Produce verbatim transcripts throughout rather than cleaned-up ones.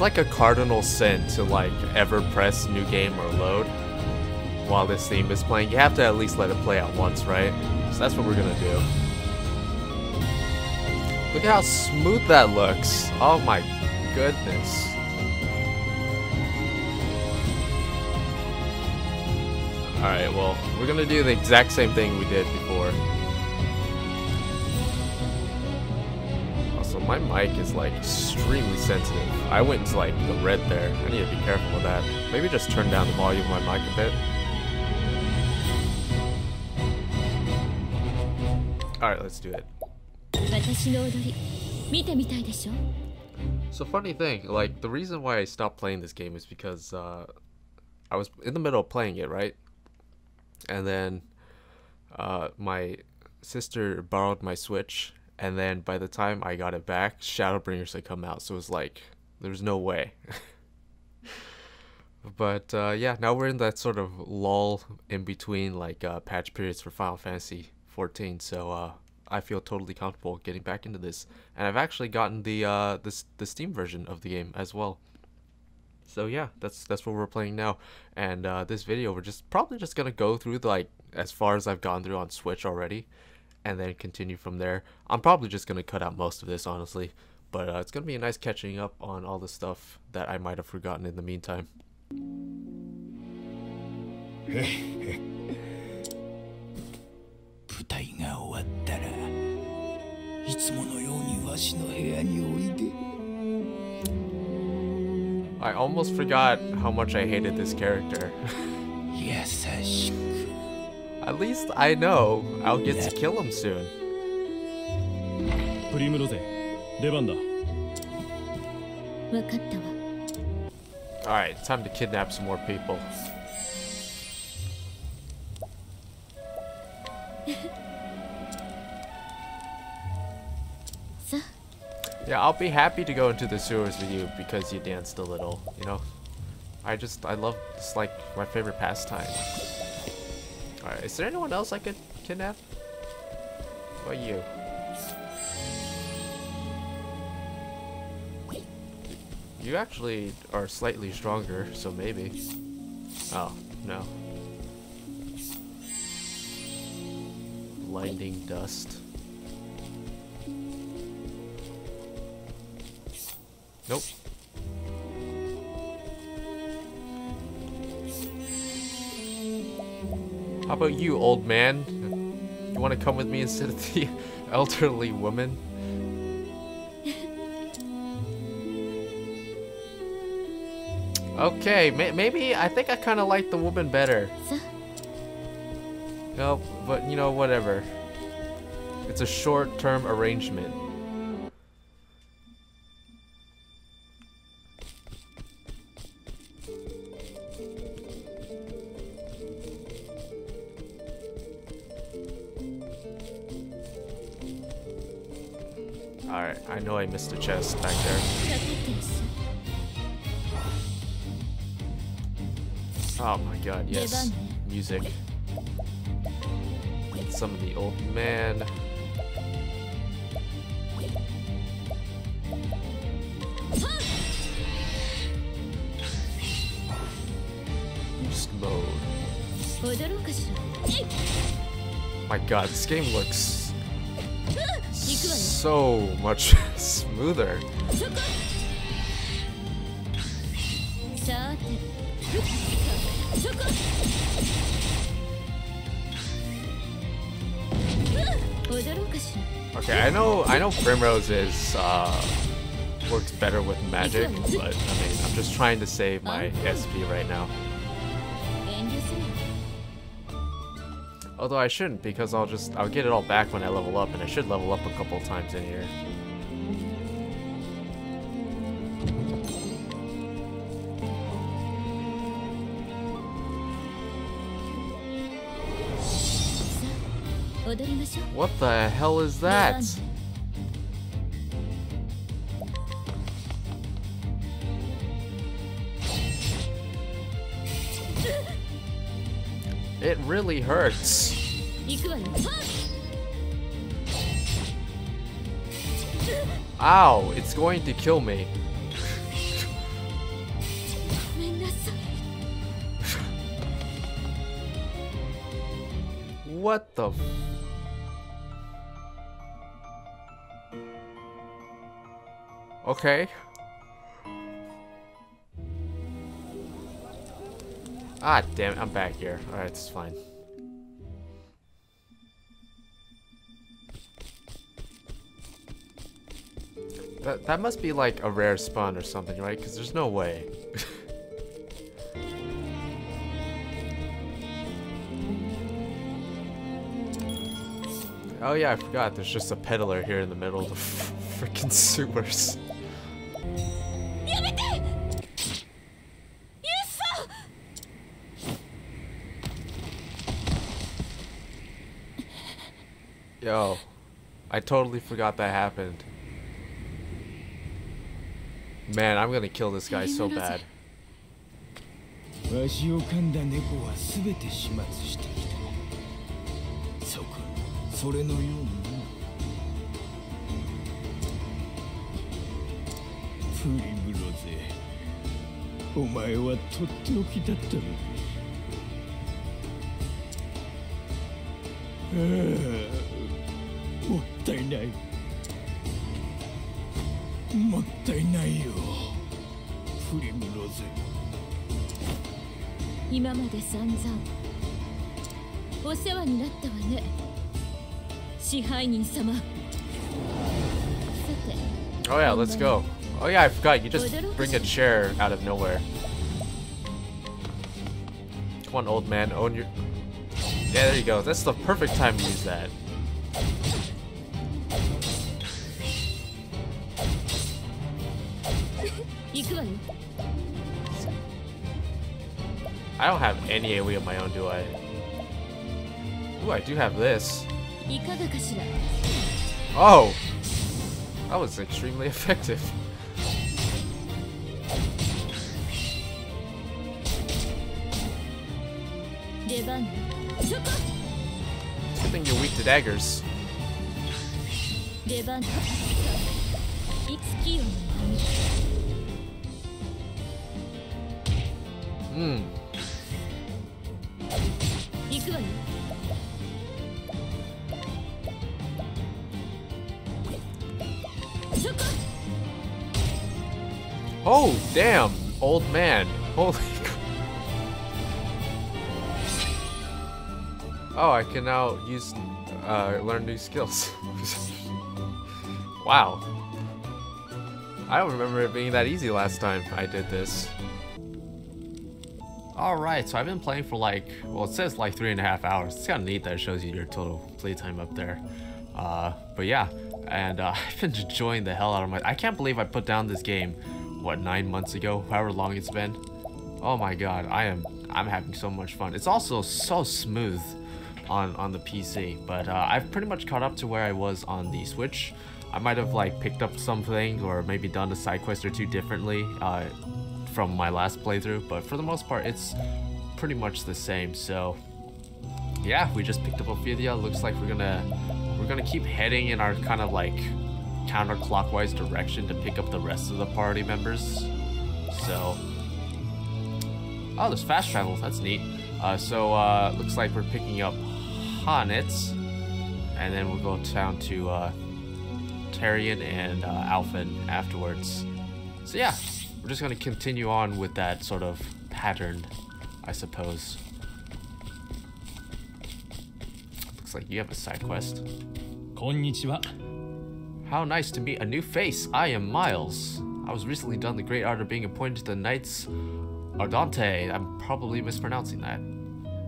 It's like a cardinal sin to like ever press new game or load while this theme is playing. You have to at least let it play out once, right? So that's what we're gonna do. Look at how smooth that looks. Oh my goodness. Alright, well, we're gonna do the exact same thing we did before. Also, my mic is like extremely sensitive. I went into like the red there. I need to be careful with that. Maybe just turn down the volume of my mic a bit. Alright, let's do it. So funny thing, like the reason why I stopped playing this game is because uh, I was in the middle of playing it, right? And then uh, my sister borrowed my Switch, and then by the time I got it back, Shadowbringers had come out, so it was like, there was no way. But uh, yeah, now we're in that sort of lull in between like uh, patch periods for Final Fantasy fourteen, so uh, I feel totally comfortable getting back into this. And I've actually gotten the uh, this, the Steam version of the game as well. So yeah, that's that's what we're playing now, and uh, this video we're just probably just gonna go through the, like as far as I've gone through on Switch already, and then continue from there. I'm probably just gonna cut out most of this honestly, but uh, it's gonna be a nice catching up on all the stuff that I might have forgotten in the meantime. I almost forgot how much I hated this character. Yes, at least I know I'll get to kill him soon. Alright, time to kidnap some more people. Yeah, I'll be happy to go into the sewers with you because you danced a little, you know? I just, I love, it's like my favorite pastime. Alright, is there anyone else I could kidnap? What about you? You actually are slightly stronger, so maybe. Oh, no. Blinding dust. Nope. How about you, old man? You want to come with me instead of the elderly woman? Okay, may maybe I think I kind of like the woman better. No, but you know, whatever. It's a short-term arrangement. Alright, I know I missed a chest back there. Oh my god, yes. Music. Some of the old man. Boost mode. My god, this game looks so much smoother. Okay, I know I know Primrose is uh works better with magic, but I mean I'm just trying to save my S P right now. Although I shouldn't, because I'll just, I'll get it all back when I level up, and I should level up a couple of times in here. What the hell is that? It really hurts. Ow, it's going to kill me. What the... Okay. Ah, damn it, I'm back here. Alright, it's fine. That, that must be like a rare spawn or something, right? Because there's no way. Oh yeah, I forgot. There's just a peddler here in the middle of the freaking sewers. Yo, I totally forgot that happened. Man, I'm gonna kill this guy so bad. Oh yeah, let's go. Oh yeah, I forgot. You just bring a chair out of nowhere. Come on, old man. Own your... Yeah, there you go. That's the perfect time to use that. I don't have any AoE of my own, do I? Ooh, I do have this. Oh! That was extremely effective. It's a good thing you're weak to daggers. Hmm. Oh, damn, old man. Holy crap. Oh, I can now use, uh, learn new skills. Wow. I don't remember it being that easy last time I did this. Alright, so I've been playing for like, well, it says like three and a half hours. It's kind of neat that it shows you your total playtime up there. Uh, but yeah, and uh, I've been enjoying the hell out of my... I can't believe I put down this game, what, nine months ago? However long it's been. Oh my god, I am... I'm having so much fun. It's also so smooth on, on the P C, but uh, I've pretty much caught up to where I was on the Switch. I might have like picked up something or maybe done a side quest or two differently uh, from my last playthrough, but for the most part, it's pretty much the same, so... Yeah, we just picked up Ophilia. Looks like we're gonna... We're gonna keep heading in our kind of like counterclockwise direction to pick up the rest of the party members. So, oh, there's fast travel. That's neat. Uh, so uh, looks like we're picking up H'aanit, and then we'll go down to uh, Therion and uh, Alfyn afterwards. So yeah, we're just gonna continue on with that sort of pattern, I suppose. Like you have a side quest. Konnichiwa. How nice to meet a new face. I am Miles. I was recently done the great honor of being appointed to the Knights Ardante. I'm probably mispronouncing that.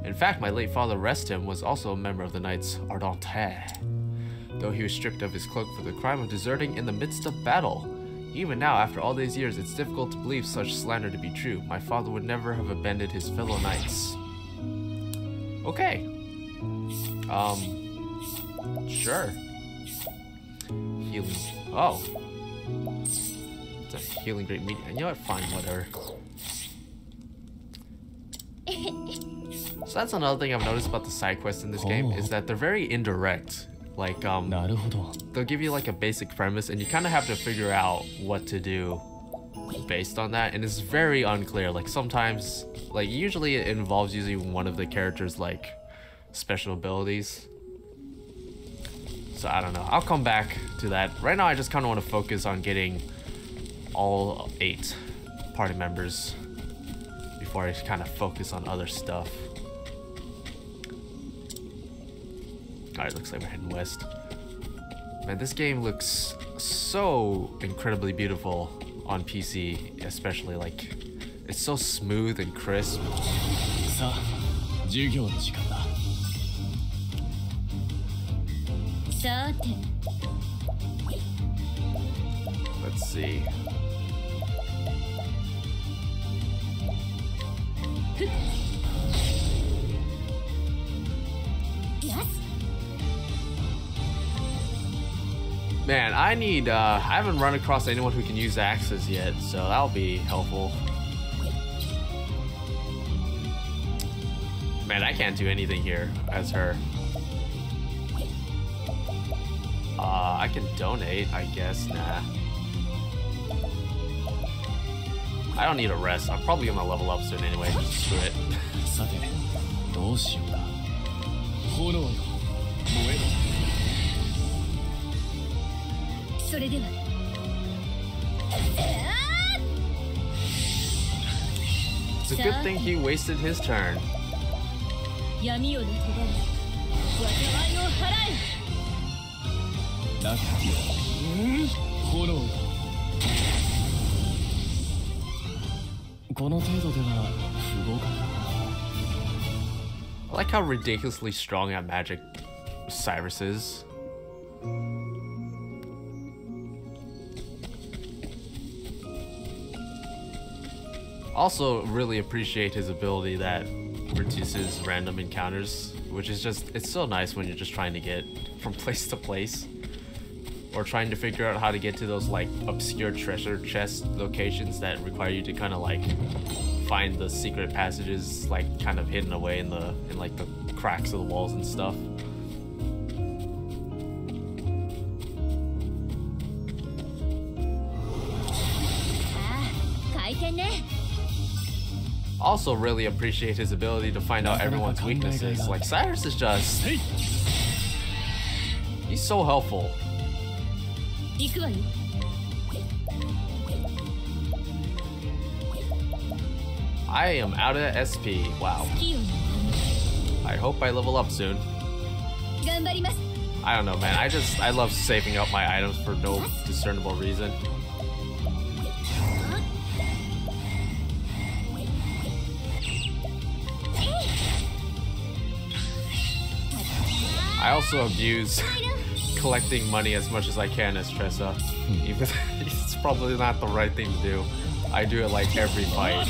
In fact, my late father, rest him, was also a member of the Knights Ardante. Though he was stripped of his cloak for the crime of deserting in the midst of battle. Even now, after all these years, it's difficult to believe such slander to be true. My father would never have abandoned his fellow knights. Okay. Um, sure. Healing. Oh. It's a healing great media. You know what? Fine, whatever. So that's another thing I've noticed about the side quests in this game is that they're very indirect. Like, um, they'll give you like a basic premise and you kind of have to figure out what to do based on that. And it's very unclear. Like sometimes, like usually it involves using one of the characters like special abilities. So I don't know. I'll come back to that. Right now I just kind of want to focus on getting all eight party members before I kind of focus on other stuff. Alright, looks like we're heading west. Man, this game looks so incredibly beautiful on P C, especially. Like, it's so smooth and crisp. Let's see. Man, I need, uh, I haven't run across anyone who can use axes yet, so that'll be helpful. Man, I can't do anything here as her. Uh, I can donate, I guess. Nah. I don't need a rest. I'm probably gonna level up soon anyway. Just screw it. It's a good thing he wasted his turn. I like how ridiculously strong at magic Cyrus is. Also really appreciate his ability that reduces random encounters, which is just, it's so nice when you're just trying to get from place to place or trying to figure out how to get to those like obscure treasure chest locations that require you to kind of like find the secret passages like kind of hidden away in the in like the cracks of the walls and stuff. Also really appreciate his ability to find out everyone's weaknesses. Like Cyrus is just, he's so helpful. I am out of S P. Wow. I hope I level up soon. I don't know, man. I just, I love saving up my items for no discernible reason. I also abuse collecting money as much as I can as Tressa. Even it's probably not the right thing to do. I do it like every fight.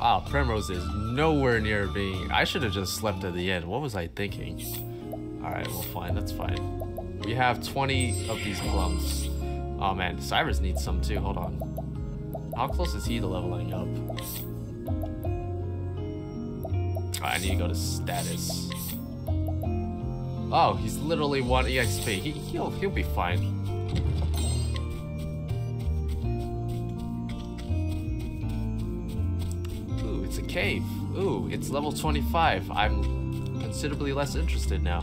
Ah, Primrose is nowhere near being. I should have just slept at the end. What was I thinking? Alright, well, fine. That's fine. We have twenty of these plums. Oh man, Cyrus needs some too. Hold on. How close is he to leveling up? Oh, I need to go to status. Oh, he's literally one E X P. He, he'll, he'll be fine. Ooh, it's a cave. Ooh, it's level twenty-five. I'm considerably less interested now.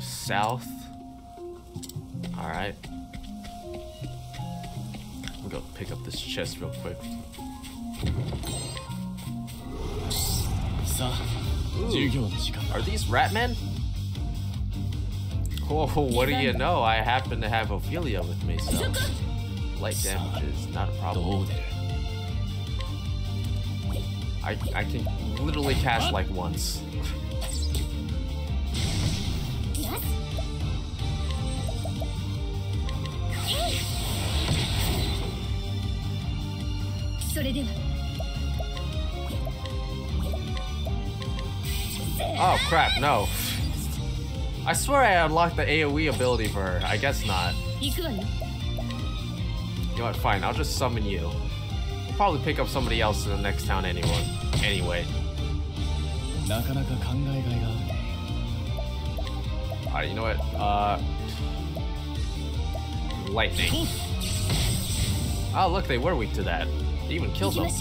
South. All right. We'll go pick up this chest real quick. Ooh. Are these ratmen? Oh, what do you know? I happen to have Ophilia with me, so light damage is not a problem. I I can literally cast like once. gotta do. Oh crap, no. I swear I unlocked the AoE ability for her. I guess not. You know what, fine, I'll just summon you. I'll probably pick up somebody else in the next town anyone. Anyway. Alright, you know what? Uh Lightning. Oh look, they were weak to that. They even killed them. Oh,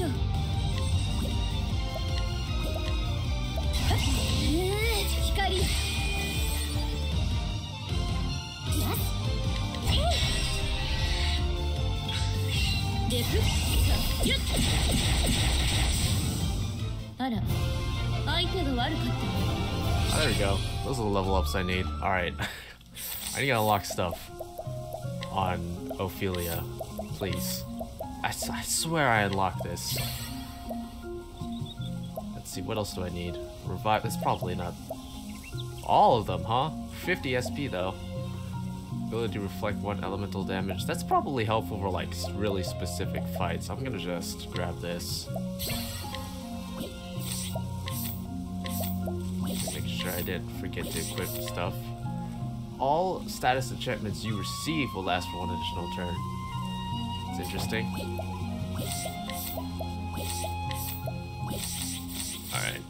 there we go. Those are the level ups I need. Alright. I need to unlock stuff on Ophilia. Please. I, I swear I unlocked this. Let's see, what else do I need? Revive. It's probably not all of them, huh? fifty S P though. Ability to reflect one elemental damage. That's probably helpful for like really specific fights. I'm gonna just grab this. Make sure I didn't forget to equip stuff. All status enchantments you receive will last for one additional turn. It's interesting. Alright.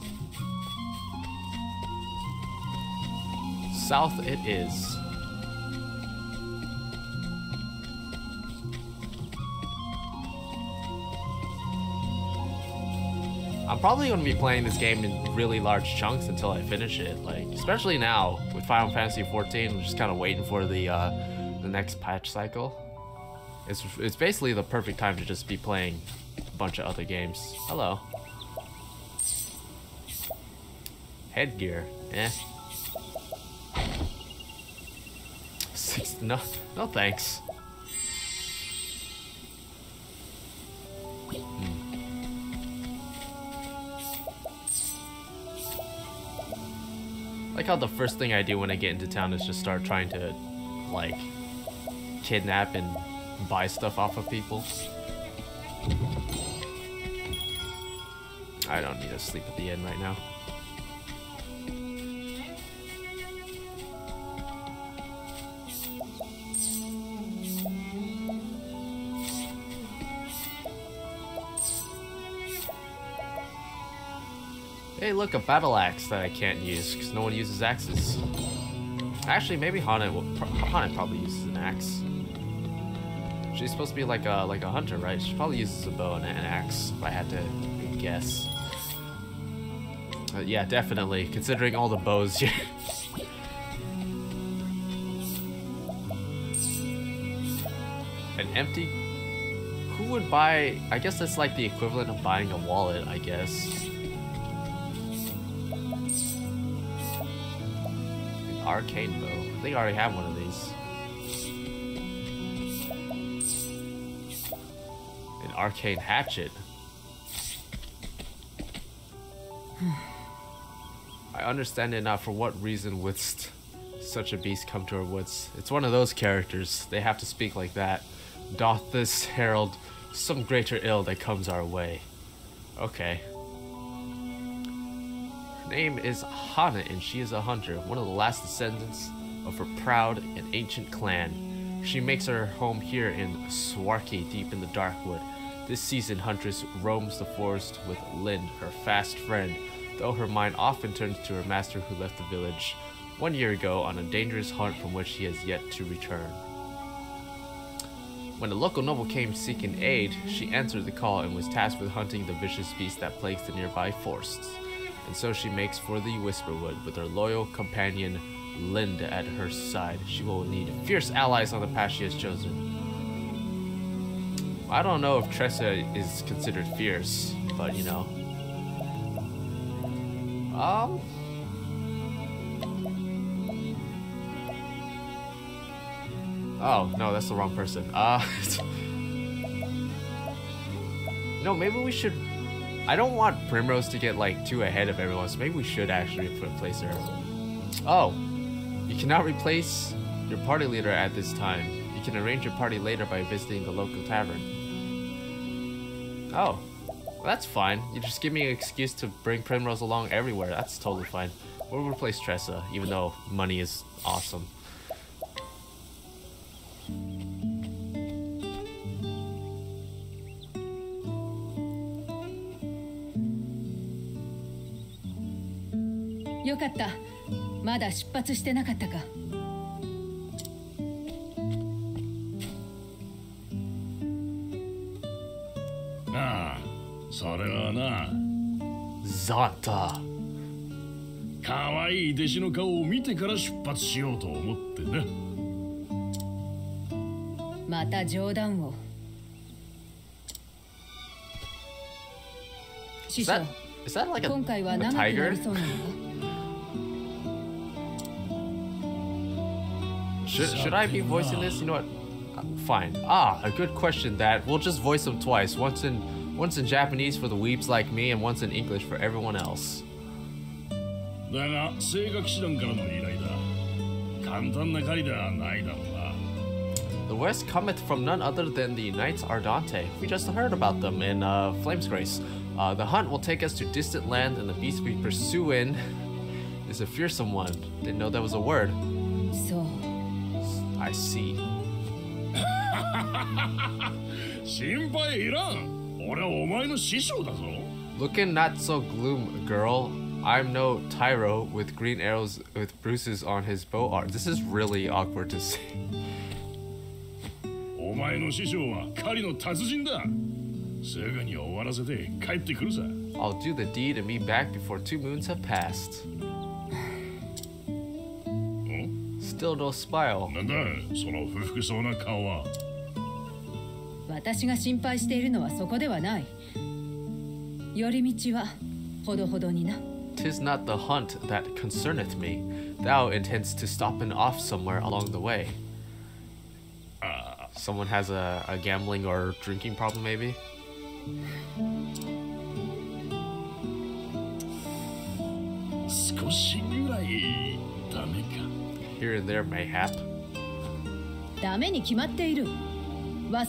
South it is. I'm probably going to be playing this game in really large chunks until I finish it, like, especially now with Final Fantasy fourteen, we're just kind of waiting for the uh, the next patch cycle. It's, it's basically the perfect time to just be playing a bunch of other games. Hello. Headgear, eh. Six, no, no thanks. Like how the first thing I do when I get into town is just start trying to, like, kidnap and buy stuff off of people. I don't need to sleep at the end right now. Hey look, a battle axe that I can't use because no one uses axes. Actually, maybe H'aanit will pro H'aanit probably uses an axe. She's supposed to be like a like a hunter, right? She probably uses a bow and an axe, if I had to guess. Uh, yeah, definitely, considering all the bows here. An empty... Who would buy... I guess that's like the equivalent of buying a wallet, I guess. Arcane bow. I think I already have one of these. An arcane hatchet. I understand it not. For what reason would such a beast come to her woods? It's one of those characters. They have to speak like that. Doth this herald some greater ill that comes our way? Okay. Her name is H'aanit, and she is a hunter, one of the last descendants of her proud and ancient clan. She makes her home here in S'warkii, deep in the Darkwood. This seasoned huntress roams the forest with Linde, her fast friend, though her mind often turns to her master who left the village one year ago on a dangerous hunt from which he has yet to return. When a local noble came seeking aid, she answered the call and was tasked with hunting the vicious beast that plagues the nearby forests. And so she makes for the Whisperwood with her loyal companion Linde at her side. She will need fierce allies on the path she has chosen. I don't know if Tressa is considered fierce, but you know. Um. Oh no, that's the wrong person. Uh. No, maybe we should. I don't want Primrose to get like too ahead of everyone, so maybe we should actually replace her. Oh, you cannot replace your party leader at this time. You can arrange your party later by visiting the local tavern. Oh, That's fine. You just give me an excuse to bring Primrose along everywhere. That's totally fine. We'll replace Tressa, even though money is awesome. Ah, Zata. Is that, is that like a, a tiger? Should, should I be voicing this? You know what? Fine. Ah, a good question that. We'll just voice them twice. Once in once in Japanese for the weebs like me, and once in English for everyone else. The West cometh from none other than the Knights Ardante. We just heard about them in uh, Flamesgrace. Uh, the hunt will take us to distant land, and the beast we pursue in is a fearsome one. Didn't know that was a word. So. I see. Looking not so gloom, girl. I'm no Tyro with green arrows with bruises on his bow arm. This is really awkward to say. I'll do the deed and be back before two moons have passed. Still no smile. Tis not the hunt that concerneth me. Thou intendst to stop and off somewhere along the way. Someone has a, a gambling or drinking problem, maybe? Here and there, mayhap. On the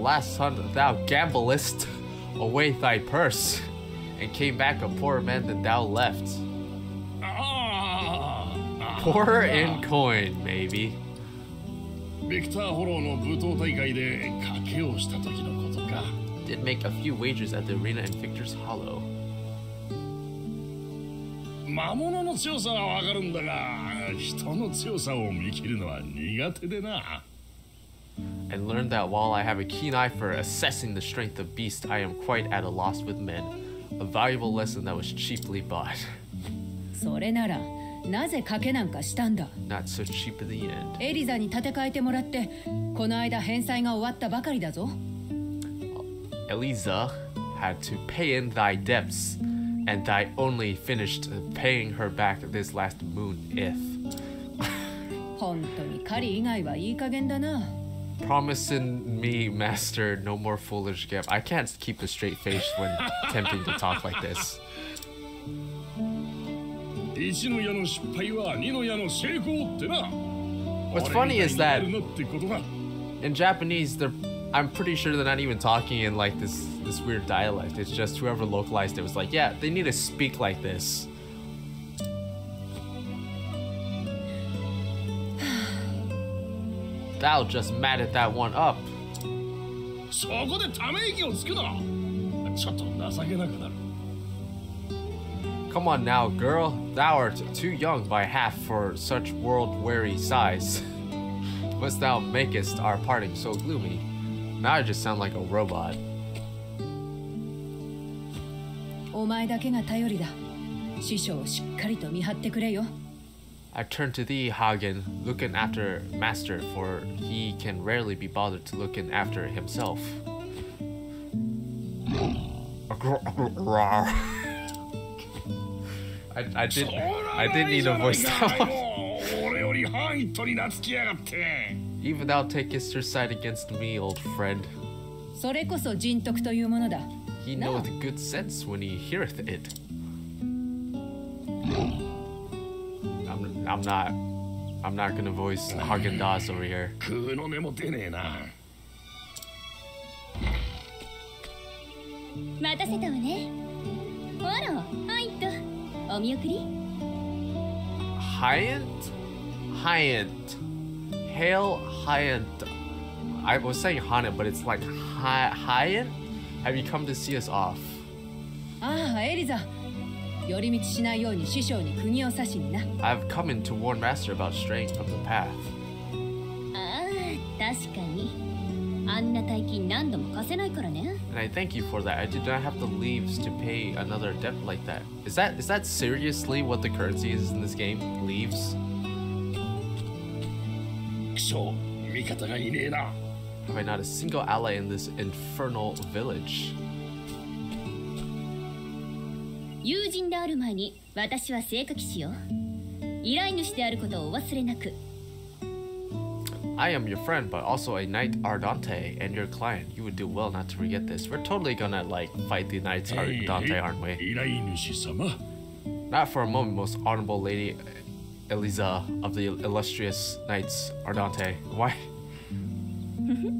last hunt, thou gamblest away thy purse, and came back a poorer man than thou left. Poorer in coin, maybe. Did make a few wagers at the arena in Victor's Hollow. And learned that while I have a keen eye for assessing the strength of beasts, I am quite at a loss with men. A valuable lesson that was cheaply bought. Not so cheap at the end. Eliza had to pay in thy debts, and thy only finished paying her back this last moon if. Promising me, master, no more foolish gap. I can't keep a straight face when attempting to talk like this. What's funny is that in Japanese, they're I'm pretty sure they're not even talking in like this this weird dialect. It's just whoever localized it was like, yeah, they need to speak like this. Thou just matted that one up. Come on now, girl. Thou art too young by half for such world-weary size. Must thou makest our parting so gloomy? Now I just sound like a robot. I turn to thee, Hagen, looking after master, for he can rarely be bothered to look in after himself. I, I did I didn't need a voice that one. Even thou takest her side against me, old friend. He knoweth good sense when he heareth it. I'm, I'm not I'm not gonna voice Hagen Dazs over here. H'aanit? H'aanit. Hail H'aanit. I was saying H'aanit, but it's like H'aanit? Have you come to see us off? Ah, Eliza. I've come in to warn Master about straying from the path. And I thank you for that. I did not have the leaves to pay another debt like that. Is that is that seriously what the currency is in this game? Leaves? Have I not a single ally in this infernal village? I am your friend, but also a Knight Ardante and your client. You would do well not to forget this. We're totally gonna, like, fight the Knights Ardante, aren't we? Not for a moment, most honorable lady Eliza of the illustrious Knights Ardante. Why?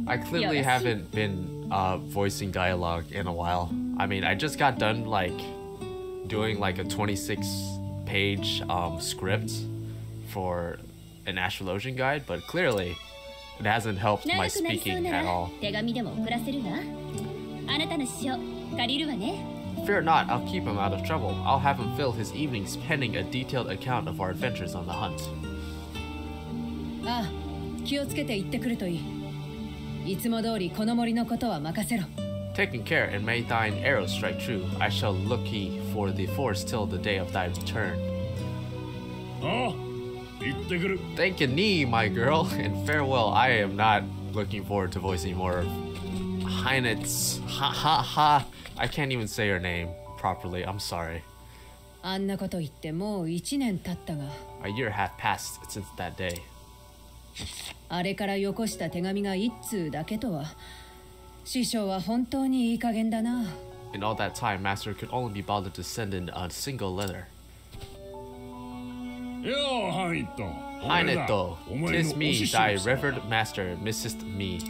I clearly haven't been uh, voicing dialogue in a while. I mean, I just got done, like, doing like a twenty-six page um, script for an astrologian guide, but clearly it hasn't helped my speaking at all. Fear not, I'll keep him out of trouble. I'll have him fill his evenings penning a detailed account of our adventures on the hunt. Taking care, and may thine arrows strike true. I shall look ye for the forest till the day of thy return. Oh, thank you, knee, my girl, and farewell. I am not looking forward to voicing more H'aanit's. Ha ha ha. I can't even say her name properly. I'm sorry. A year had passed since that day. In all that time, Master could only be bothered to send in a single letter. H'aanit, tis me, thy revered master, missest me.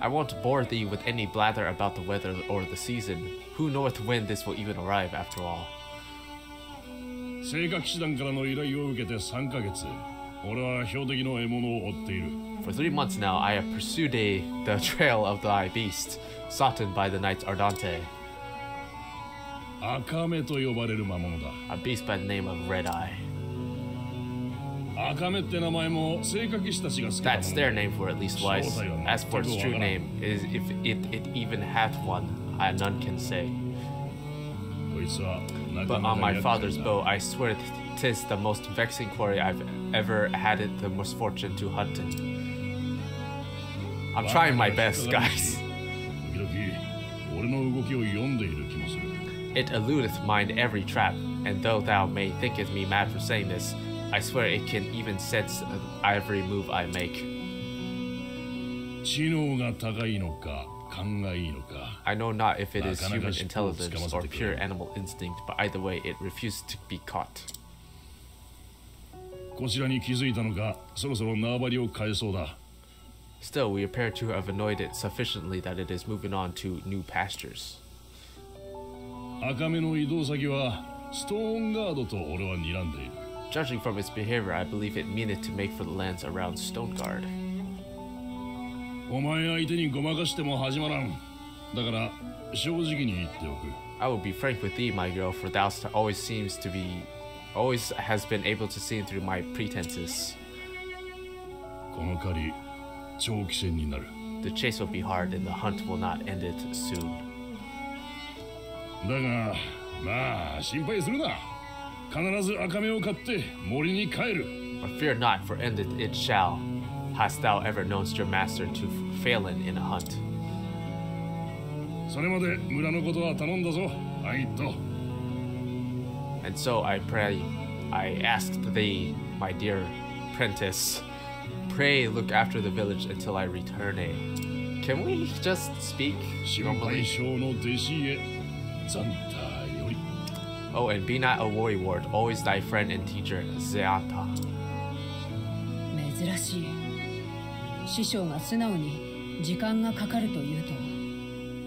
I won't bore thee with any blather about the weather or the season. Who knoweth when this will even arrive, after all? For three months now, I have pursued a, the trail of thy beast, soughten by the Knights Ardante. A beast by the name of Red Eye. That's their name for at least wise. As for its true name, is if it, it even hath one, I none can say. But on my father's bow, I swear tis the most vexing quarry I've ever had it the misfortune to hunt in. I'm trying my best, guys. It eludeth mine every trap, and though thou may thinketh me mad for saying this, I swear it can even sense every move I make. I know not if it is human intelligence or pure animal instinct, but either way, it refused to be caught. Still, we appear to have annoyed it sufficiently that it is moving on to new pastures. Judging from its behavior, I believe it meaneth to make for the lands around Stonegard. I will be frank with thee, my girl, for thou always seems to be, always has been able to see through my pretenses. The chase will be hard, and the hunt will not end it soon. But fear not, for end it it shall. Hast thou ever known your master to fail in, in a hunt? And so I pray, I ask thee, my dear apprentice, pray look after the village until I return. Can we just speak normally? Oh, and be not a worrywart, always thy friend and teacher, Zeata.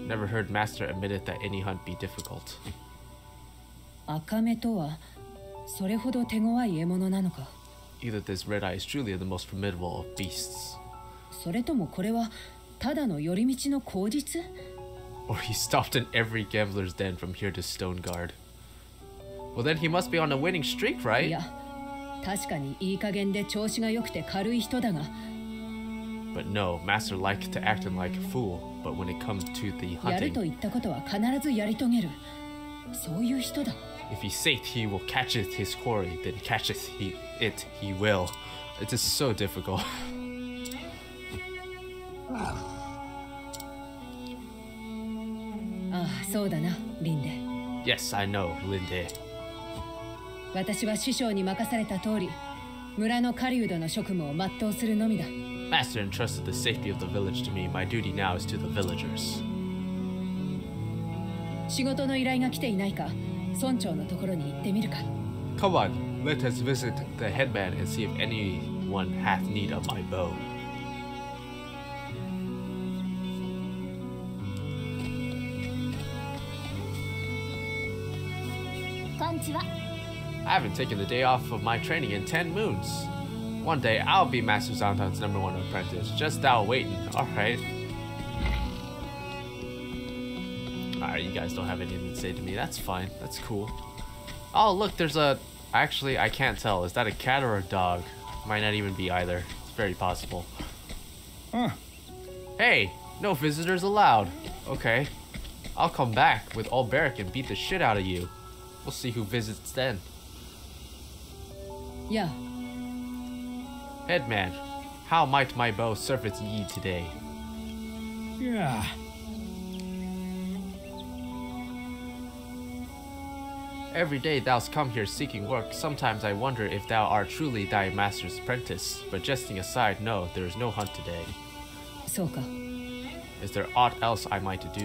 Never heard master admitted that any hunt be difficult. Either this Red Eye is truly the most formidable of beasts, or he stopped in every gambler's den from here to Stonegard. Well, then he must be on a winning streak, right? Yeah. But no, master likes to act like a fool, but when it comes to the hunting, if he saith he will catcheth his quarry, then catcheth he it he will. It is so difficult. Ah, so da na, Linde. Yes, I know, Linde. Master entrusted the safety of the village to me. My duty now is to the villagers. Come on, let us visit the headman and see if anyone hath need of my bow. I haven't taken the day off of my training in ten moons. One day I'll be Master Zantan's number one apprentice. Just thou waiting. Alright. Alright, you guys don't have anything to say to me. That's fine. That's cool. Oh, look, there's a... Actually, I can't tell. Is that a cat or a dog? Might not even be either. It's very possible. Huh. Hey, no visitors allowed. Okay. I'll come back with Olberic and beat the shit out of you. We'll see who visits then. Yeah. Headman, how might my bow service ye today? Yeah. Every day thou'st come here seeking work. Sometimes I wonder if thou art truly thy master's apprentice. But jesting aside, no, there is no hunt today. Soka. Is there aught else I might do?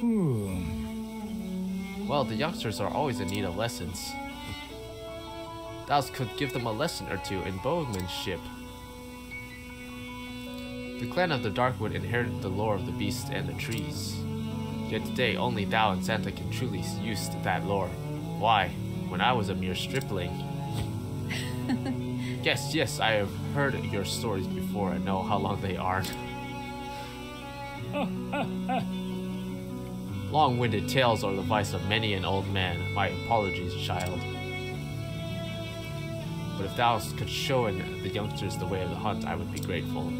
Hmm. Well, the youngsters are always in need of lessons. Thou could give them a lesson or two in bowmanship. The clan of the Darkwood inherited the lore of the beasts and the trees. Yet today, only thou and Santa can truly use that lore. Why? When I was a mere stripling. Yes, yes, I have heard your stories before and know how long they are. Long-winded tales are the vice of many an old man. My apologies, child. But if thou could show the youngsters the way of the hunt, I would be grateful.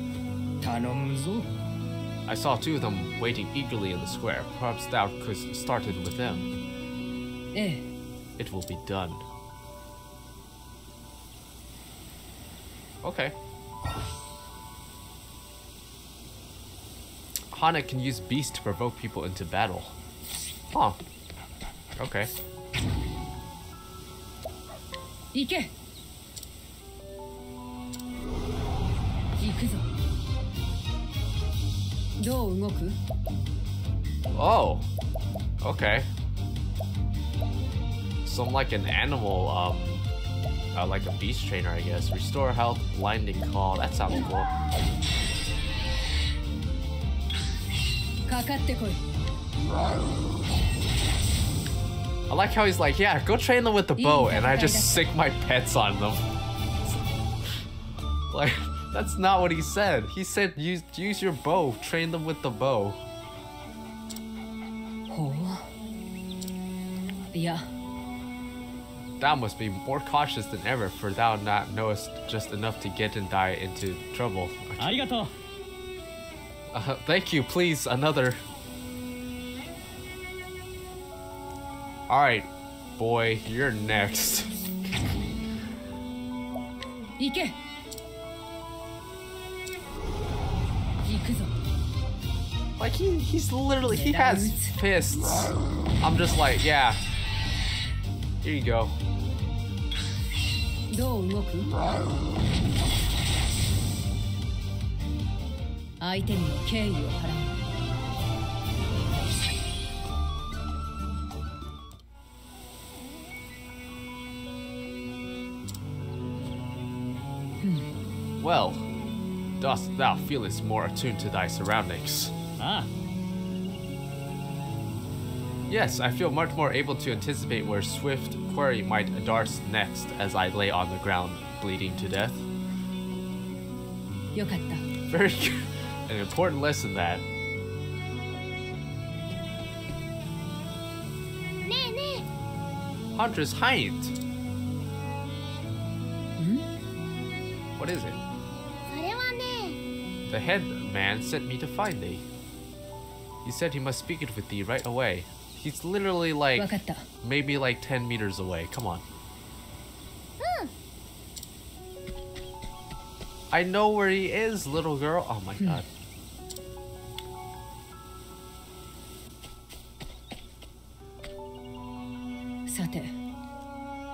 I saw two of them waiting eagerly in the square. Perhaps thou couldst start it with them. Eh. It will be done. Okay. H'aanit can use beasts to provoke people into battle. Huh. Okay. Ike. Oh, okay. So I'm like an animal, um, uh, like a beast trainer, I guess. Restore health, blinding call. That sounds cool. I like how he's like, yeah, go train them with the bow, and I just sick my pets on them. Like. That's not what he said. He said use use your bow, train them with the bow. Oh. Yeah. Thou must be more cautious than ever, for thou not knowest just enough to get and die into trouble. Arigato. Uh, thank you, please, another. Alright, boy, you're next. Ike. Like he, he's literally, he has fists. I'm just like, yeah. Here you go. thus thou feelest more attuned to thy surroundings. Ah. Yes, I feel much more able to anticipate where swift quarry might advance next as I lay on the ground, bleeding to death. Very good. An important lesson that. Huntress H'aanit. Hmm? What is it? The head man sent me to find thee. He said he must speak it with thee right away. He's literally like maybe like ten meters away. Come on. Hmm. I know where he is, little girl. Oh my hmm. god.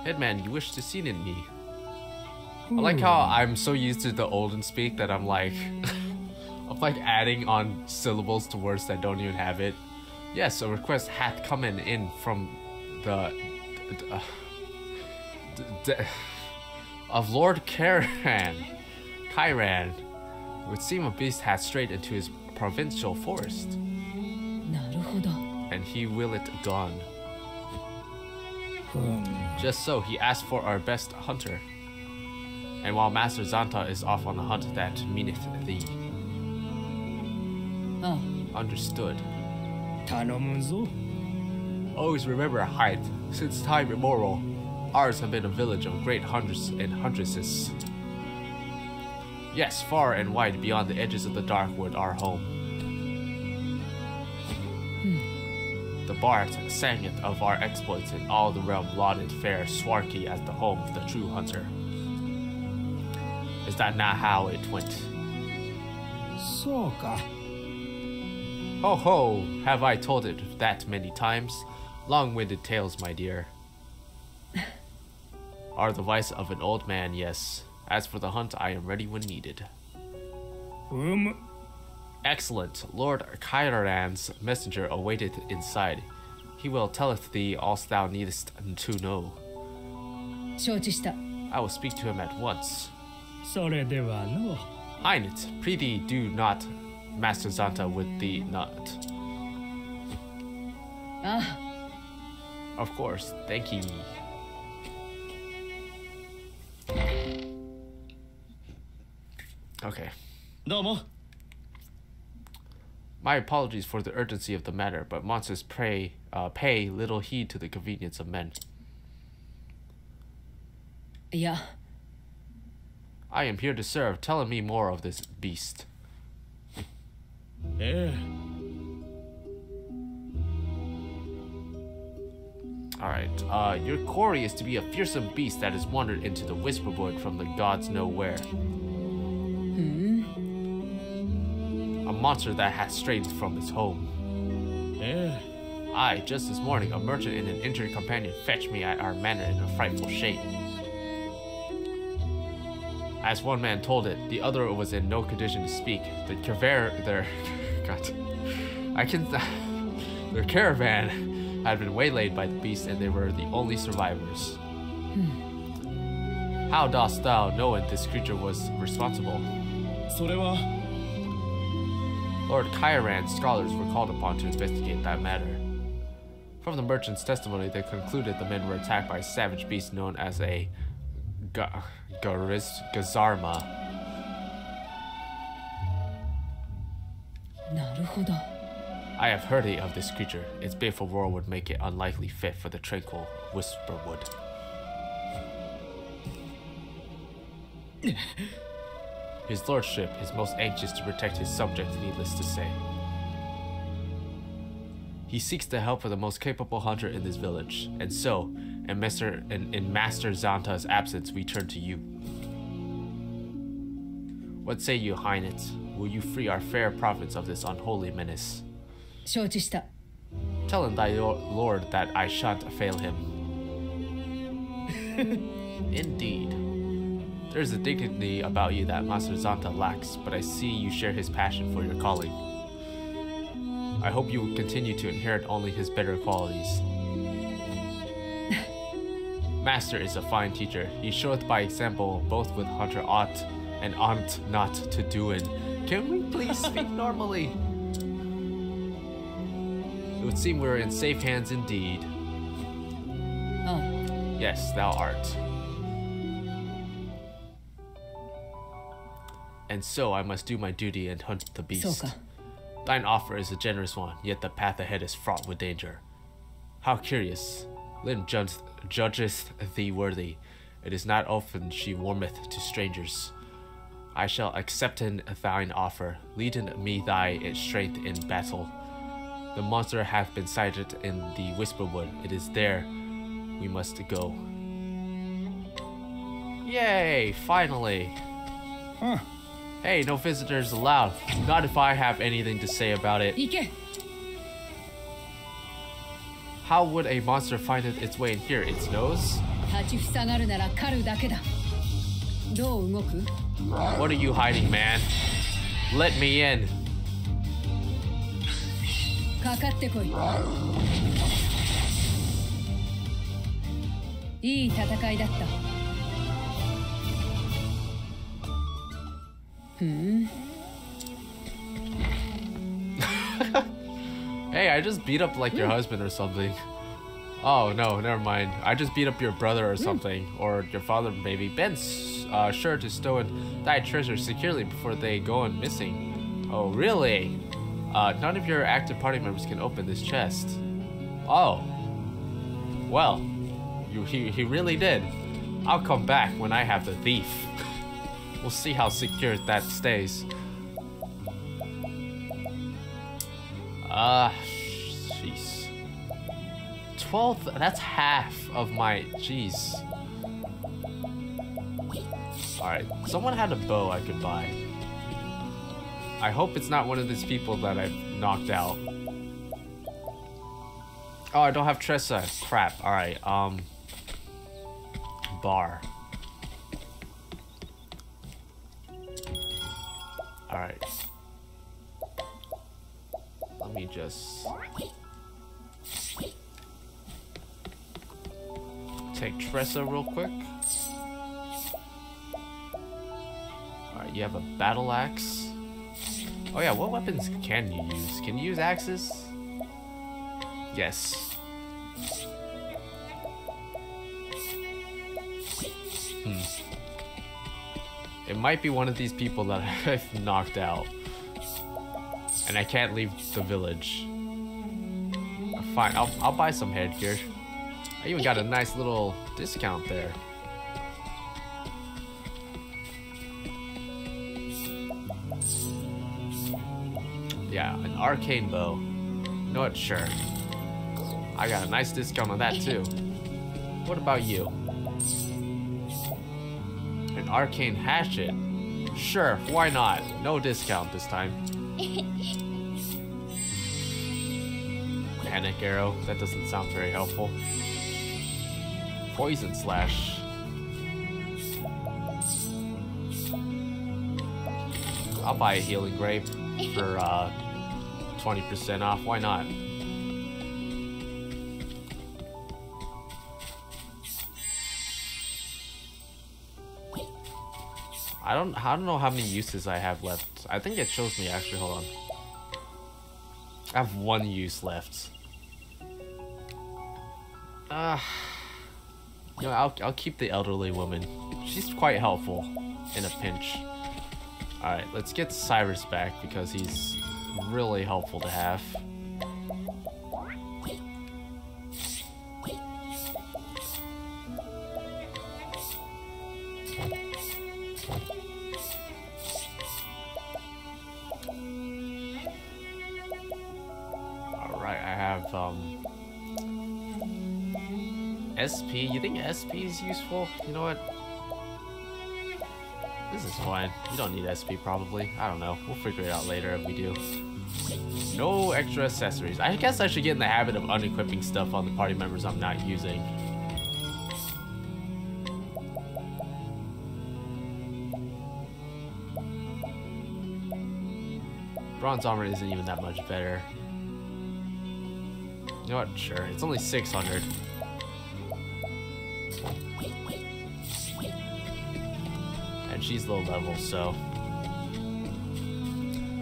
Headman, you wish to see in me. Ooh. I like how I'm so used to the olden speak that I'm like I'm like adding on syllables to words that don't even have it. Yes, a request hath come in from the uh, of Lord Kyran. Kyran, it would seem a beast hath strayed into his provincial forest, and he will it gone. Just so, he asked for our best hunter. And while Master Zanta is off on the hunt that meaneth thee. Oh. Understood. Always remember H'aanit. Since time immemorial, ours have been a village of great hunters and huntresses. Yes, far and wide beyond the edges of the Darkwood, our home. The bard sangeth of our exploits, and all the realm lauded fair S'warkii as the home of the true hunter. Is that not how it went? Soka. Ho ho, have I told it that many times? Long-winded tales, my dear, are the vice of an old man, yes. As for the hunt, I am ready when needed. Um. Excellent. Lord Kyran's messenger awaiteth inside. He will telleth thee all thou needest to know. I will speak to him at once. H'aanit, prithee do not Master Zanta with thee not. Ah. Of course, thank ye. Okay. Domo. My apologies for the urgency of the matter, but monsters pray, uh, pay little heed to the convenience of men. Yeah. I am here to serve. Tell me more of this beast. Yeah. Alright, uh, your quarry is to be a fearsome beast that has wandered into the Whisperwood from the gods know where. A monster that has strayed from its home. Yeah. I, just this morning, a merchant and an injured companion fetched me at our manor in a frightful shape. As one man told it, the other was in no condition to speak. The caravan, their, God, I can, their caravan had been waylaid by the beast, and they were the only survivors. Hmm. How dost thou know it this creature was responsible? Lord Kyran's scholars were called upon to investigate that matter. From the merchant's testimony, they concluded the men were attacked by a savage beast known as a ga gariz Gazarma. I have heard of this creature. Its baleful roar would make it unlikely fit for the tranquil Whisperwood. His lordship is most anxious to protect his subject, needless to say. He seeks the help of the most capable hunter in this village, and so, in Master, in, in Master Zanta's absence, we turn to you. What say you, H'aanit? Will you free our fair province of this unholy menace? Tell him thy lord that I shan't fail him. Indeed. There's a dignity about you that Master Zanta lacks, but I see you share his passion for your calling. I hope you will continue to inherit only his better qualities. Master is a fine teacher. He showeth by example both with hunter art and aren't not to do it. Can we please speak normally? It would seem we're in safe hands indeed. Oh. Yes, thou art. And so I must do my duty and hunt the beast. Soka. Thine offer is a generous one, yet the path ahead is fraught with danger. How curious. Linde judgeth thee worthy. It is not often she warmeth to strangers. I shall accept in thine offer. Lead in me thy strength in battle. The monster hath been sighted in the Whisperwood. It is there we must go. Yay! Finally! Huh. Hey, no visitors allowed. Not if I have anything to say about it. Ike. How would a monster find it its way in here? Its nose? What are you hiding, man? Let me in. Hmm. Hey, I just beat up like your mm. husband or something. Oh no, never mind. I just beat up your brother or something, mm. or your father maybe. Ben's uh, sure to stow thy treasure securely before they go on missing. Oh really? Uh, none of your active party members can open this chest. Oh. Well, you, he he really did. I'll come back when I have the thief. We'll see how secure that stays. Ah, uh, jeez. Twelve, that's half of my, jeez. Alright, someone had a bow I could buy. I hope it's not one of these people that I've knocked out. Oh, I don't have Tressa. Crap, alright, um. Bar. Alright. Let me just take Tressa real quick. Alright, you have a battle axe. Oh yeah, what weapons can you use? Can you use axes? Yes. Hmm. It might be one of these people that I've knocked out. And I can't leave the village. Fine, I'll, I'll buy some headgear. I even got a nice little discount there. Yeah, an arcane bow. You know what? Sure. I got a nice discount on that too. What about you? An arcane hatchet. Sure, why not? No discount this time. Panic arrow. That doesn't sound very helpful. Poison slash. I'll buy a healing grape for uh, twenty percent off. Why not? I don't I don't know how many uses I have left. I think it shows me actually, hold on. I have one use left. Ah, uh, you know, I'll I'll keep the elderly woman. She's quite helpful in a pinch. Alright, let's get Cyrus back because he's really helpful to have. S P, you think S P is useful? You know what? This is fine. You don't need S P probably. I don't know. We'll figure it out later if we do. No extra accessories. I guess I should get in the habit of unequipping stuff on the party members I'm not using. Bronze armor isn't even that much better. You know what? Sure. It's only six hundred. she's low level, so.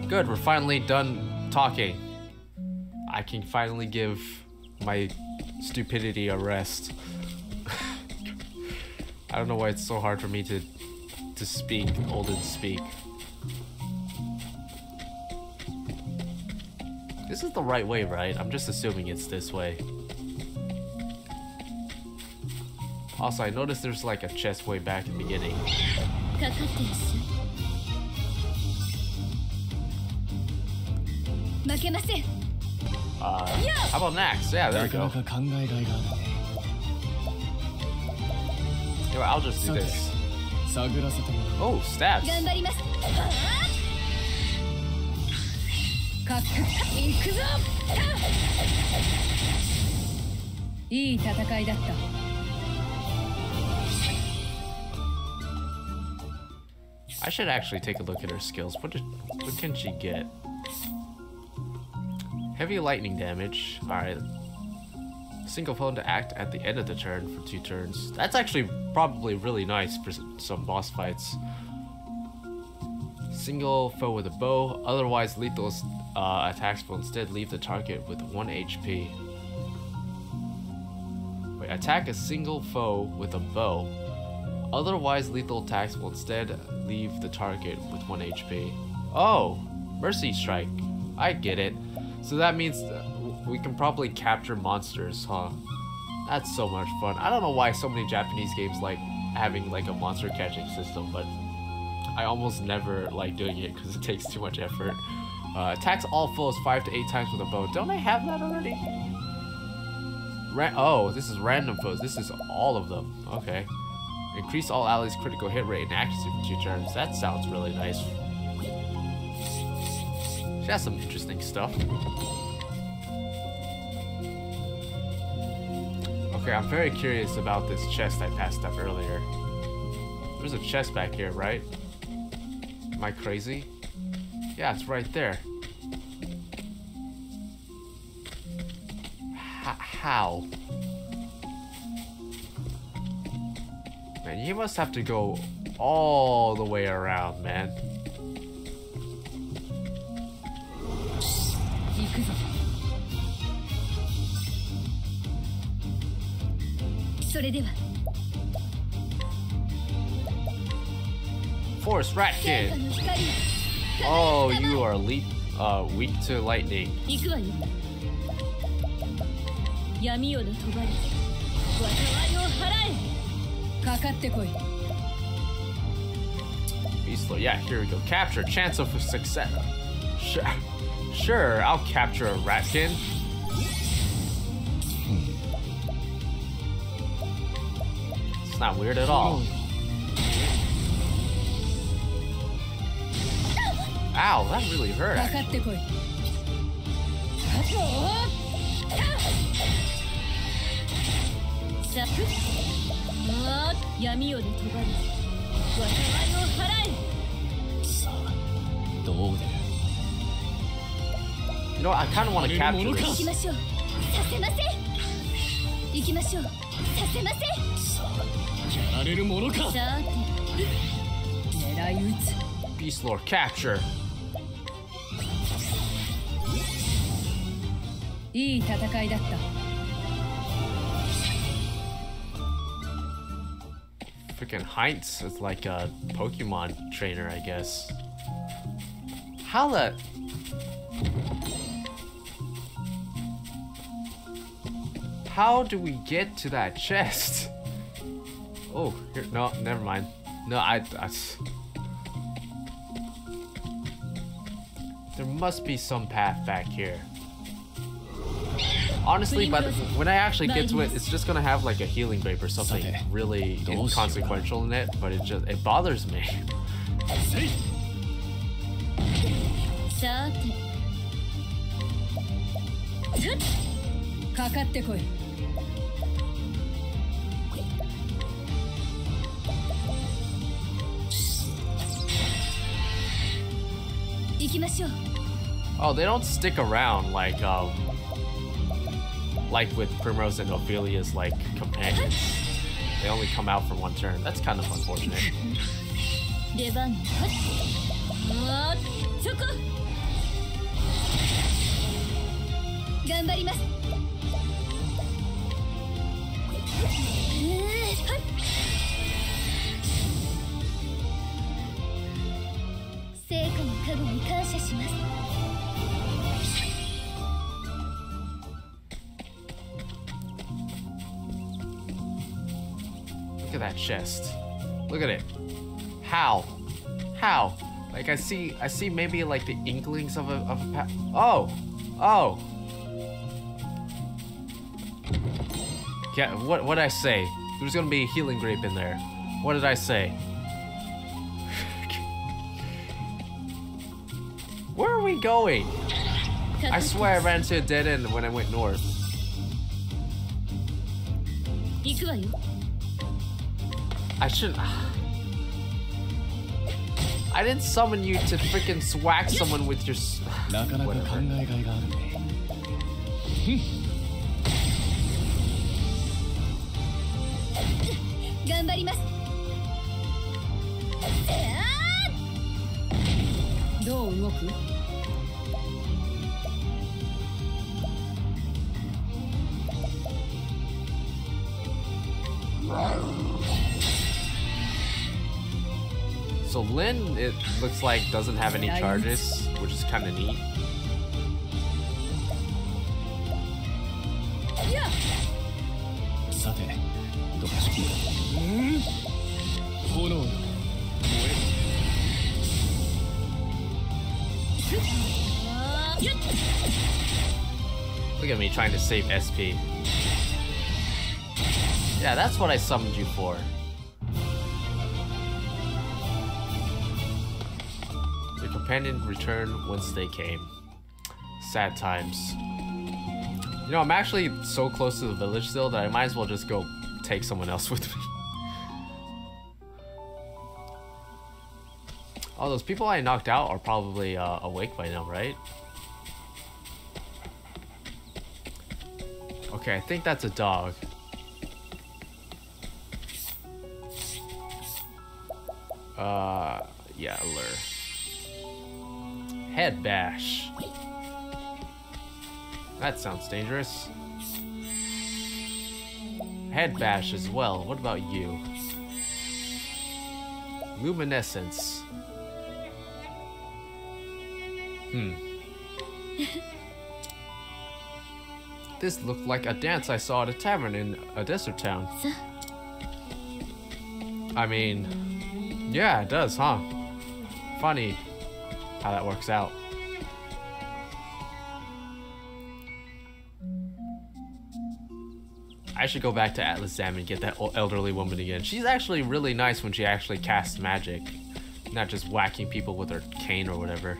Good, we're finally done talking. I can finally give my stupidity a rest. I don't know why it's so hard for me to to speak, Olden speak. This is the right way, right? I'm just assuming it's this way. Also, I noticed there's like a chest way back in the beginning. Uh, how about Nax? Yeah, there we go. Anyway, I'll just do this. Oh, stabs. I should actually take a look at her skills. What did, what can she get? Heavy lightning damage. Alright. Single opponent to act at the end of the turn for two turns. That's actually probably really nice for some boss fights. Single foe with a bow. Otherwise, lethal uh, attacks will instead leave the target with one H P. Wait, attack a single foe with a bow. Otherwise, lethal attacks will instead leave the target with one H P. Oh! Mercy Strike. I get it. So that means we can probably capture monsters, huh? That's so much fun. I don't know why so many Japanese games like having like a monster catching system, but I almost never like doing it because it takes too much effort. Uh, attacks all foes five to eight times with a bow. Don't I have that already? Ra oh, this is random foes. This is all of them. Okay. Increase all allies' critical hit rate and accuracy for two turns. That sounds really nice. She has some interesting stuff. Okay, I'm very curious about this chest I passed up earlier. There's a chest back here, right? Am I crazy? Yeah, it's right there. H- how? Man, you must have to go all the way around, man. Force Rat Kid. Oh, you are leap, uh, weak to lightning. Be slow. Yeah, here we go. Capture. Chance of success. Sure. Sure, I'll capture a ratkin. It's not weird at all. Ow, that really hurt. Actually. You know, I kind of want to capture this. Beast Lord, capture. Freaking H'aanit is like a Pokemon trainer, I guess. How the... How do we get to that chest? Oh, here, no, never mind. No, I... I there must be some path back here. Honestly, but when I actually get to it, it's just gonna have like a healing wave or something really inconsequential in it, but it just it bothers me. Oh, they don't stick around like um like with Primrose and Ophelia's like companions. They only come out for one turn. That's kind of unfortunate. Look at that chest. Look at it. How? How? Like, I see, I see maybe like the inklings of a, of a pa- Oh! Oh! Yeah, what, what did I say? There's gonna be a healing grape in there. What did I say? Where are we going? I swear I ran to a dead end when I went north. I shouldn't... I didn't summon you to freaking swack someone with your s- whatever. So Linde, it looks like, doesn't have any charges, which is kind of neat. Look at me trying to save S P. Yeah, that's what I summoned you for. Pendant return once they came. Sad times. You know, I'm actually so close to the village still that I might as well just go take someone else with me. All those people I knocked out are probably uh, awake by now, right? Okay, I think that's a dog. Uh, yeah, lure. Head bash. That sounds dangerous. Head bash as well. What about you? Luminescence. Hmm. This looked like a dance I saw at a tavern in a desert town. I mean, yeah, it does, huh? Funny. How that works out. I should go back to Atlas Dam and get that elderly woman again. She's actually really nice when she actually casts magic, not just whacking people with her cane or whatever.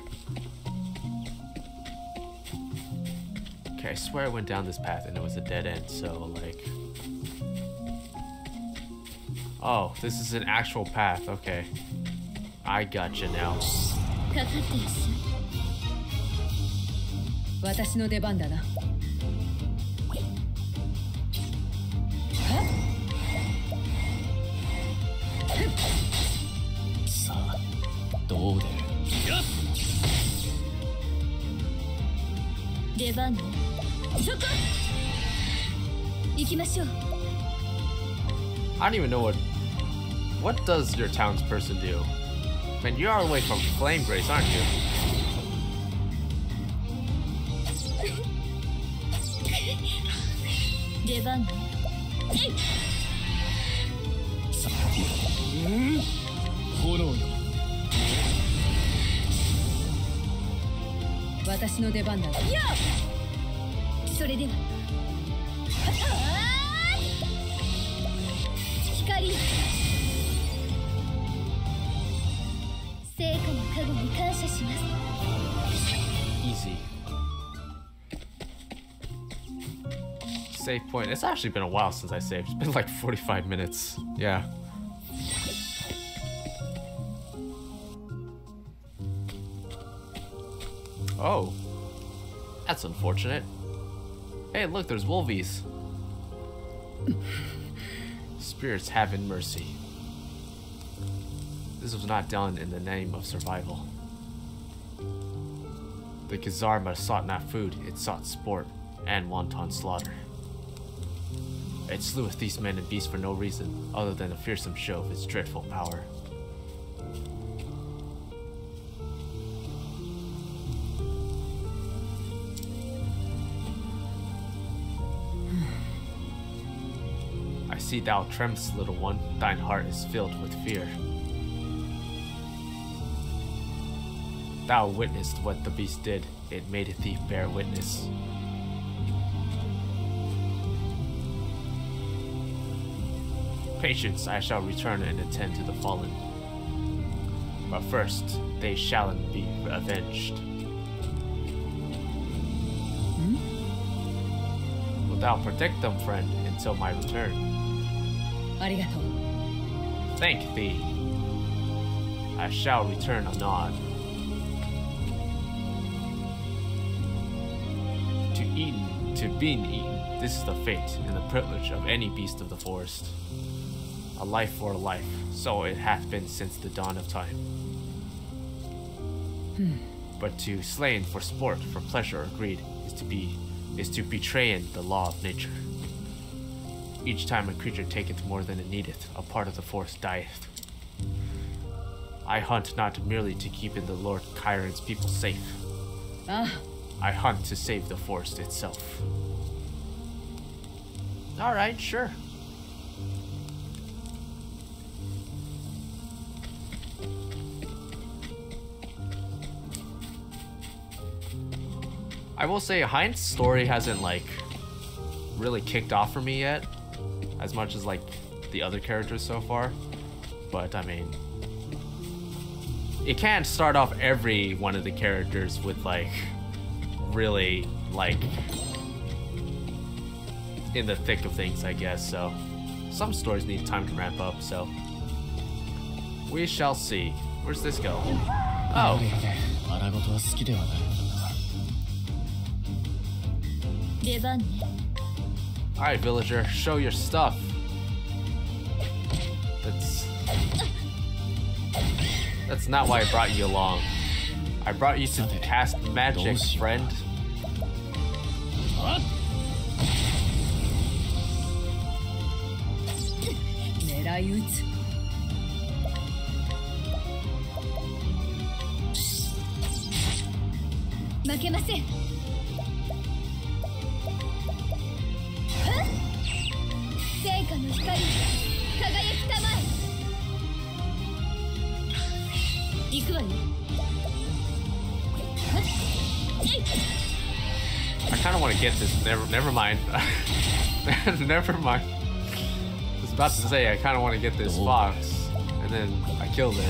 Okay, I swear I went down this path and it was a dead end, so like... Oh, this is an actual path, okay. I gotcha now. I don't even know what what does your townsperson do? Man, you are away from Flamesgrace, aren't you? Easy. Save point. It's actually been a while since I saved. It's been like forty-five minutes. Yeah. Oh. That's unfortunate. Hey, look, there's wolvies. Spirits having mercy. This was not done in the name of survival. The Gazarma sought not food, it sought sport and wanton slaughter. It sleweth these men and beasts for no reason other than the fearsome show of its dreadful power. I see thou tremblest, little one, thine heart is filled with fear. Thou witnessed what the beast did, it made thee bear witness. Patience, I shall return and attend to the fallen. But first, they shall be avenged. Hmm? Wilt thou protect them, friend, until my return? Arigato. Thank thee. I shall return anon. To eaten, to being eaten, this is the fate and the privilege of any beast of the forest. A life for a life, so it hath been since the dawn of time. Hmm. But to slain for sport, for pleasure or greed, is to be is to betray the law of nature. Each time a creature taketh more than it needeth, a part of the forest dieth. I hunt not merely to keep in the Lord Chiron's people safe. Ah. I hunt to save the forest itself. Alright, sure. I will say H'aanit's story hasn't like really kicked off for me yet as much as like the other characters so far, but I mean it can't start off every one of the characters with like really like in the thick of things, I guess, so some stories need time to ramp up, so we shall see. Where's this go? Oh. Alright, villager, show your stuff. That's... That's not why I brought you along. I brought you to cast magic, friend. I kind of want to get this. Never, never mind. Never mind. I was about to say I kind of want to get this fox, and then I killed it.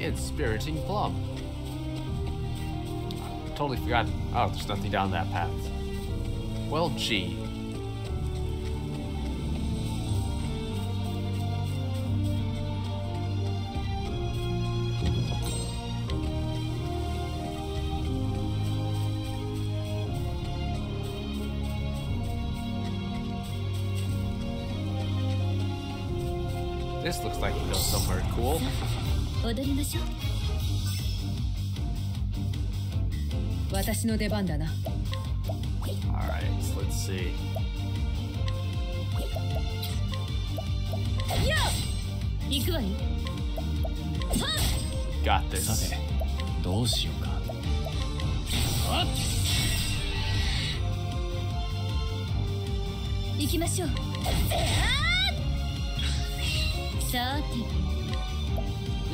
Inspiriting plum. I totally forgot. Oh, there's nothing down that path. Well, gee. This looks like it goes somewhere cool. Alright, let's see. Got this. You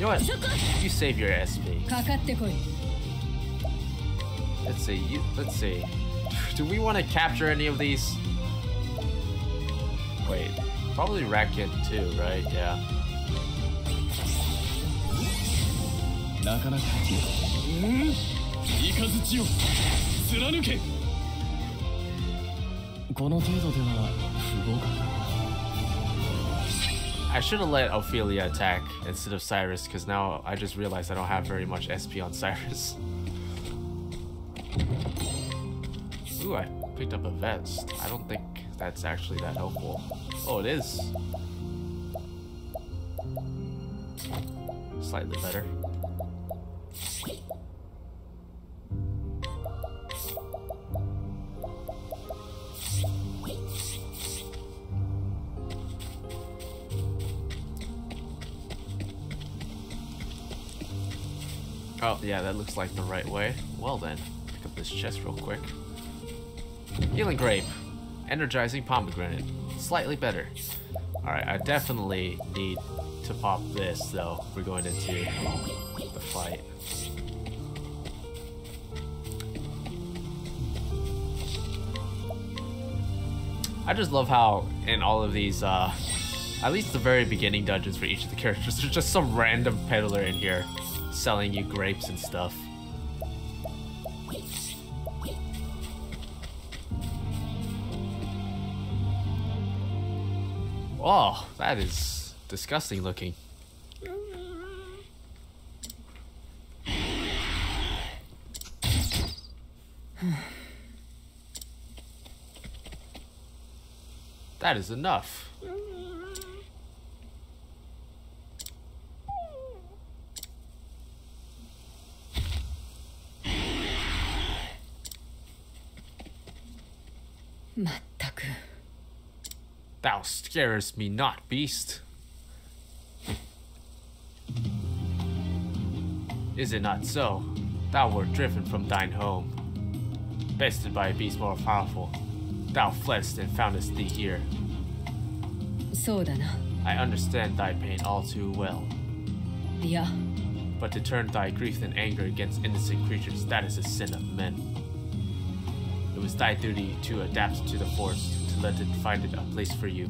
know what? You save your S P. Let's see. You, let's see. Do we want to capture any of these? Wait. Probably Racket too, right? Yeah. I should have let Ophilia attack instead of Cyrus, because now I just realized I don't have very much S P on Cyrus. Ooh, I picked up a vest. I don't think that's actually that helpful. Oh, it is. Slightly better. Oh, yeah, that looks like the right way. Well then, pick up this chest real quick. Healing grape. Energizing pomegranate. Slightly better. Alright, I definitely need to pop this, though. We're going into the fight. I just love how in all of these, uh, at least the very beginning dungeons for each of the characters, there's just some random peddler in here selling you grapes and stuff. Oh, that is disgusting looking. That is enough. Thou scarest me not, beast. Is it not so? Thou wert driven from thine home, bested by a beast more powerful. Thou flest and foundest thee here. I understand thy pain all too well. Yeah. But to turn thy grief and anger against innocent creatures, that is a sin of men. It was thy duty to adapt to the force, to let it find it a place for you.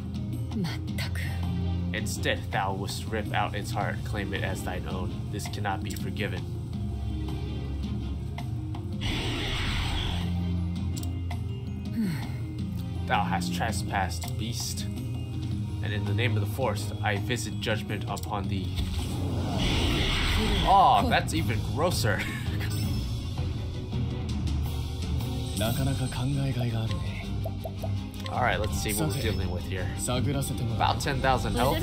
Instead, thou wouldst rip out its heart and claim it as thine own. This cannot be forgiven. Thou hast trespassed, beast, and in the name of the forest, I visit judgment upon thee. Aw, oh, that's even grosser. Alright, let's see what we're dealing with here. About ten thousand health.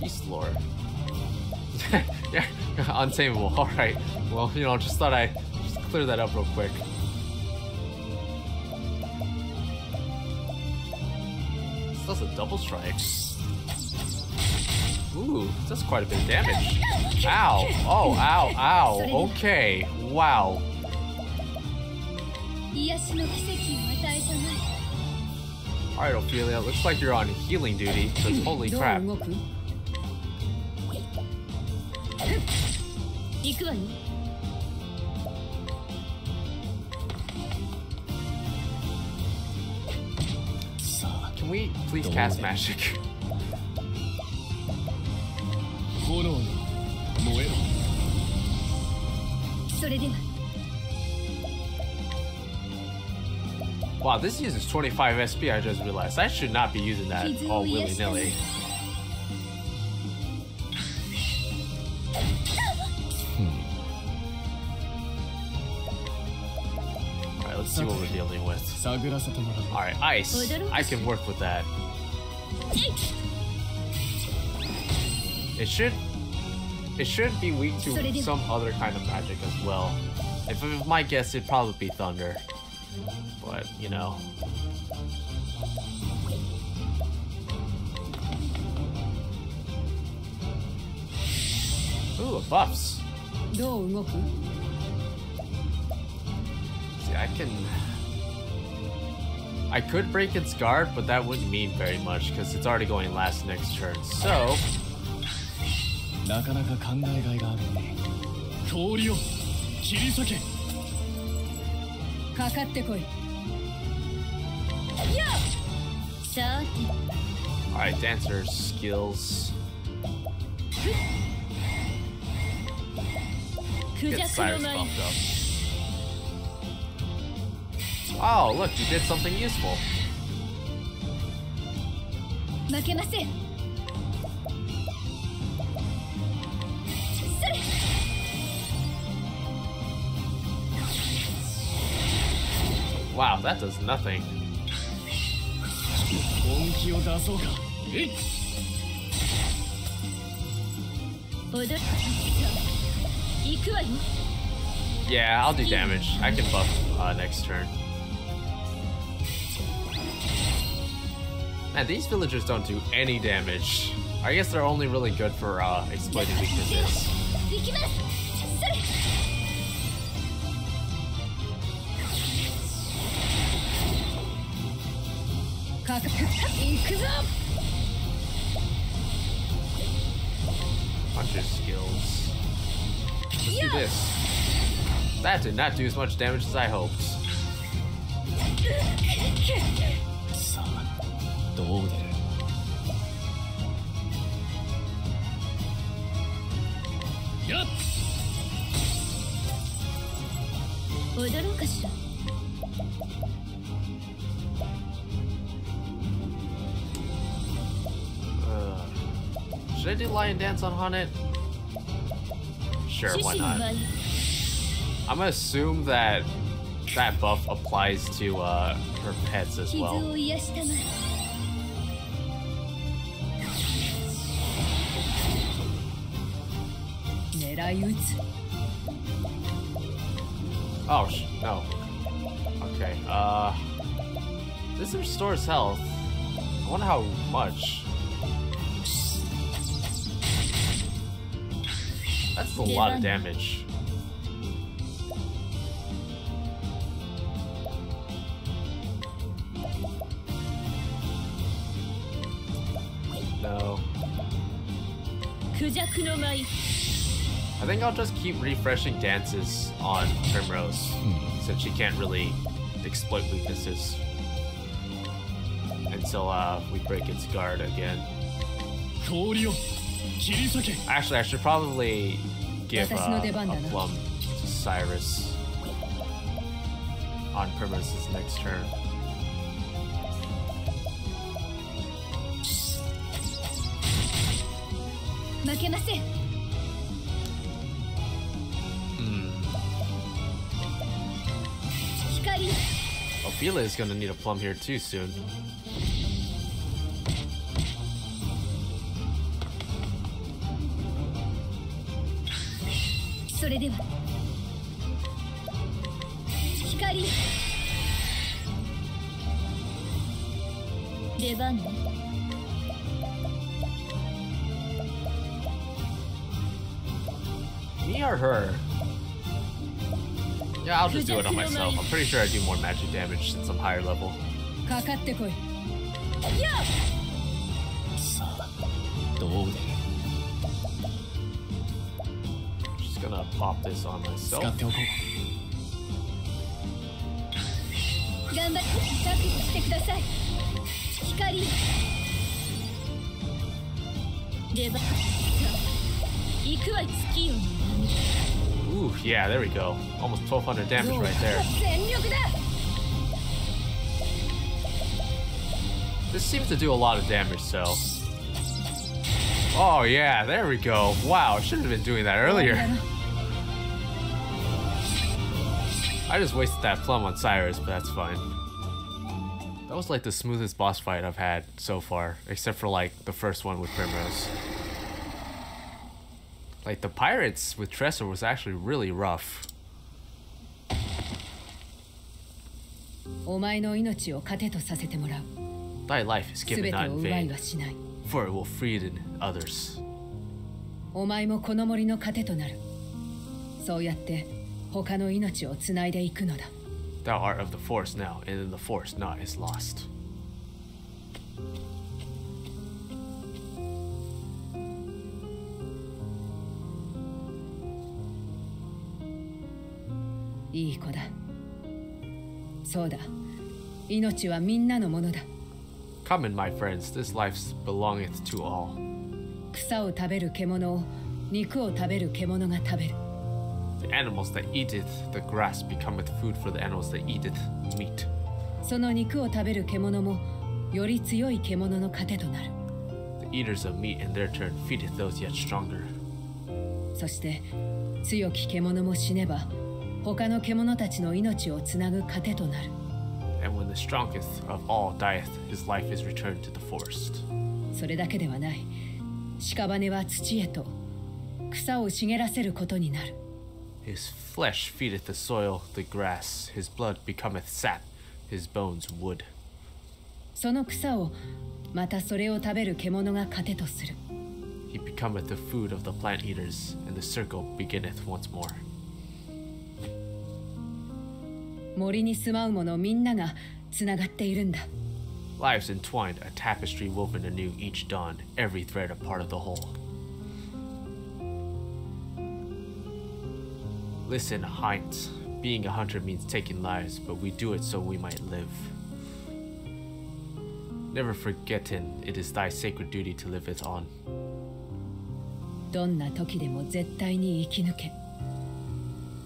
Beast Lord. Yeah, untamable. Alright. Well, you know, just thought I'd just clear that up real quick. So that's a double strike. Ooh, that's quite a bit of damage. Ow, oh, ow, ow, okay, wow. Alright, Ophilia, looks like you're on healing duty, because holy crap. Can we please cast magic? Wow, this uses twenty-five S P, I just realized. I should not be using that all willy-nilly. Hmm. Alright, let's see what we're dealing with. Alright, ice. I can work with that. It should it should be weak to some other kind of magic as well. If it, my guess, it'd probably be thunder. But you know. Ooh, it buffs. See, I can. I could break its guard, but that wouldn't mean very much because it's already going last next turn. So. Alright, dancer skills. Get Cyrus buffed up. Wow, look, you did something useful. Wow, that does nothing. Yeah, I'll do damage. I can buff uh, next turn. Man, these villagers don't do any damage. I guess they're only really good for uh, exploiting weaknesses. Hunter skills. Let's do this. That did not do as much damage as I hoped. Uh, should I do Lion Dance on H'aanit? Sure, why not? I'm gonna assume that that buff applies to uh, her pets as well. Oh, sh no. Okay, uh... this restores health. I wonder how much. That's a lot of damage. No. I think I'll just keep refreshing dances on Primrose, since she can't really exploit weaknesses until uh, we break its guard again. Actually, I should probably give uh, a plum to Cyrus on Primrose's next turn. Hmm. Ophilia is going to need a plum here too soon. Me or her? Yeah, I'll just do it on myself. I'm pretty sure I do more magic damage since I'm higher level. Gonna pop this on myself. Ooh, yeah, there we go. Almost twelve hundred damage right there. This seems to do a lot of damage, so. Oh, yeah, there we go. Wow, I should have been doing that earlier. I just wasted that plum on Cyrus, but that's fine. That was like the smoothest boss fight I've had so far, except for like the first one with Primrose. Like the pirates with Tressa was actually really rough. Thy life is given not in vain, for it will free it in others. Thou art of the forest now, and in the forest not is lost. Come in, my friends, this life belongeth to all. The animals that eateth the grass becometh food for the animals that eateth meat. その肉を食べる獣もより強い獣の糧となる。The eaters of meat in their turn feedeth those yet stronger. そして強き獣も死ねば他の獣たちの命をつなぐ糧となる。And when the strongest of all dieth, his life is returned to the forest. それだけではない。屍は土へと草を茂らせることになる。 His flesh feedeth the soil, the grass. His blood becometh sap. His bones wood. その草をまたそれを食べる獣が糧とする。 He becometh the food of the plant eaters, and the circle beginneth once more. 森に住まう者みんながつながっているんだ。 Lives entwined, a tapestry woven anew each dawn, every thread a part of the whole. Listen, H'aanit. Being a hunter means taking lives, but we do it so we might live. Never forgetting, it is thy sacred duty to live it on.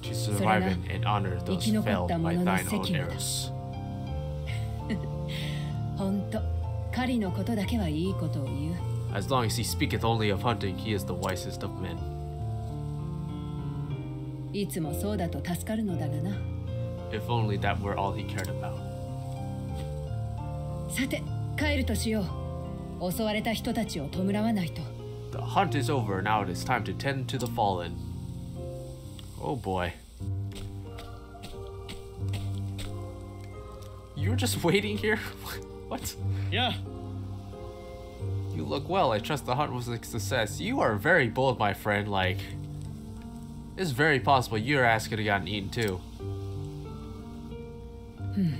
To survive in and honor those felled by thine own arrows. 本当、狩りのことだけはいいことを言う。 As long as he speaketh only of hunting, he is the wisest of men. いつもそうだと助かるのだがな。 If only that were all he cared about. さて、帰るとしよう。襲われた人たちを弔わないと。 The hunt is over, now it is time to tend to the fallen. Oh boy. You're just waiting here? What? Yeah. You look well. I trust the hunt was a success. You are very bold, my friend. Like, it's very possible your ass could have gotten eaten too. Hmm.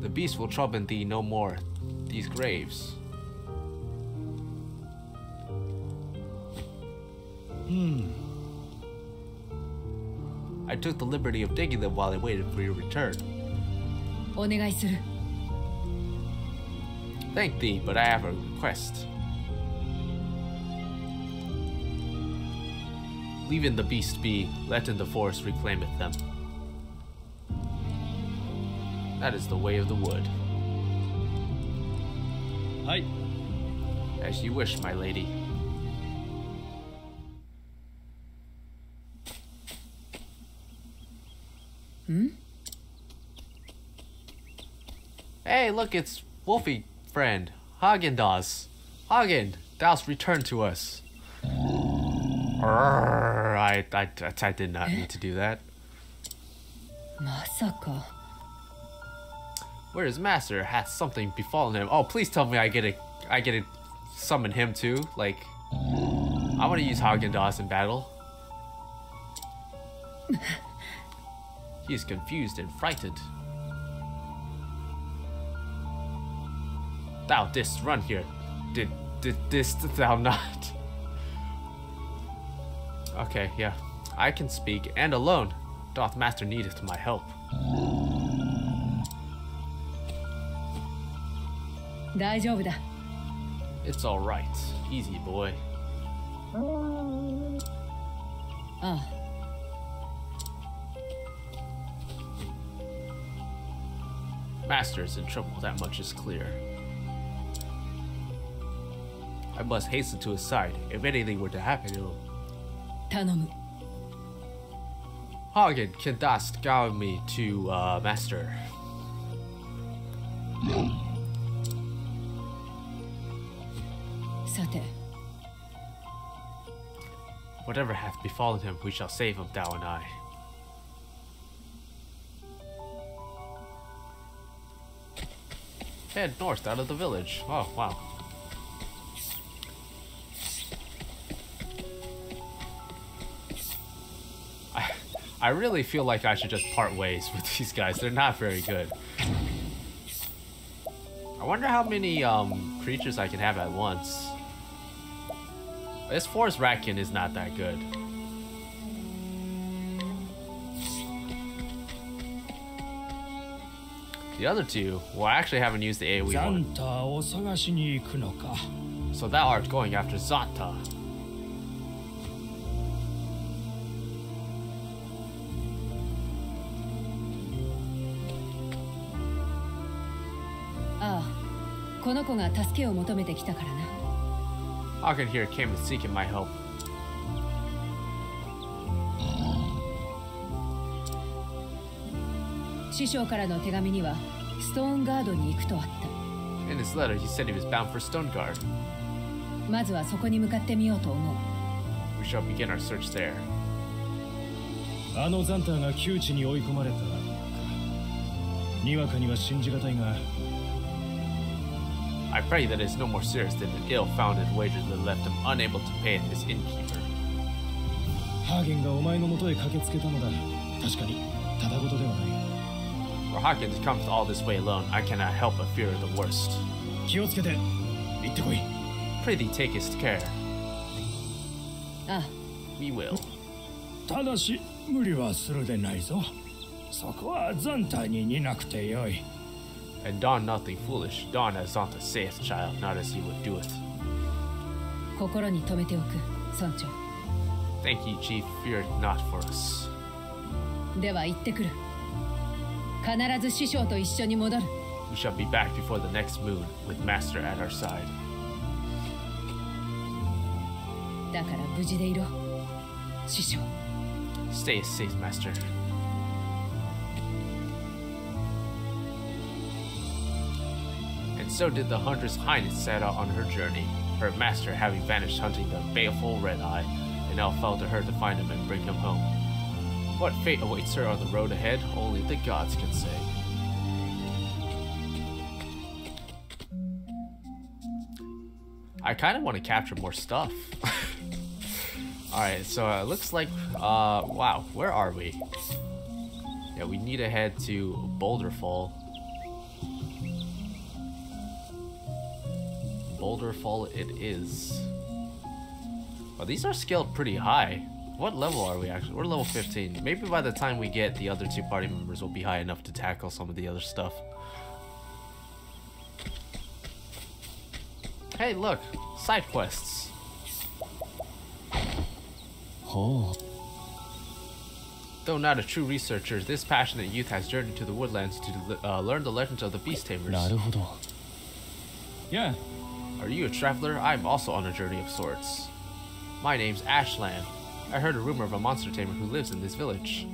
The beast will trouble thee no more. These graves. Hmm. I took the liberty of digging them while I waited for your return. Thank thee, but I have a request. Leaving the beast be, letting the forest reclaimeth them. That is the way of the wood. Aye. As you wish, my lady. Hmm? Hey, look, it's Wolfie friend, Hagen Dawes. Hagen, Dawes returned to us. Arr, I, I, I did not need to do that. Masako. Where is master? Hath something befallen him? Oh, please tell me I get a, I get to summon him too. Like, I want to use Hagen Dawes in battle. He is confused and frightened. Thou didst run here. Did did didst thou not? Okay, yeah. I can speak, and alone. Doth master needeth my help. It's alright. Easy, boy. Ah. Master is in trouble, that much is clear. I must hasten to his side. If anything were to happen, it'll... Tanomu. Hagen, can thou'st guide me to, uh, master? Sate. Whatever hath befallen him, we shall save him, thou and I. Head north, out of the village. Oh, wow. I really feel like I should just part ways with these guys. They're not very good. I wonder how many um, creatures I can have at once. This forest ratkin is not that good. The other two, well, I actually haven't used the AoE one. So thou art going after Zanta. Hagen here came seeking my help. In his letter, he said he was bound for Stonegard. We shall begin our search there. I pray that it is no more serious than an ill-founded wager that left him unable to pay his innkeeper. For Hagen to come all this way alone, I cannot help but fear the worst. Prithee, take his care. Ah. We will. And don nothing foolish, don as Ardante saith, child, not as he would do it. Thank ye, chief, fear not for us. We shall be back before the next moon, with master at our side. Stay safe, master. And so did the huntress H'aanit set out on her journey, her master having vanished hunting the baleful Red Eye, and now fell to her to find him and bring him home. What fate awaits her on the road ahead, only the gods can say. I kind of want to capture more stuff. Alright, so it uh, looks like, uh, wow, where are we? Yeah, we need to head to Boulderfall. Boulderfall it is. Well, these are scaled pretty high. What level are we actually? We're level fifteen. Maybe by the time we get the other two party members, we'll be high enough to tackle some of the other stuff. Hey, look, side quests. Oh. Though not a true researcher, this passionate youth has journeyed to the woodlands to uh, learn the legends of the beast tamers. Yeah. Are you a traveler? I am also on a journey of sorts. My name's Ashland. I heard a rumor of a monster tamer who lives in this village.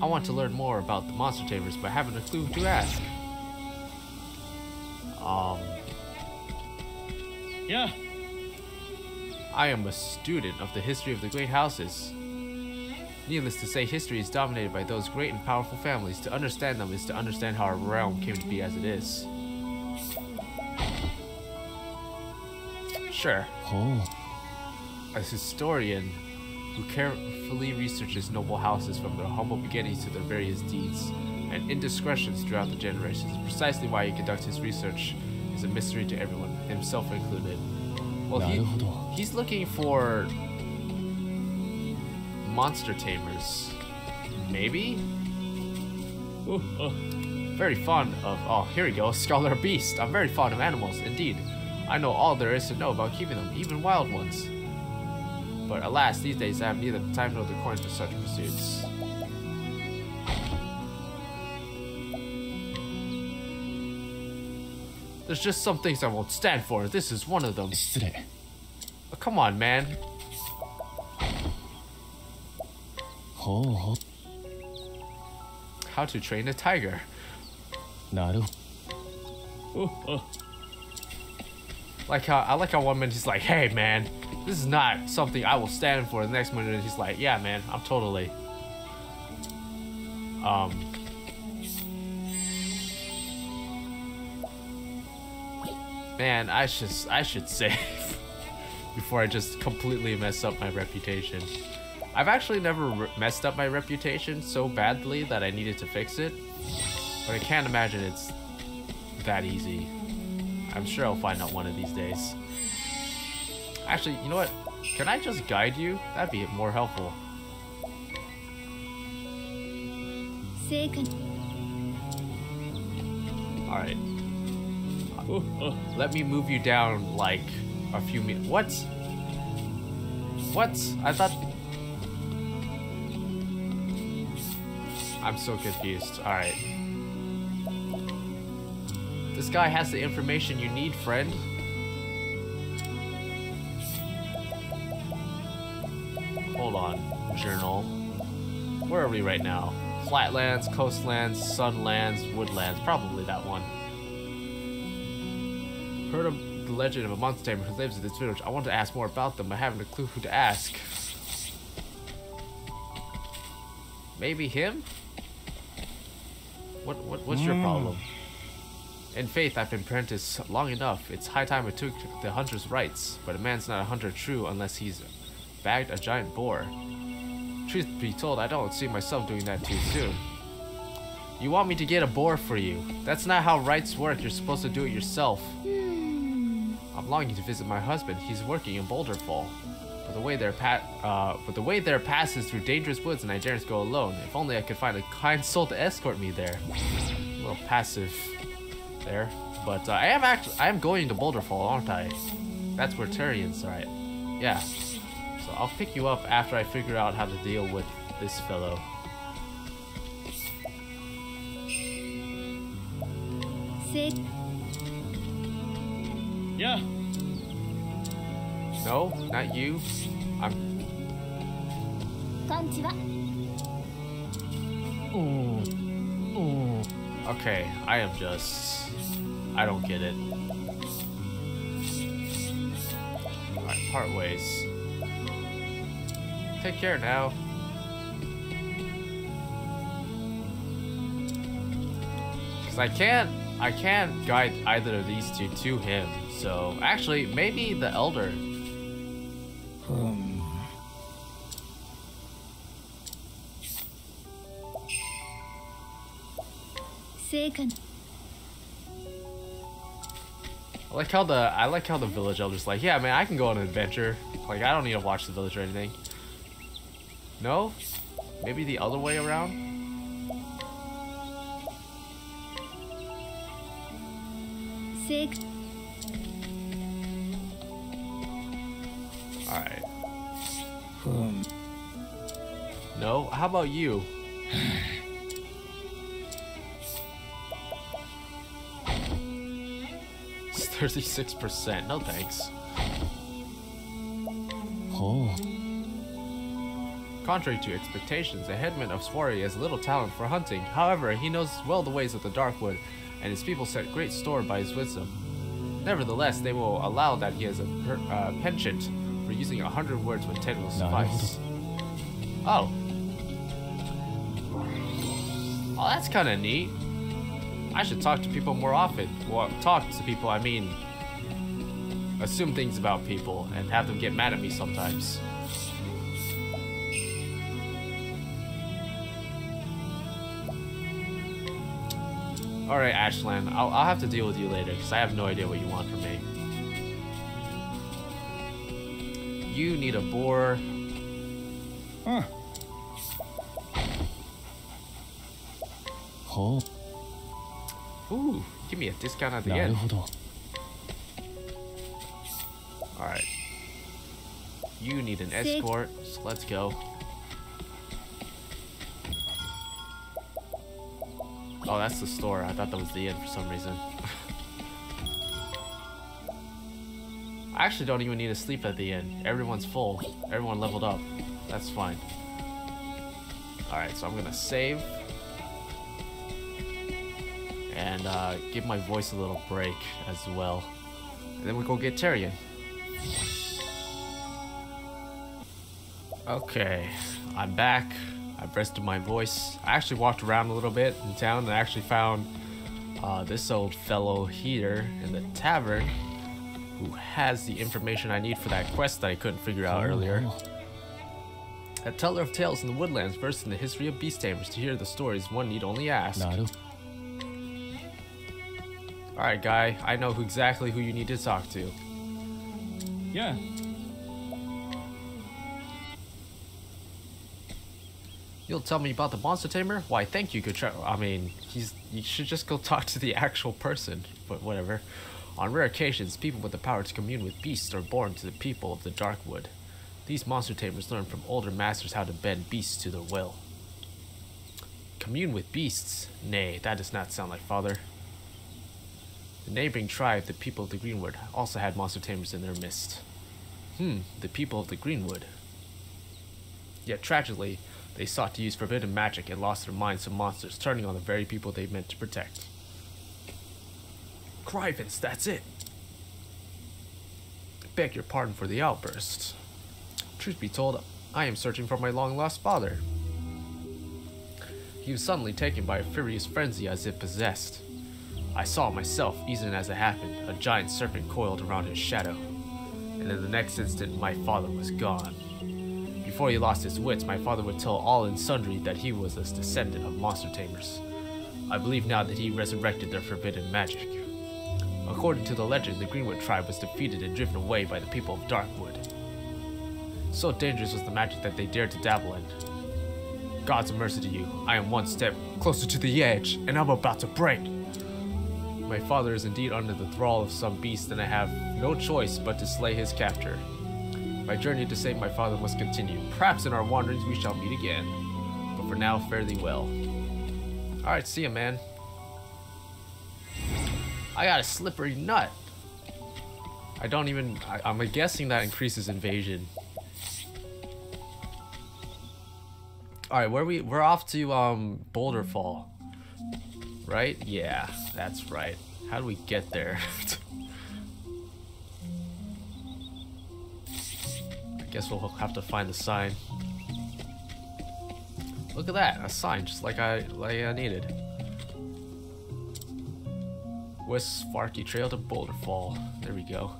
I want to learn more about the monster tamers, but haven't a clue to ask. Um. Yeah. I am a student of the history of the great houses. Needless to say, history is dominated by those great and powerful families. To understand them is to understand how our realm came to be as it is. Sure. Oh. A historian who carefully researches noble houses from their humble beginnings to their various deeds and indiscretions throughout the generations. Precisely why he conducts his research is a mystery to everyone, himself included. Well, he, he's looking for monster tamers, maybe? Ooh, uh. Very fond of, oh, here we go, Scholar Beast. I'm very fond of animals, indeed. I know all there is to know about keeping them, even wild ones. But alas, these days I have neither the time nor the coins for such pursuits. There's just some things I won't stand for. This is one of them. Oh, come on, man. Oh. How to train a tiger. Naru. Oh. Like how I like how one minute he's like, "Hey, man, this is not something I will stand for." The next minute he's like, "Yeah, man, I'm totally." Um. Man, I should I should save before I just completely mess up my reputation. I've actually never re messed up my reputation so badly that I needed to fix it, but I can't imagine it's that easy. I'm sure I'll find out one of these days. Actually, you know what? Can I just guide you? That'd be more helpful. All right. Let me move you down like a few meters. What? What? I thought. I'm so confused. Alright. This guy has the information you need, friend. Hold on, journal. Where are we right now? Flatlands, coastlands, sunlands, woodlands. Probably that one. Heard of the legend of a monster tamer who lives in this village. I want to ask more about them, but I haven't a clue who to ask. Maybe him? What, what, what's mm. your problem? In faith, I've been apprenticed long enough. It's high time I took the hunter's rights, but a man's not a hunter true unless he's bagged a giant boar. Truth be told, I don't see myself doing that too soon. You want me to get a boar for you? That's not how rights work. You're supposed to do it yourself. I'm longing to visit my husband. He's working in Boulderfall. But the way there pa uh, but the way there passes through dangerous woods and I daren't go alone. If only I could find a kind soul to escort me there. A little passive there. But uh, I am actually I am going to Boulderfall, aren't I? That's where Therion's, right? Yeah. So I'll pick you up after I figure out how to deal with this fellow. Sit. Yeah. No, not you. I'm. Konnichiwa. Ooh. Ooh. Okay, I am just. I don't get it. Alright, part ways. Take care now. Because I can't. I can't guide either of these two to him. So, actually, maybe the elder. Um. I like how the I like how the village elder's like, yeah, man, I can go on an adventure. Like, I don't need to watch the village or anything. No, maybe the other way around. Sick. Alright. Um. No? How about you? It's thirty-six percent. No thanks. Oh. Contrary to expectations, the headman of S'warkii has little talent for hunting. However, he knows well the ways of the Darkwood, and his people set great store by his wisdom. Nevertheless, they will allow that he has a per, uh, penchant for using a hundred words when ten will suffice. Oh. Oh, that's kind of neat. I should talk to people more often. Well, talk to people, I mean, assume things about people and have them get mad at me sometimes. Alright, Ashland, I'll, I'll have to deal with you later, because I have no idea what you want from me. You need a boar. Huh. Oh. Ooh, give me a discount at the end. Alright. You need an escort, so let's go. Oh, that's the store. I thought that was the end for some reason. I actually don't even need to sleep at the end. Everyone's full. Everyone leveled up. That's fine. Alright, so I'm gonna save. And uh, give my voice a little break as well. And then we go get Therion. Okay, I'm back. I've rested my voice. I actually walked around a little bit in town and I actually found uh, this old fellow here in the tavern who has the information I need for that quest that I couldn't figure out earlier. A teller of tales in the woodlands versed in the history of beast tamers. To hear the stories, one need only ask. Alright, guy. I know who exactly who you need to talk to. Yeah. You'll tell me about the monster tamer? Why, thank you, good try. I mean, he's you should just go talk to the actual person, but whatever. On rare occasions, people with the power to commune with beasts are born to the people of the Darkwood. These monster tamers learn from older masters how to bend beasts to their will. Commune with beasts? Nay, that does not sound like father. The neighboring tribe, the people of the Greenwood, also had monster tamers in their midst. Hmm, the people of the Greenwood. Yet tragically, they sought to use forbidden magic and lost their minds to monsters, turning on the very people they meant to protect. Crivens, that's it! Beg your pardon for the outburst. Truth be told, I am searching for my long-lost father. He was suddenly taken by a furious frenzy as if possessed. I saw myself, even as it happened, a giant serpent coiled around his shadow. And in the next instant, my father was gone. Before he lost his wits, my father would tell all and sundry that he was a descendant of monster tamers. I believe now that he resurrected their forbidden magic. According to the legend, the Greenwood tribe was defeated and driven away by the people of Darkwood. So dangerous was the magic that they dared to dabble in. God's mercy to you. I am one step closer to the edge, and I'm about to break. My father is indeed under the thrall of some beast, and I have no choice but to slay his captor. My journey to save my father must continue. Perhaps in our wanderings we shall meet again. But for now, fare thee well. Alright, see ya, man. I got a slippery nut. I don't even... I, I'm guessing that increases invasion. Alright, where we... We're off to um, Boulderfall. Right? Yeah, that's right. How do we get there? I guess we'll have to find the sign. Look at that, a sign just like I like I needed. West S'warkii Trail to Boulderfall. There we go.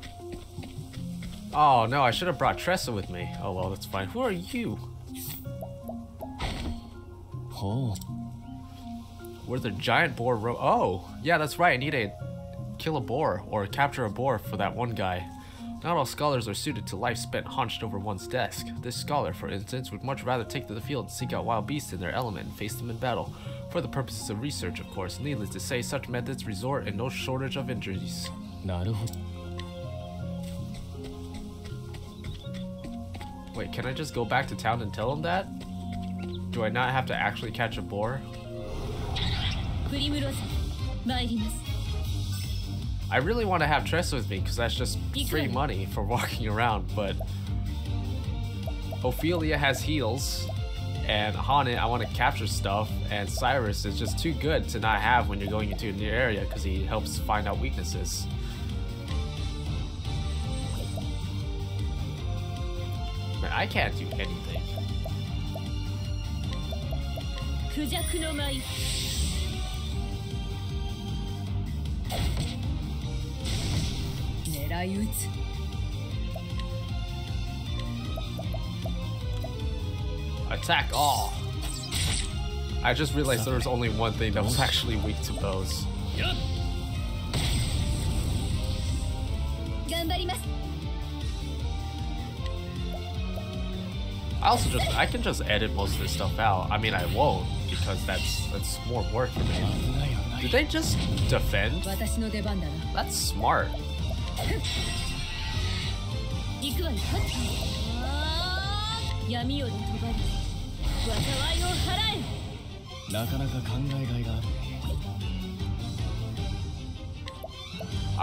Oh no, I should have brought Tressa with me. Oh well, that's fine. Who are you? Oh. Where the giant boar ro- Oh, yeah, that's right. I need to kill a boar or capture a boar for that one guy. Not all scholars are suited to life spent hunched over one's desk. This scholar, for instance, would much rather take to the field and seek out wild beasts in their element and face them in battle. For the purposes of research, of course. Needless to say, such methods result in no shortage of injuries. Wait, can I just go back to town and tell him that? Do I not have to actually catch a boar? I really want to have Tressa with me because that's just free money for walking around, but Ophilia has heals, and H'aanit, I want to capture stuff, and Cyrus is just too good to not have when you're going into a new area because he helps find out weaknesses. Man, I can't do anything. Attack all. I just realized there was only one thing that was actually weak to bows. I also just I can just edit most of this stuff out. I mean, I won't because that's that's more work for me. Did they just defend? That's smart. I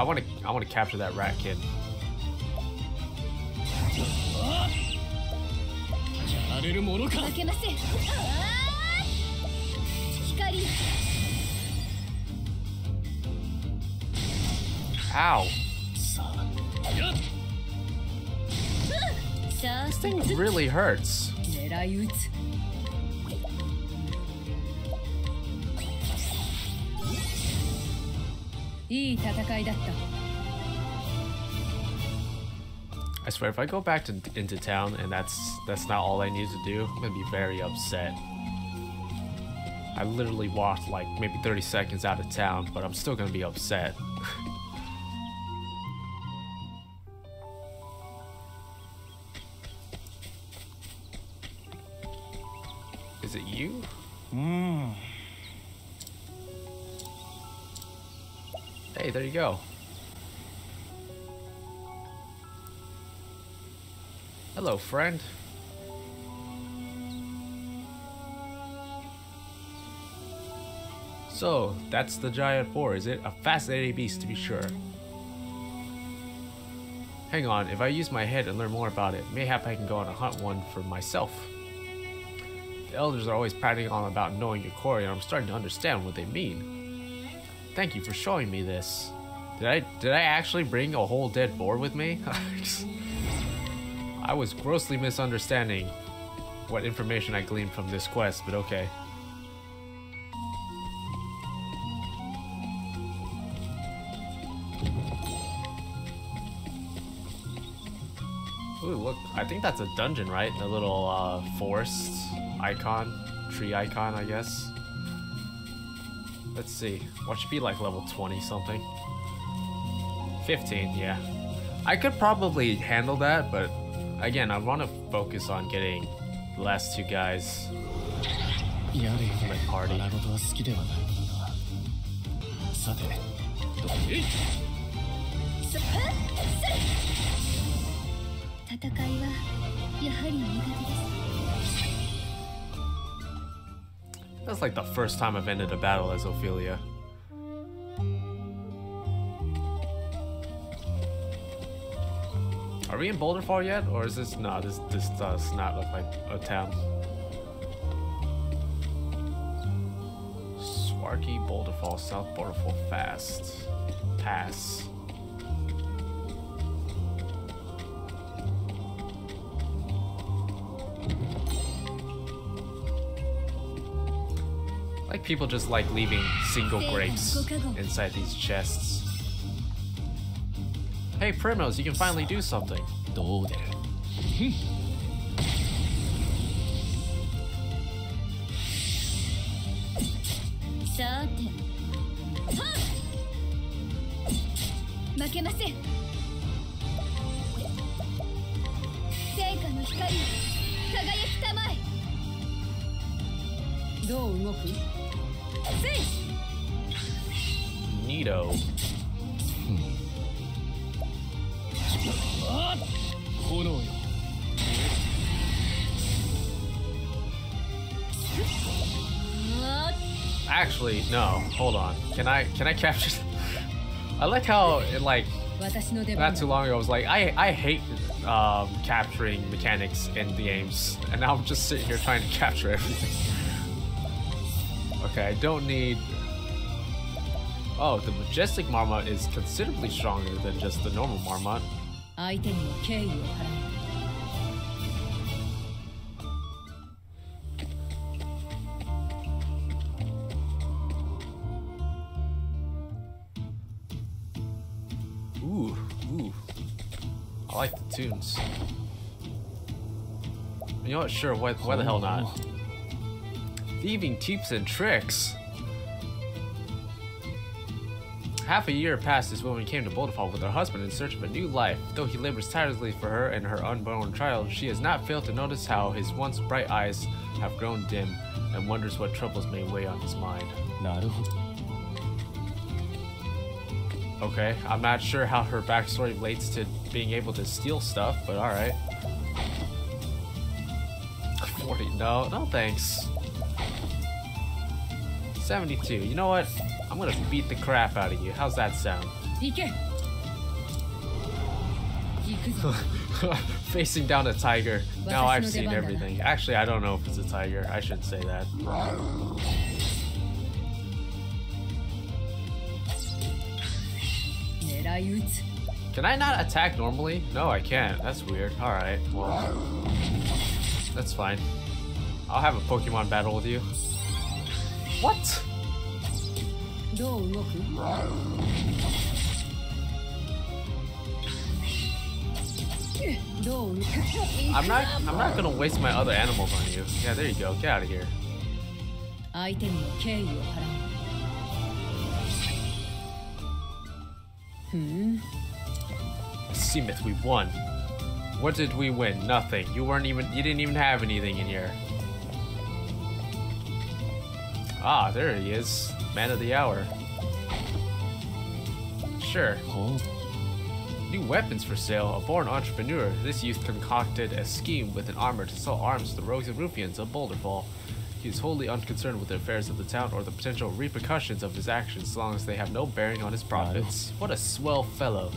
want to I want to capture that rat kid. Ow. This thing really hurts. I swear, if I go back to, into town and that's that's not all I need to do, I'm gonna be very upset. I literally walked like maybe thirty seconds out of town, but I'm still gonna be upset. Is it you? Mm. Hey, there you go. Hello, friend. So, that's the giant boar, is it? A fascinating beast, to be sure. Hang on, if I use my head and learn more about it, mayhap I can go on a hunt one for myself. The elders are always prattling on about knowing your quarry, and I'm starting to understand what they mean. Thank you for showing me this. Did I, did I actually bring a whole dead boar with me? I was grossly misunderstanding what information I gleaned from this quest, but okay. Ooh, look, I think that's a dungeon, right? A little uh, forest icon, tree icon, I guess. Let's see, what should be like level twenty something? fifteen, yeah. I could probably handle that, but again, I want to focus on getting the last two guys in my party. That's like the first time I've ended a battle as Ophilia. Are we in Boulderfall yet, or is this no? This this does not look like a town. S'warkii, Boulderfall, South Boulderfall, Fast Pass. Like people just like leaving single grapes inside these chests. Hey Primrose, you can finally do something. Neato. Actually, no. Hold on. Can I can I capture? I like how it like not too long ago I was like I I hate um, capturing mechanics in the games, and now I'm just sitting here trying to capture everything. Okay, I don't need. Oh, the majestic marmot is considerably stronger than just the normal marmot. Ooh, ooh. I like the tunes. You know what? Sure, why, why the hell not? Thieving tips and tricks. Half a year passed as woman came to Boulderfall with her husband in search of a new life. Though he labors tirelessly for her and her unborn child, she has not failed to notice how his once bright eyes have grown dim and wonders what troubles may weigh on his mind. Okay, I'm not sure how her backstory relates to being able to steal stuff, but alright. forty, no, no thanks. seventy-two, you know what? I'm gonna beat the crap out of you. How's that sound? Facing down a tiger. Now I've seen everything. Actually, I don't know if it's a tiger. I shouldn't say that. Can I not attack normally? No, I can't. That's weird. Alright. That's fine. I'll have a Pokemon battle with you. What? I'm not I'm not gonna waste my other animals on you. Yeah, there you go, get out of here. Hmm. Seemeth we won. What did we win? Nothing. You weren't even you didn't even have anything in here. Ah, there he is. Man of the hour. Sure. Oh. New weapons for sale. A born entrepreneur. This youth concocted a scheme with an armor to sell arms to the rogues and ruffians of Boulderfall. He is wholly unconcerned with the affairs of the town or the potential repercussions of his actions, so long as they have no bearing on his profits. What a swell fellow.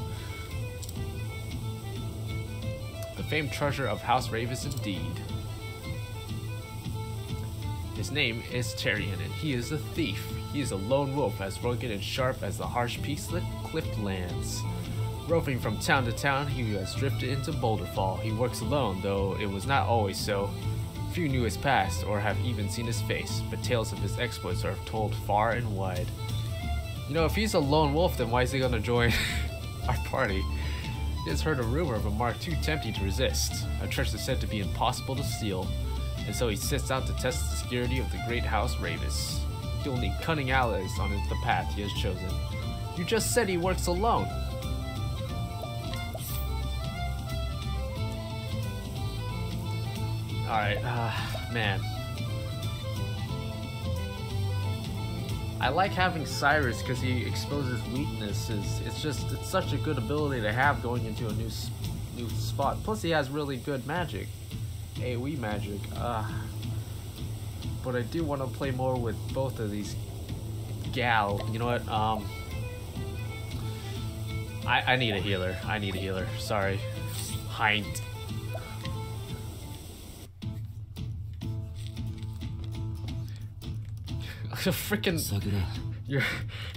The famed treasure of House Ravus indeed. His name is Therion, and he is a thief. He is a lone wolf, as rugged and sharp as the harsh peak-clipped lands. Roving from town to town, he has drifted into Boulderfall. He works alone, though it was not always so. Few knew his past, or have even seen his face, but tales of his exploits are told far and wide. You know, if he's a lone wolf, then why is he gonna join our party? He has heard a rumor of a mark too tempting to resist, a treasure said to be impossible to steal, and so he sets out to test the security of the great House Ravus. He will need cunning allies on the path he has chosen. You just said he works alone! Alright, uh, man. I like having Cyrus because he exposes weaknesses. It's just, it's such a good ability to have going into a new new spot. Plus he has really good magic. AoE magic. Uh, but I do want to play more with both of these gal. You know what? Um, I, I need a healer. I need a healer. Sorry. H'aanit. Freaking suck it up. Your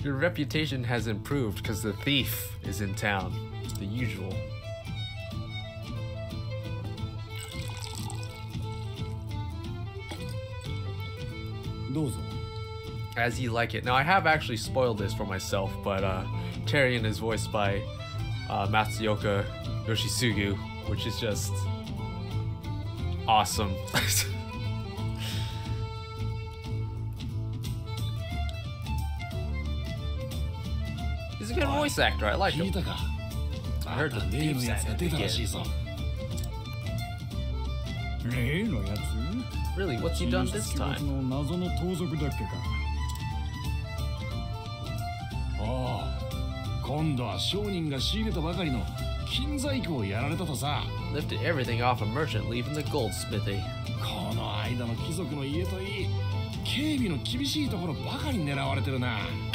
your reputation has improved because the thief is in town. The usual. As you like it. Now I have actually spoiled this for myself, but uh, Therion is voiced by uh, Matsuoka Yoshisugu, which is just awesome. He's a good voice actor, I like him. I heard the theme at the beginning. Really, what's he done this time? Lifted everything off a merchant, leaving the goldsmithy.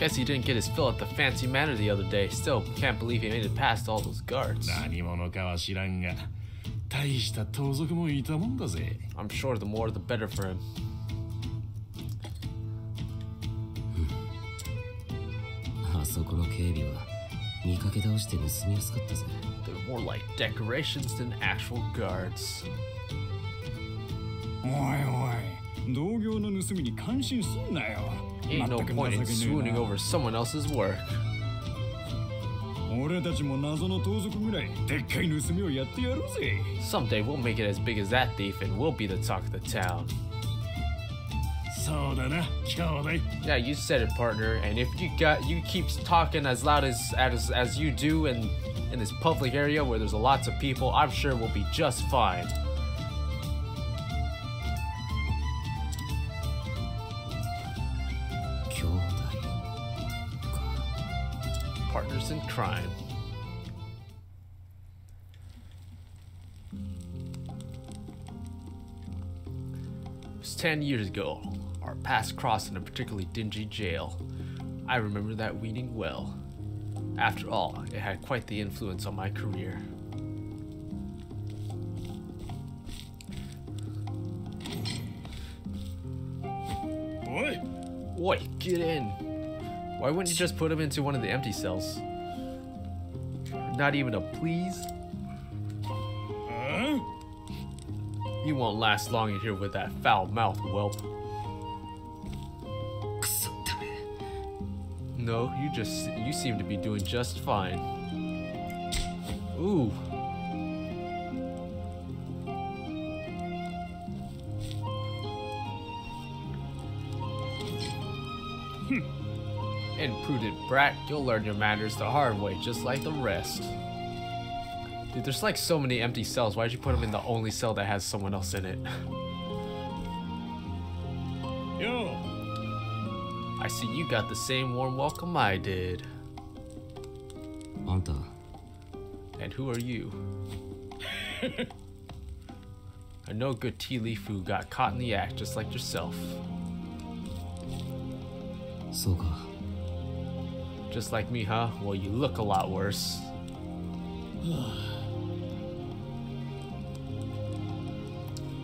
Guess he didn't get his fill at the fancy manor the other day. Still, can't believe he made it past all those guards. I'm sure the more the better for him. They're more like decorations than actual guards. Ain't no point in swooning over someone else's work. Someday we'll make it as big as that thief and we'll be the talk of the town. Yeah, you said it, partner, and if you got you keep talking as loud as as, as you do and in, in this public area where there's lots of people, I'm sure we'll be just fine. Partners in crime. It was ten years ago. Our paths crossed in a particularly dingy jail. I remember that weaning well. After all, it had quite the influence on my career. Boy, boy, get in. Why wouldn't you just put him into one of the empty cells? Not even a please? Huh? You won't last long in here with that foul mouth, whelp. No, you just, you seem to be doing just fine. Ooh. Imprudent brat, you'll learn your manners the hard way, just like the rest. Dude, there's like so many empty cells. Why'd you put them in the only cell that has someone else in it? Yo. I see you got the same warm welcome I did. Anta. And who are you? A no good tea leaf who got caught in the act just like yourself. So just like me, huh? Well, you look a lot worse.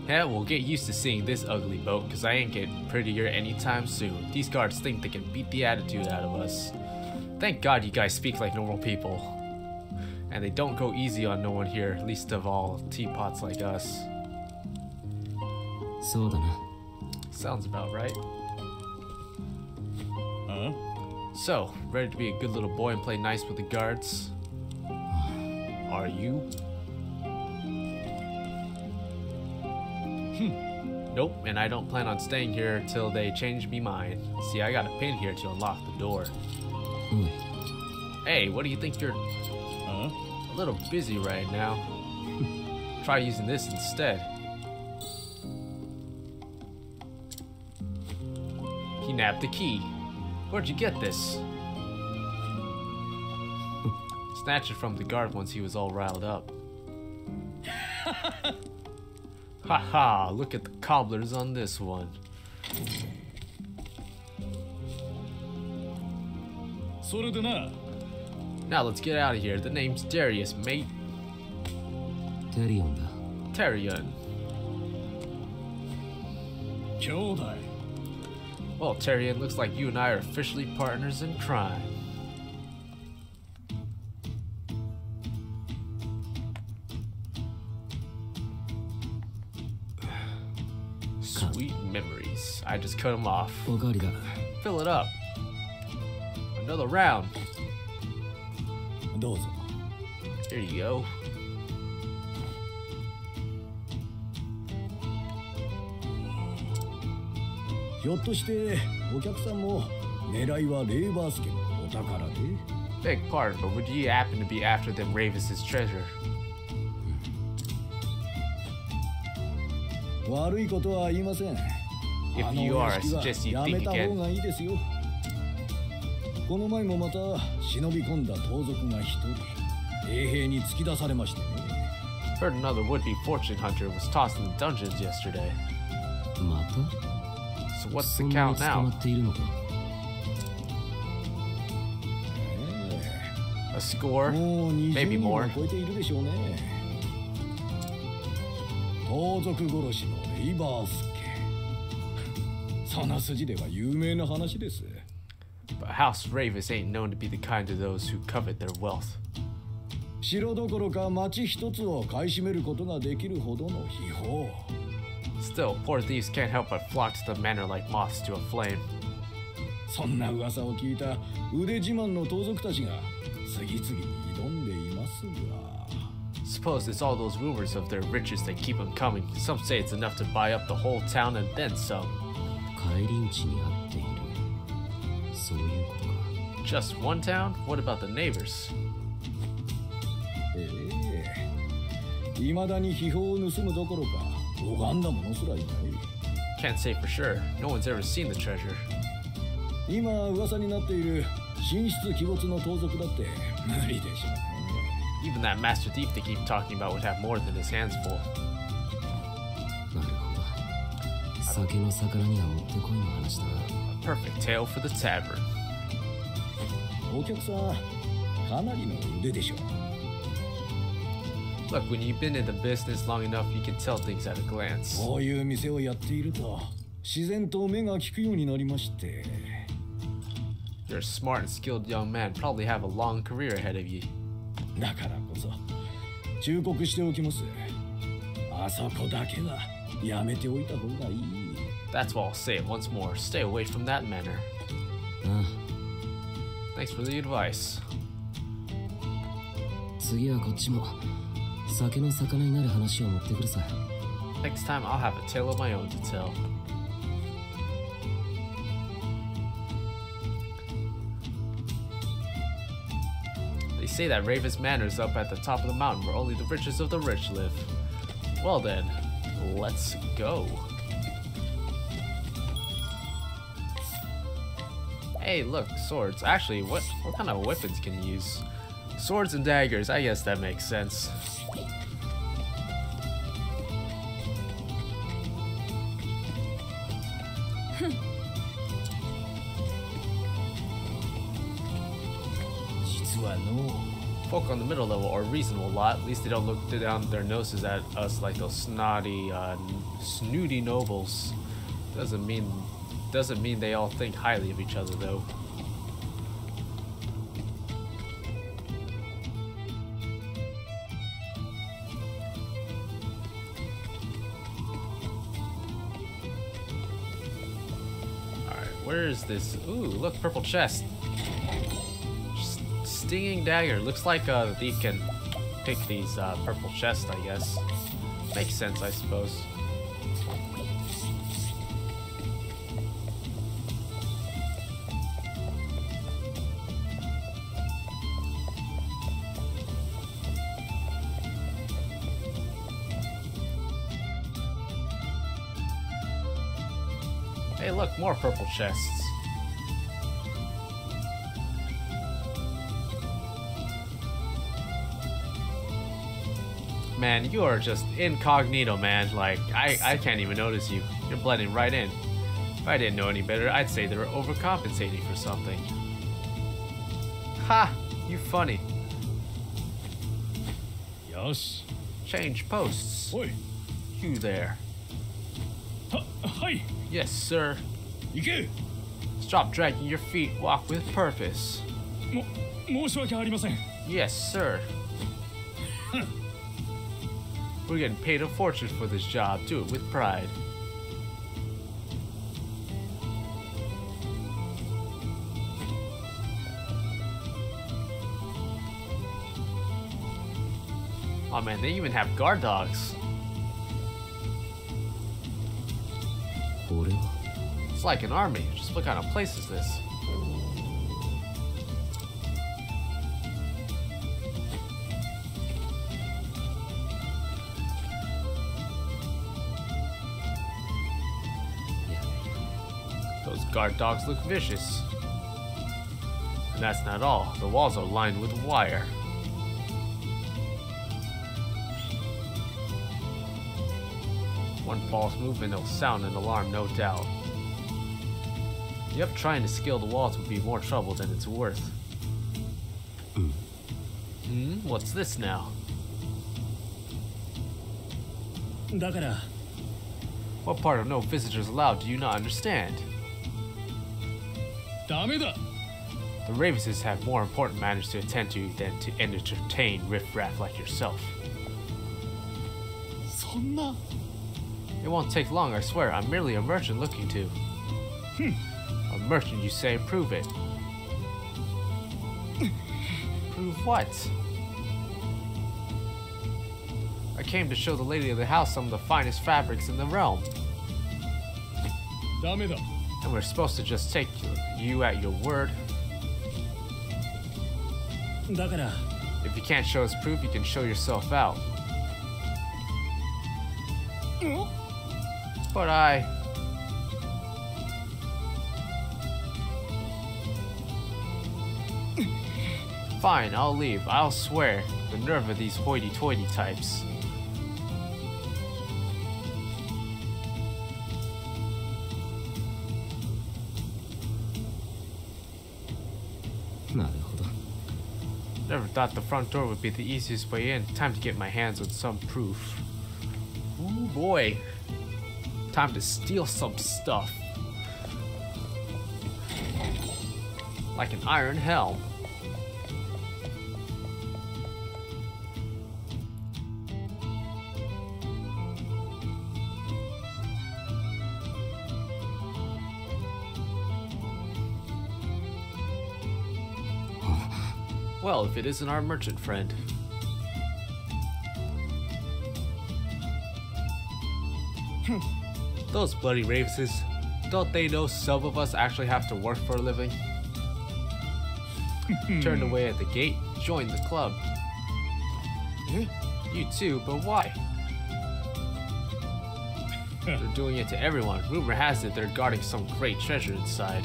Yeah, we'll get used to seeing this ugly boat, because I ain't getting prettier anytime soon. These guards think they can beat the attitude out of us. Thank God you guys speak like normal people. And they don't go easy on no one here, least of all teapots like us. So sounds about right. Uh huh? So, ready to be a good little boy and play nice with the guards? Are you? Hm. Nope, and I don't plan on staying here till they change me mind. See, I got a pin here to unlock the door. Ooh. Hey, what do you think you're... Huh? A little busy right now. Try using this instead. He nabbed the key. Where'd you get this? Snatched it from the guard once he was all riled up. Ha ha, look at the cobblers on this one. Now let's get out of here. The name's Darius, mate. Therion. Therion. Kyodai. Well, Therion, looks like you and I are officially partners in crime. Sweet memories. I just cut him off. Fill it up. Another round. There you go. Beg pardon, but would you happen to be after them Ravus' treasure? If you are, I suggest you think again. Heard another would-be fortune hunter was tossed in the dungeons yesterday. So what's the count now? A score? Maybe more. But House Ravus ain't known to be the kind of those who covet their wealth. Still, poor thieves can't help but flock to the manor like moths to a flame. Suppose it's all those rumors of their riches that keep them coming. Some say it's enough to buy up the whole town and then some. Just one town? What about the neighbors? Can't say for sure. No one's ever seen the treasure. Even that master thief they keep talking about would have more than his hands full. A perfect tale for the tavern. Look, when you've been in the business long enough, you can tell things at a glance. You're a smart and skilled young man, probably have a long career ahead of you. That's why I'll say it once more. Stay away from that manor. Uh. Thanks for the advice. Next time I'll have a tale of my own to tell. They say that Ravus Manor is up at the top of the mountain where only the richest of the rich live. Well then, let's go. Hey look, swords. Actually, what, what kind of weapons can you use? Swords and daggers, I guess that makes sense. Folk on the middle level are a reasonable lot. At least they don't look down their noses at us like those snotty, uh, snooty nobles. Doesn't mean, doesn't mean they all think highly of each other, though. Alright, where is this? Ooh, look, purple chest. Stinging dagger. Looks like uh, they can pick these uh, purple chests, I guess. Makes sense, I suppose. Hey, look, more purple chests. Man, you are just incognito, man. Like, I, I can't even notice you. You're blending right in. If I didn't know any better, I'd say they were overcompensating for something. Ha! You funny. Yes? Change posts. Oi. You there. Hi. Yes, sir. You go. Stop dragging your feet. Walk with purpose. Yes, sir. We're getting paid a fortune for this job. Do it with pride. Oh man, they even have guard dogs. It's like an army. Just what kind of place is this? Guard dogs look vicious. And that's not all. The walls are lined with wire. One false movement will sound an alarm, no doubt. Yep, trying to scale the walls would be more trouble than it's worth. Mm. Hmm? What's this now? What part of no visitors allowed do you not understand? The Ravuses have more important matters to attend to than to entertain riffraff like yourself. It won't take long, I swear. I'm merely a merchant looking to. Hmm. A merchant, you say? Prove it. Prove what? I came to show the lady of the house some of the finest fabrics in the realm. And we're supposed to just take you at your word. If you can't show us proof, you can show yourself out. But I... Fine, I'll leave. I'll swear. The nerve of these hoity-toity types. Never thought the front door would be the easiest way in. Time to get my hands on some proof. Ooh boy. Time to steal some stuff. Like an iron helm. Well, if it isn't our merchant friend. Those bloody Ravuses, don't they know some of us actually have to work for a living? Turned away at the gate, join the club. You too, but why? They're doing it to everyone. Rumor has it they're guarding some great treasure inside.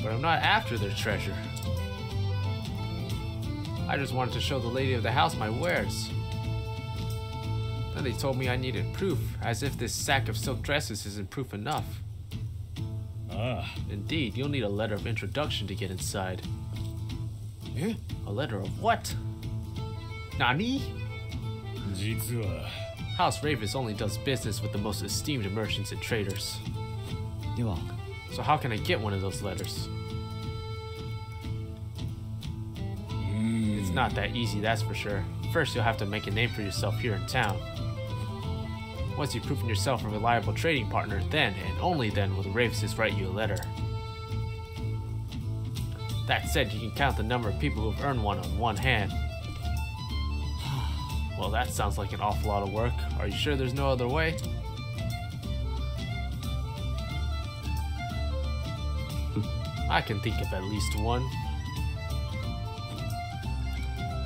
But I'm not after their treasure. I just wanted to show the lady of the house my wares. Then they told me I needed proof, as if this sack of silk dresses isn't proof enough. Ah. Indeed, you'll need a letter of introduction to get inside. Eh? A letter of what? Nani? House Ravus only does business with the most esteemed merchants and traders. So how can I get one of those letters? Mm. It's not that easy, that's for sure. First, you'll have to make a name for yourself here in town. Once you've proven yourself a reliable trading partner, then and only then will the Ravuses write you a letter. That said, you can count the number of people who've earned one on one hand. Well, that sounds like an awful lot of work. Are you sure there's no other way? I can think of at least one.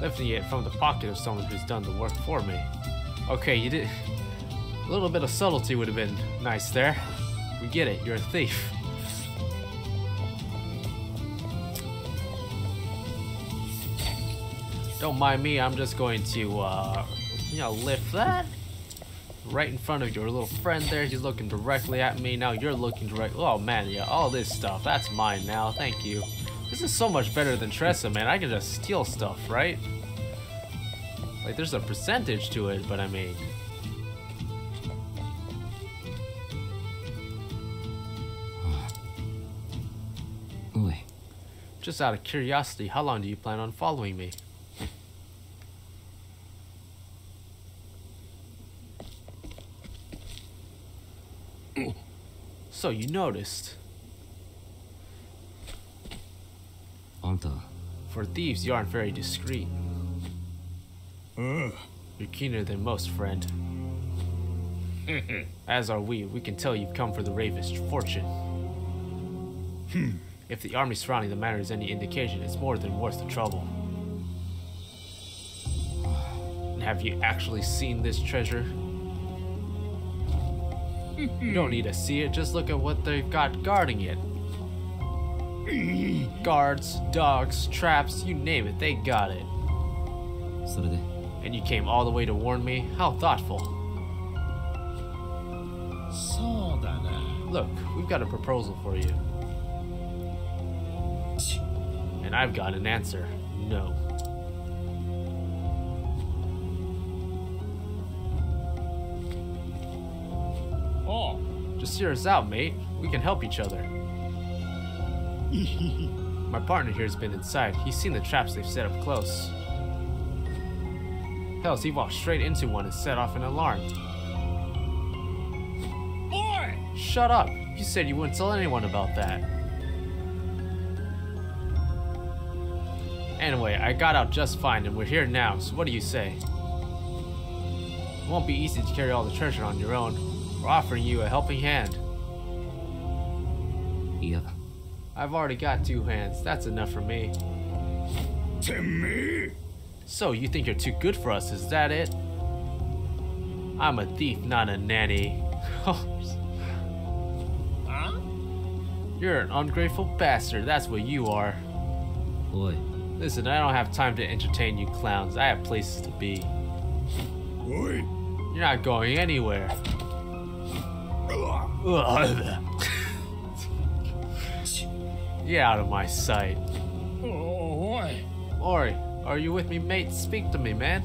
Lifting it from the pocket of someone who's done the work for me. Okay, you did. A little bit of subtlety would have been nice there. We get it, you're a thief. Don't mind me, I'm just going to, uh, you know, lift that. Right in front of your little friend there. He's looking directly at me. Now you're looking directly. Oh, man, yeah, all this stuff. That's mine now. Thank you. This is so much better than Tressa, man. I can just steal stuff, right? Like, there's a percentage to it, but I mean... Just out of curiosity, how long do you plan on following me? So you noticed. For thieves, you aren't very discreet. You're keener than most, friend. As are we, we can tell you've come for the Ravus fortune. If the army surrounding the manor is any indication, it's more than worth the trouble. And have you actually seen this treasure? You don't need to see it, just look at what they've got guarding it. Guards, dogs, traps, you name it, they got it. And you came all the way to warn me? How thoughtful. Look, we've got a proposal for you. And I've got an answer. No. Oh. Just hear us out, mate. We can help each other. My partner here has been inside. He's seen the traps they've set up close. Hells, he walked straight into one and set off an alarm. Boy! Shut up! You said you wouldn't tell anyone about that. Anyway, I got out just fine and we're here now, so what do you say? It won't be easy to carry all the treasure on your own. We're offering you a helping hand. Yeah. I've already got two hands, that's enough for me. To me? So you think you're too good for us, is that it? I'm a thief, not a nanny. Huh? You're an ungrateful bastard, that's what you are. Boy. Listen, I don't have time to entertain you clowns. I have places to be. Oi. You're not going anywhere. Get out of my sight. Oh, Ori, are you with me, mate? Speak to me, man.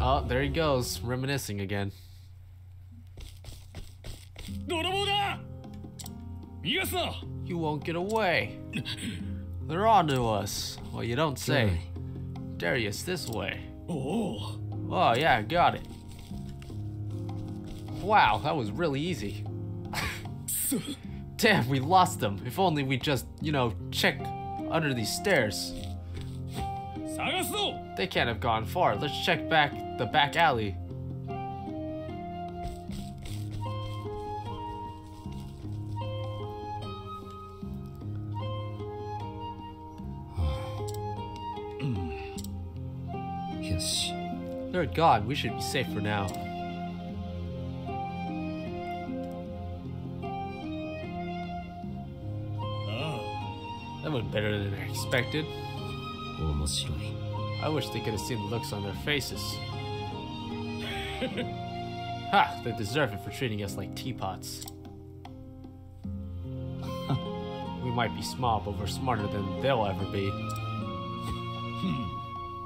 Oh, there he goes, reminiscing again. Yes, sir. You won't get away. They're on to us. Well, you don't say. Darius, this way. Oh. Oh, yeah, got it. Wow, that was really easy. Damn, we lost them. If only we just, you know, check under these stairs. They can't have gone far. Let's check back the back alley. Lord God, we should be safe for now. Oh. That went better than I expected. Almost. I wish they could have seen the looks on their faces. Ha! They deserve it for treating us like teapots. might be smart, but we're smarter than they'll ever be. Hmm.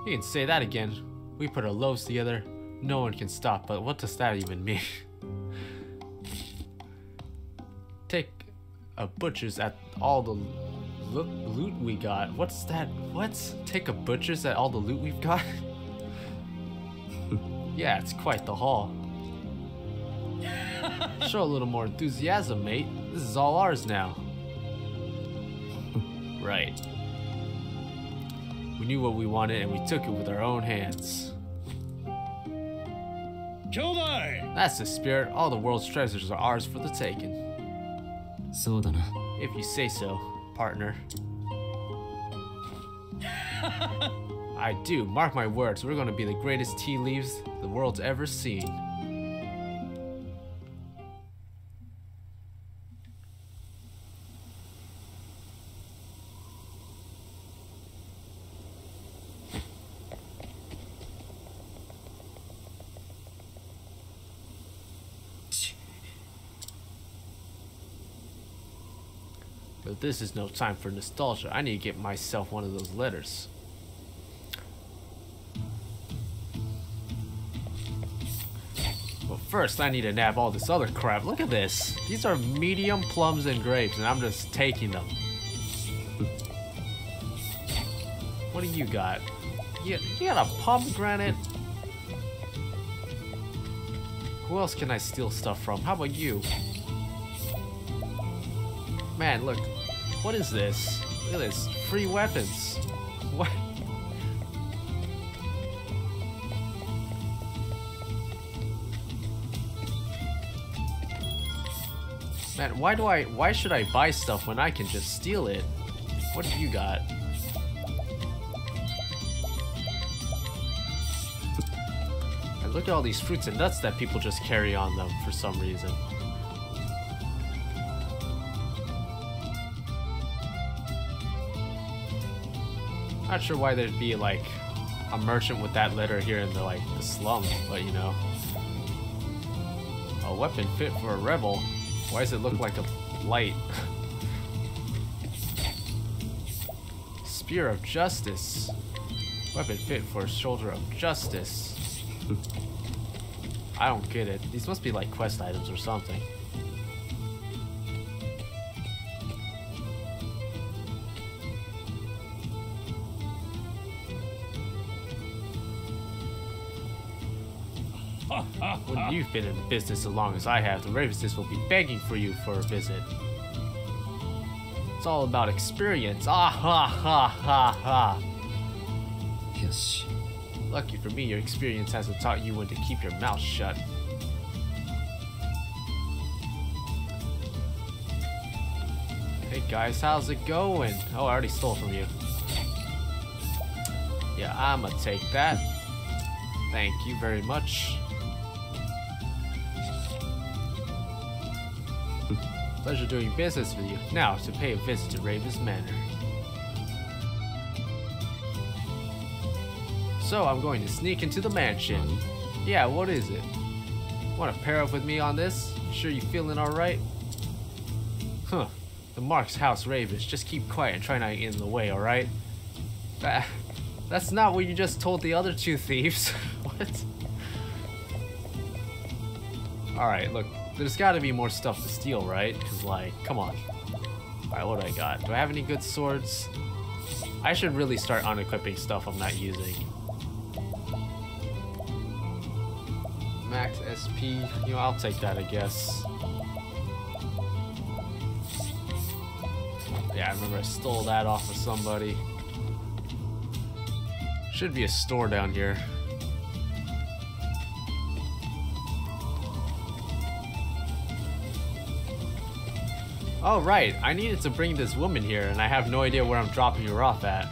You can say that again. We put our loaves together. No one can stop, but what does that even mean? Take a butcher's at all the lo loot we got. What's that? What? Take a butcher's at all the loot we've got? Yeah, it's quite the haul. Show a little more enthusiasm, mate. This is all ours now. Right. We knew what we wanted and we took it with our own hands. That's the spirit. All the world's treasures are ours for the taking. If you say so, partner. I do. Mark my words, we're going to be the greatest tea leaves the world's ever seen. But this is no time for nostalgia. I need to get myself one of those letters. Well, first I need to nab all this other crap. Look at this. These are medium plums and grapes, and I'm just taking them. What do you got? You, you got a pomegranate? Who else can I steal stuff from? How about you? Man, look. What is this? Look at this. Free weapons. What? Man, why do I... Why should I buy stuff when I can just steal it? What have you got? And look at all these fruits and nuts that people just carry on them for some reason. Not sure why there'd be like a merchant with that litter here in the like the slum, but you know, a weapon fit for a rebel. Why does it look like a light? Spear of justice, weapon fit for a shoulder of justice. I don't get it. These must be like quest items or something. When you've been in business as long as I have, the Ravuses will be begging for you for a visit. It's all about experience. Ah ha ha ha ha. Yes. Lucky for me, your experience hasn't taught you when to keep your mouth shut. Hey guys, how's it going? Oh, I already stole from you. Yeah, I'ma take that. Thank you very much. Pleasure doing business with you. Now to pay a visit to Ravus Manor. So I'm going to sneak into the mansion. Yeah, what is it? Want to pair up with me on this? Sure you feeling alright? Huh. The Mark's house, Ravus. Just keep quiet and try not to get in the way, alright? That, that's not what you just told the other two thieves. What? Alright, look. There's gotta be more stuff to steal, right? Cause like, come on. Alright, what do I got? Do I have any good swords? I should really start unequipping stuff I'm not using. Max S P, you know, I'll take that, I guess. Yeah, I remember I stole that off of somebody. Should be a store down here. Oh right, I needed to bring this woman here and I have no idea where I'm dropping her off at.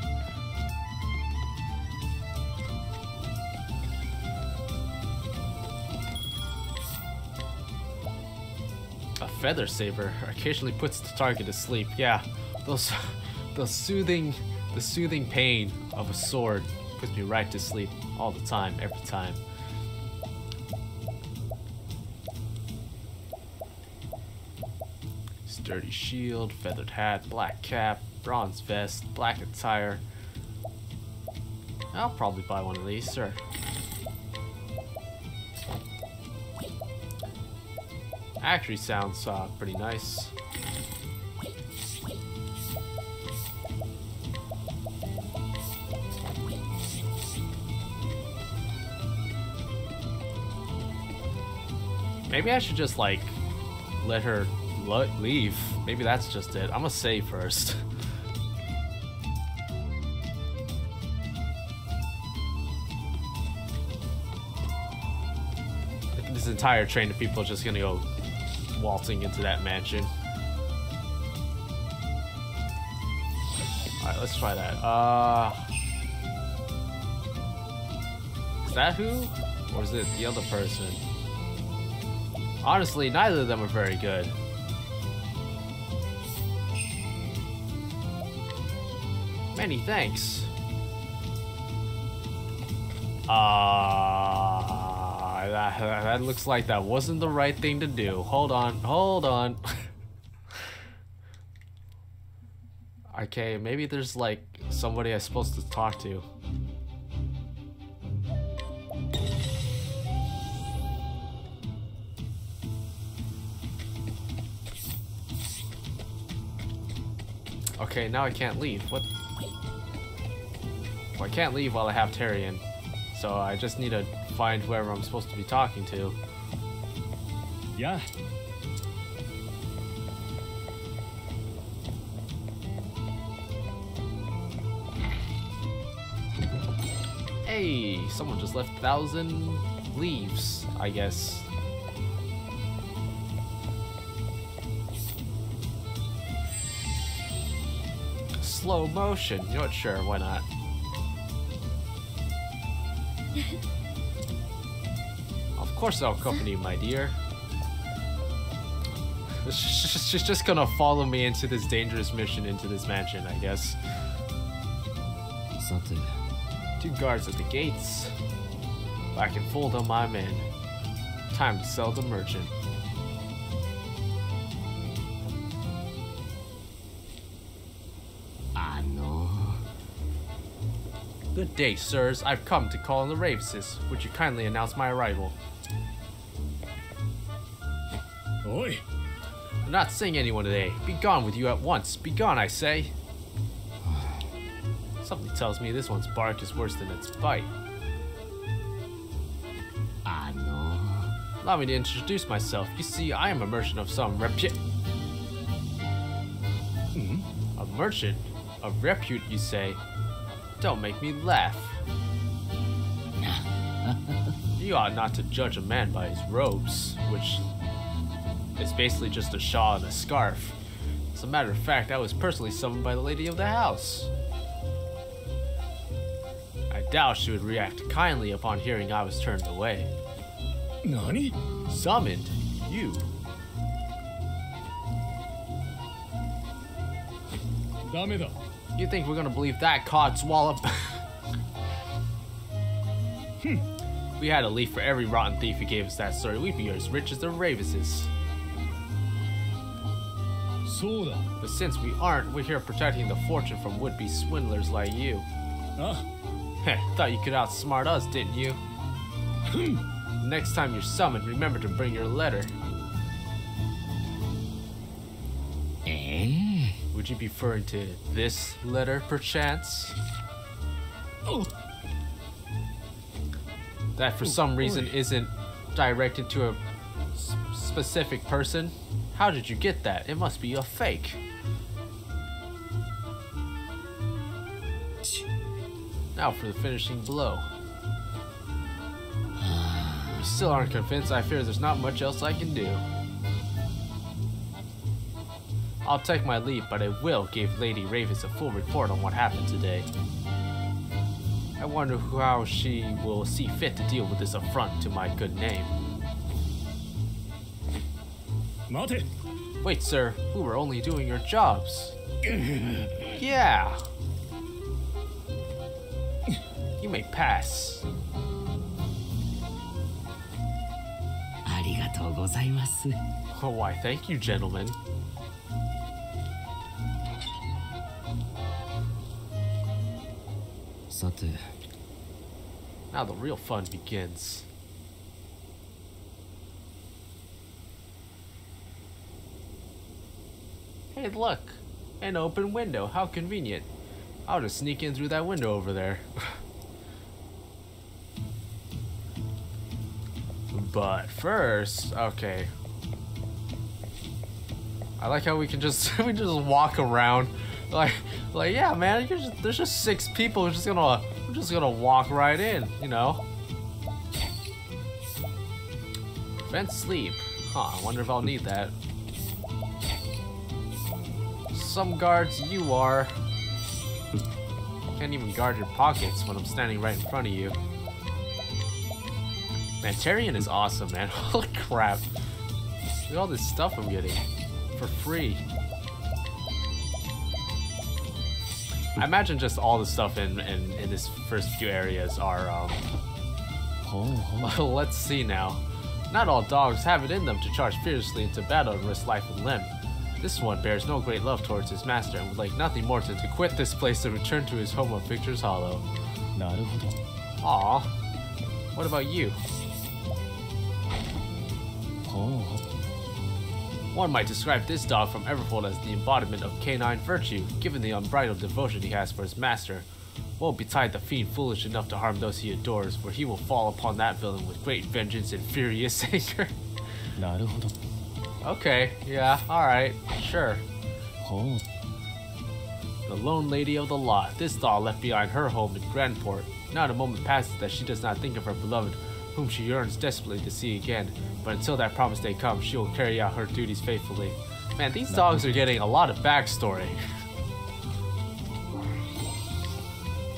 A feather saber occasionally puts the target to sleep. Yeah, those, the soothing, the soothing pain of a sword puts me right to sleep all the time, every time. sturdy shield, feathered hat, black cap, bronze vest, black attire. I'll probably buy one of these, sir. Actually sounds uh, pretty nice. Maybe I should just like let her leave. Maybe that's just it. I'm gonna save first. This entire train of people is just gonna go waltzing into that mansion. Alright, let's try that. Uh, is that who? Or is it the other person? Honestly, neither of them are very good. Many thanks. Ah, uh, that, that looks like that wasn't the right thing to do. Hold on, hold on. Okay, maybe there's like somebody I'm supposed to talk to. Okay, now I can't leave. What? Well, I can't leave while I have Therion, so I just need to find whoever I'm supposed to be talking to. Yeah. Hey, someone just left a thousand leaves, I guess. Slow motion. You know what? Sure, why not? Of course, I'll accompany you, my dear. She's just gonna follow me into this dangerous mission, into this mansion, I guess. Something. Two guards at the gates. If I can fold them, I'm in. Time to sell the merchant. Good day, sirs. I've come to call on the Ravuses. Would you kindly announce my arrival? Oi! I'm not seeing anyone today. Be gone with you at once. Be gone, I say. Something tells me this one's bark is worse than its bite. I know. Allow me to introduce myself. You see, I am a merchant of some repute. Hmm? A merchant? Of repute, you say? Don't make me laugh. You ought not to judge a man by his robes, which is basically just a shawl and a scarf. As a matter of fact, I was personally summoned by the lady of the house. I doubt she would react kindly upon hearing I was turned away. Nani? Summoned? You? Damn. You think we're gonna believe that codswallop? hmm. We had a leaf for every rotten thief who gave us that story. We'd be as rich as the Ravuses. Soda. But since we aren't, we're here protecting the fortune from would-be swindlers like you. Huh? Heh, thought you could outsmart us, didn't you? Next time you're summoned, remember to bring your letter. Eh? Would you be referring to this letter, perchance? Oh. That for oh, some reason boy. isn't directed to a specific person? How did you get that? It must be a fake. Now for the finishing blow. If you still aren't convinced, I fear there's not much else I can do. I'll take my leave, but I will give Lady Ravus a full report on what happened today. I wonder how she will see fit to deal with this affront to my good name. Mate. Wait, sir, we were only doing your jobs. Yeah. You may pass. Arigatou gozaimasu. Oh, why, thank you, gentlemen. Sate. Now the real fun begins. Hey, look! An open window. How convenient. I'll just sneak in through that window over there. But first, okay. I like how we can just we just walk around, like like yeah, man. You're just, there's just six people. We're just gonna we're just gonna walk right in, you know. Vent sleep. Huh? I wonder if I'll need that. Some guards you are. Can't even guard your pockets when I'm standing right in front of you. Man, Therion is awesome, man. Holy crap. Look at all this stuff I'm getting for free. I imagine just all the stuff in, in, in this first few areas are, um... Oh. Let's see now. Not all dogs have it in them to charge fiercely into battle and risk life and limb. This one bears no great love towards his master and would like nothing more than to quit this place and return to his home of Victor's Hollow. Aw. What about you? One might describe this dog from Everfold as the embodiment of canine virtue, given the unbridled devotion he has for his master. Woe betide the fiend foolish enough to harm those he adores, for he will fall upon that villain with great vengeance and furious anger. Okay, yeah, alright, sure. Oh. The lone lady of the lot, this doll left behind her home in Grandport. Not a moment passes that she does not think of her beloved, whom she yearns desperately to see again, but until that promised day comes, she will carry out her duties faithfully. Man, these dogs are getting a lot of backstory.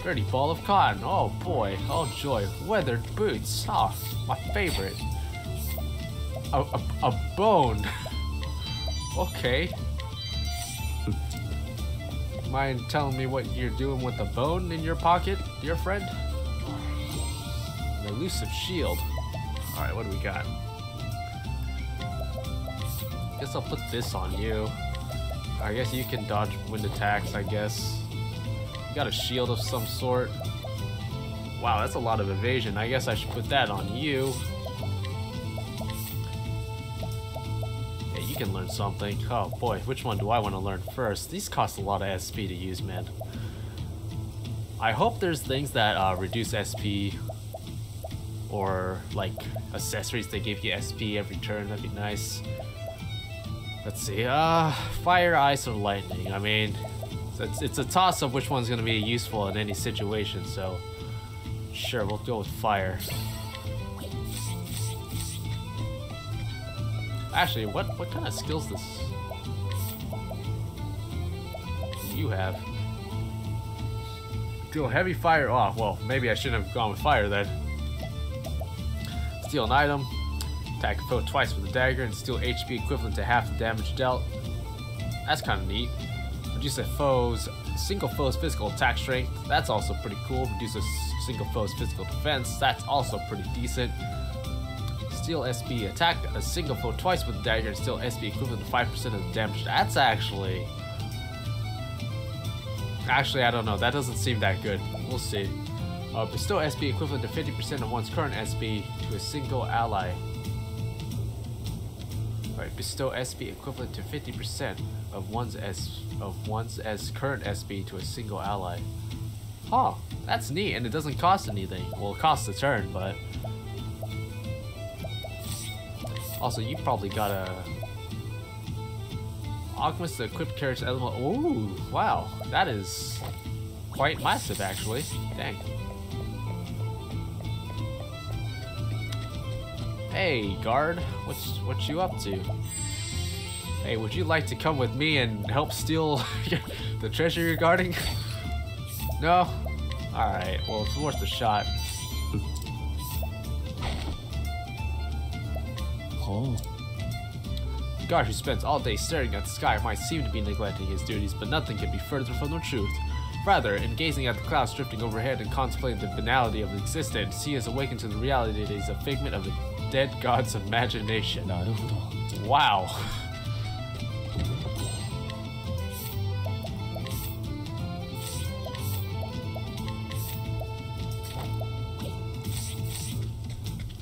Dirty ball of cotton, oh boy, oh joy. Weathered boots, oh, my favorite. A, a, a bone. Okay. Mind telling me what you're doing with a bone in your pocket, dear friend? Elusive shield. Alright, what do we got? Guess I'll put this on you. I guess you can dodge wind attacks, I guess. You got a shield of some sort. Wow, that's a lot of evasion. I guess I should put that on you. Yeah, you can learn something. Oh boy, which one do I want to learn first? These cost a lot of S P to use, man. I hope there's things that uh, reduce S P or like accessories that give you S P every turn. That'd be nice. Let's see, uh, fire, ice, or lightning. I mean, it's, it's a toss up which one's gonna be useful in any situation, so sure, we'll go with fire. Actually, what, what kind of skills this do you have? Deal heavy fire, oh, well, maybe I shouldn't have gone with fire then. Steal an item, attack foe twice with a dagger, and steal H P equivalent to half the damage dealt. That's kind of neat. Reduce a foe's single foe's physical attack strength. That's also pretty cool. Reduce a single foe's physical defense. That's also pretty decent. Steal S P. Attack a single foe twice with a dagger and steal S P equivalent to five percent of the damage. That's actually... Actually, I don't know. That doesn't seem that good. We'll see. Uh, bestow S P equivalent to fifty percent of one's current S P to a single ally. Alright, bestow S P equivalent to fifty percent of one's S of one's S current S P to a single ally. Huh, that's neat, and it doesn't cost anything. Well, it costs a turn, but also you probably gotta augment the equipped character's element. Ooh, wow, that is quite massive, actually. Dang. Hey, guard, what's what you up to? Hey, would you like to come with me and help steal the treasure you're guarding? No? Alright, well, it's worth a shot. Oh. The guard who spends all day staring at the sky might seem to be neglecting his duties, but nothing could be further from the truth. Rather, in gazing at the clouds drifting overhead and contemplating the banality of existence, he is awakened to the reality that he is a figment of the dead god's imagination. Wow.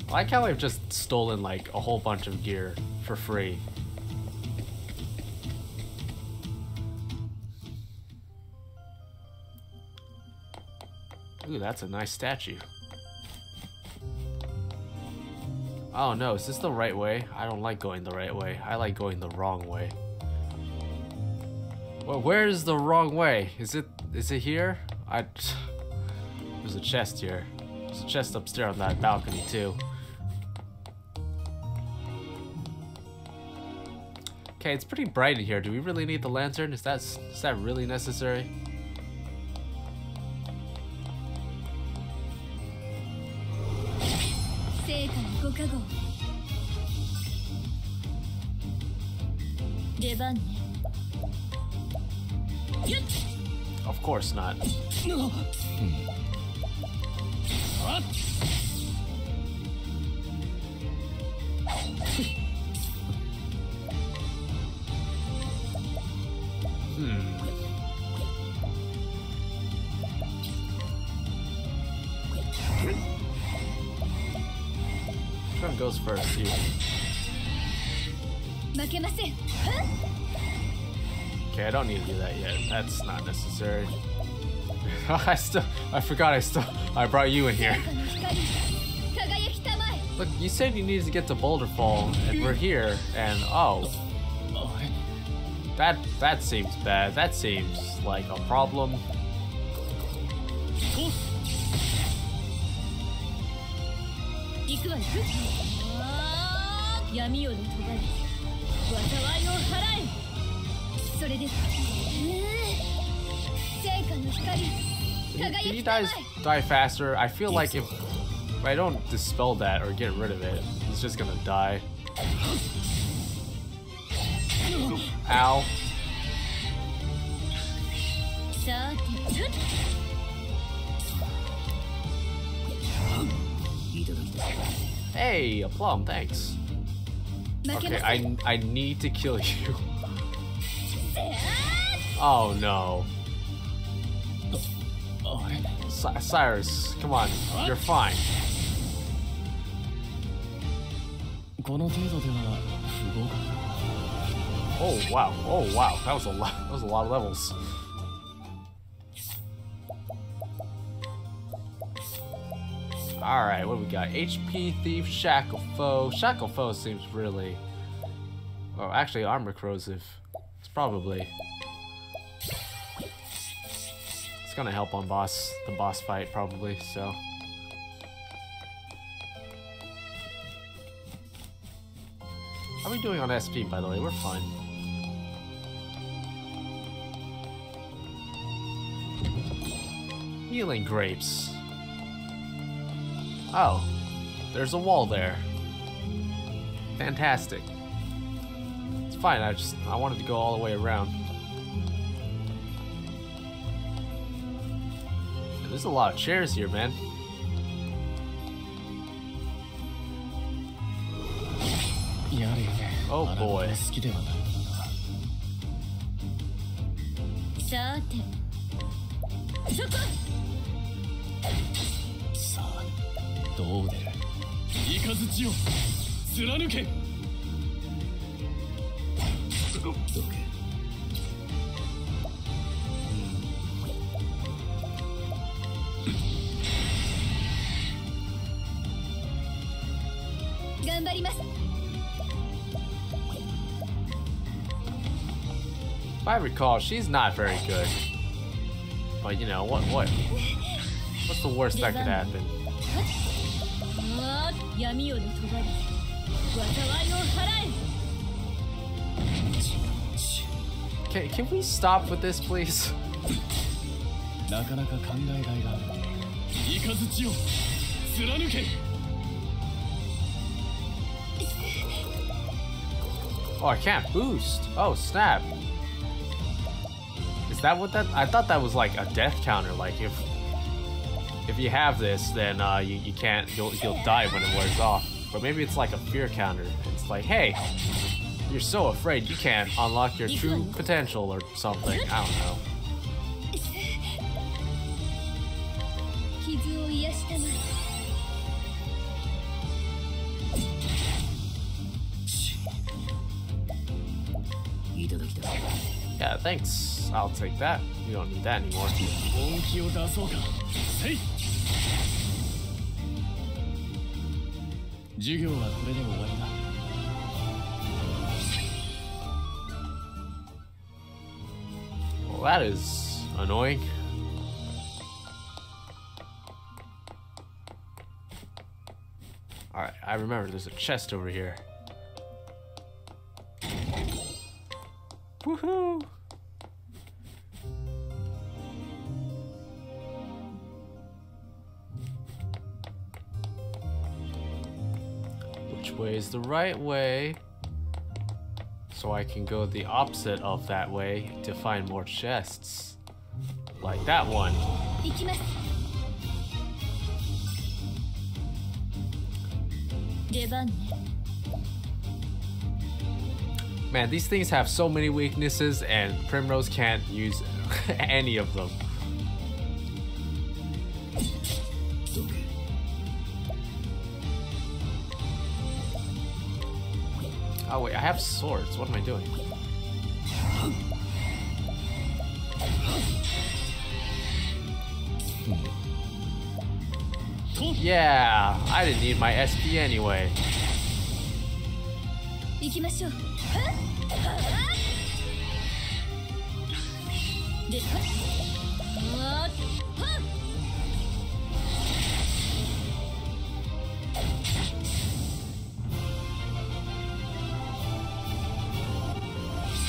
I like how I've just stolen like a whole bunch of gear for free. Ooh, that's a nice statue. Oh no, is this the right way? I don't like going the right way. I like going the wrong way. Well, where is the wrong way? Is it is it here? I There's a chest here. There's a chest upstairs on that balcony too. Okay, it's pretty bright in here. Do we really need the lantern? Is that is that really necessary? Of course not. Hmm. Which one goes first? You. Okay, I don't need to do that yet. That's not necessary. I still, I forgot I still, I brought you in here. Look, you said you needed to get to Boulderfall, and we're here, and oh. That, that seems bad. That seems like a problem. Can, can you guys die faster? I feel like if, if I don't dispel that or get rid of it, he's just gonna die. Ow. Hey, a plum, thanks. Okay, I, I need to kill you. Oh no. Cyrus, come on, you're fine. Oh wow, oh wow, that was a lot, that was a lot of levels. Alright, what do we got? H P, Thief, Shackle Foe. Shackle Foe seems really... Oh, actually Armor Corrosive. It's probably... It's gonna help on boss, the boss fight probably, so... How are we doing on S P, by the way? We're fine. Healing Grapes. Oh, there's a wall there. Fantastic. It's fine, I just, I wanted to go all the way around. There's a lot of chairs here, man. Oh boy. If I recall, she's not very good. But you know, what what? What's the worst that could happen? Can, can we stop with this, please? Oh, I can't boost. Oh, snap. Is that what that? I thought that was like a death counter. Like if if you have this, then uh, you you can't you'll you'll die when it wears off. But maybe it's like a fear counter. It's like, hey, you're so afraid you can't unlock your true potential or something. I don't know. Yeah, thanks. I'll take that. We don't need that anymore. Well, that is annoying. Alright, I remember there's a chest over here. Woohoo! Which way is the right way? So I can go the opposite of that way to find more chests. Like that one. Man, these things have so many weaknesses, and Primrose can't use any of them. Oh wait, I have swords. What am I doing? Yeah, I didn't need my S P anyway.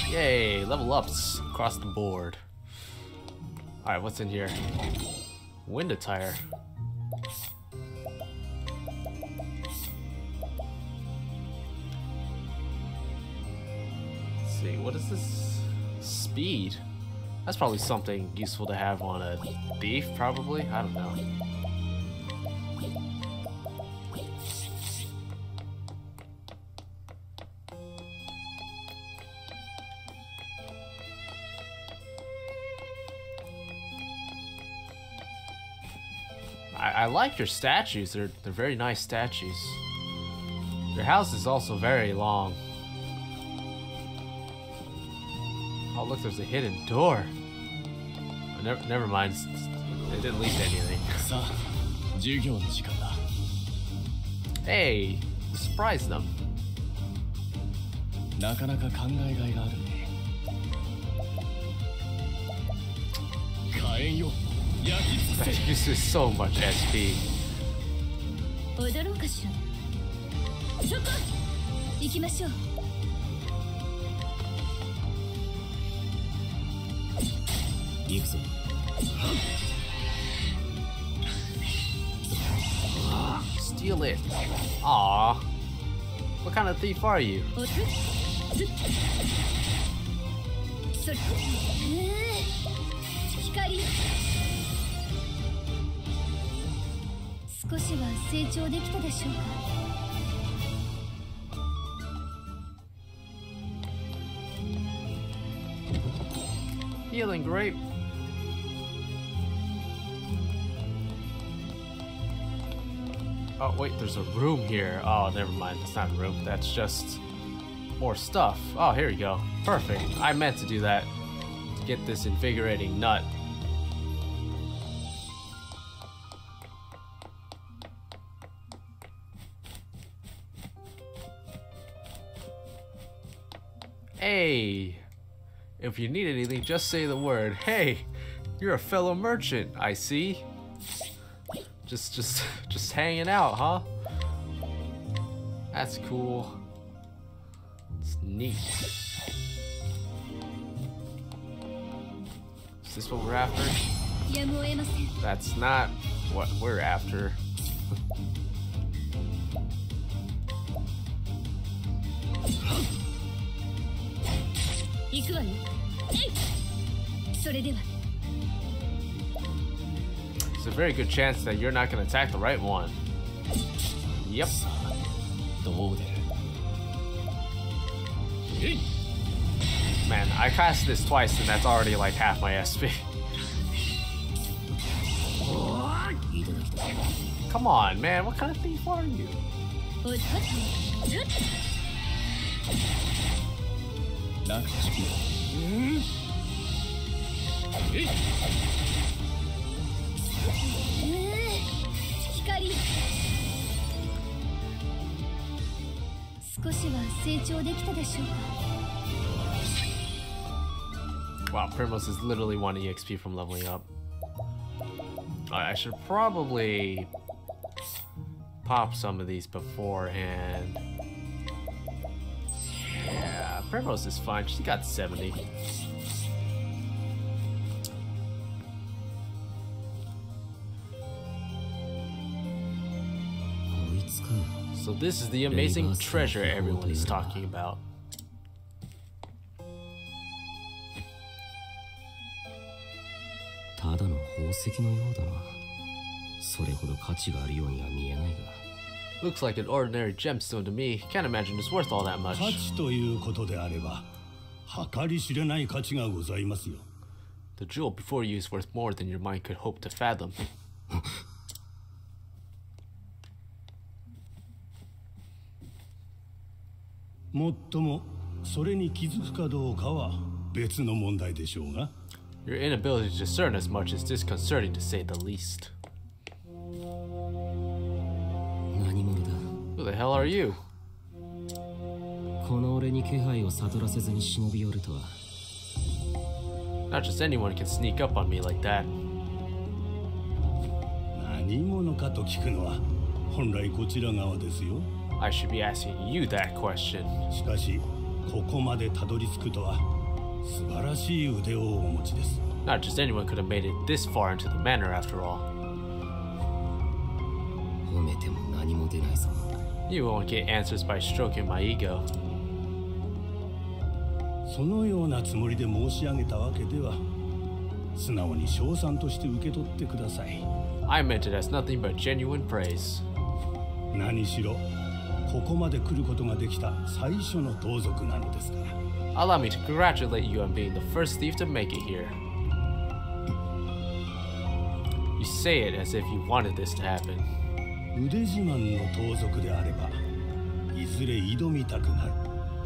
Yay, level ups across the board. Alright, what's in here? Wind attire. See, what is this? Speed. That's probably something useful to have on a thief, probably. I don't know. I, I like your statues. They're they're very nice statues. Your house is also very long. Oh look, there's a hidden door. Oh, never, never mind. It didn't lead to anything. Hey, surprise them. That uses so much S P. Steal it. Aww. What kind of thief are you? Healing grape. Oh wait, there's a room here. Oh, never mind. It's not a room. That's just more stuff. Oh, here we go. Perfect. I meant to do that to get this invigorating nut. Hey, if you need anything, just say the word. Hey, you're a fellow merchant. I see. Just, just, just hanging out, huh? That's cool. It's neat. Is this what we're after? That's not what we're after. A very good chance that you're not going to attack the right one. Yep. Man, I cast this twice and that's already like half my S P. Come on, man. What kind of thief are you? Wow, Primrose is literally one E X P from leveling up. Alright, I should probably pop some of these beforehand. Yeah, Primrose is fine. She got seventy. So this is the amazing treasure everyone is talking about. Looks like an ordinary gemstone to me. Can't imagine it's worth all that much. The jewel before you is worth more than your mind could hope to fathom. Your inability to discern as much is disconcerting, to say the least. Who the hell are you? Not just anyone can sneak up on me like that. I should be asking you that question. Not just anyone could have made it this far into the manor after all. You won't get answers by stroking my ego. I meant it as nothing but genuine praise. Allow me to congratulate you on being the first thief to make it here. You say it as if you wanted this to happen.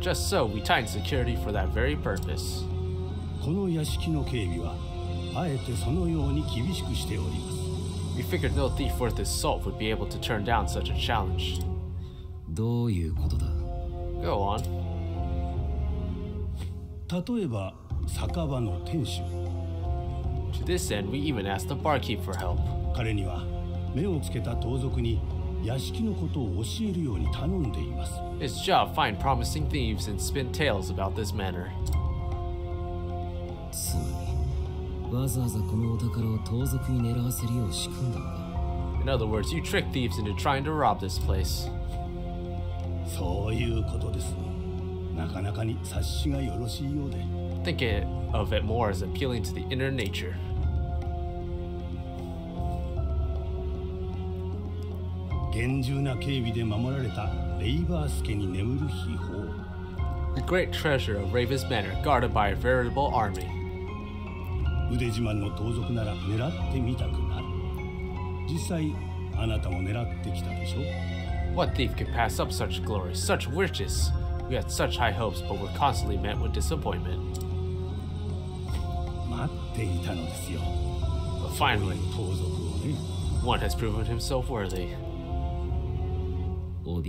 Just so, we tightened security for that very purpose. We figured no thief worth his salt would be able to turn down such a challenge. Go on. To this end, we even asked the barkeep for help. His job, find promising thieves and spin tales about this manor. In other words, you trick thieves into trying to rob this place. Think it, of it more as appealing to the inner nature. The great treasure of Ravus Manor, guarded by a veritable army. What thief could pass up such glory, such riches? We had such high hopes, but were constantly met with disappointment. But finally, one has proven himself worthy. I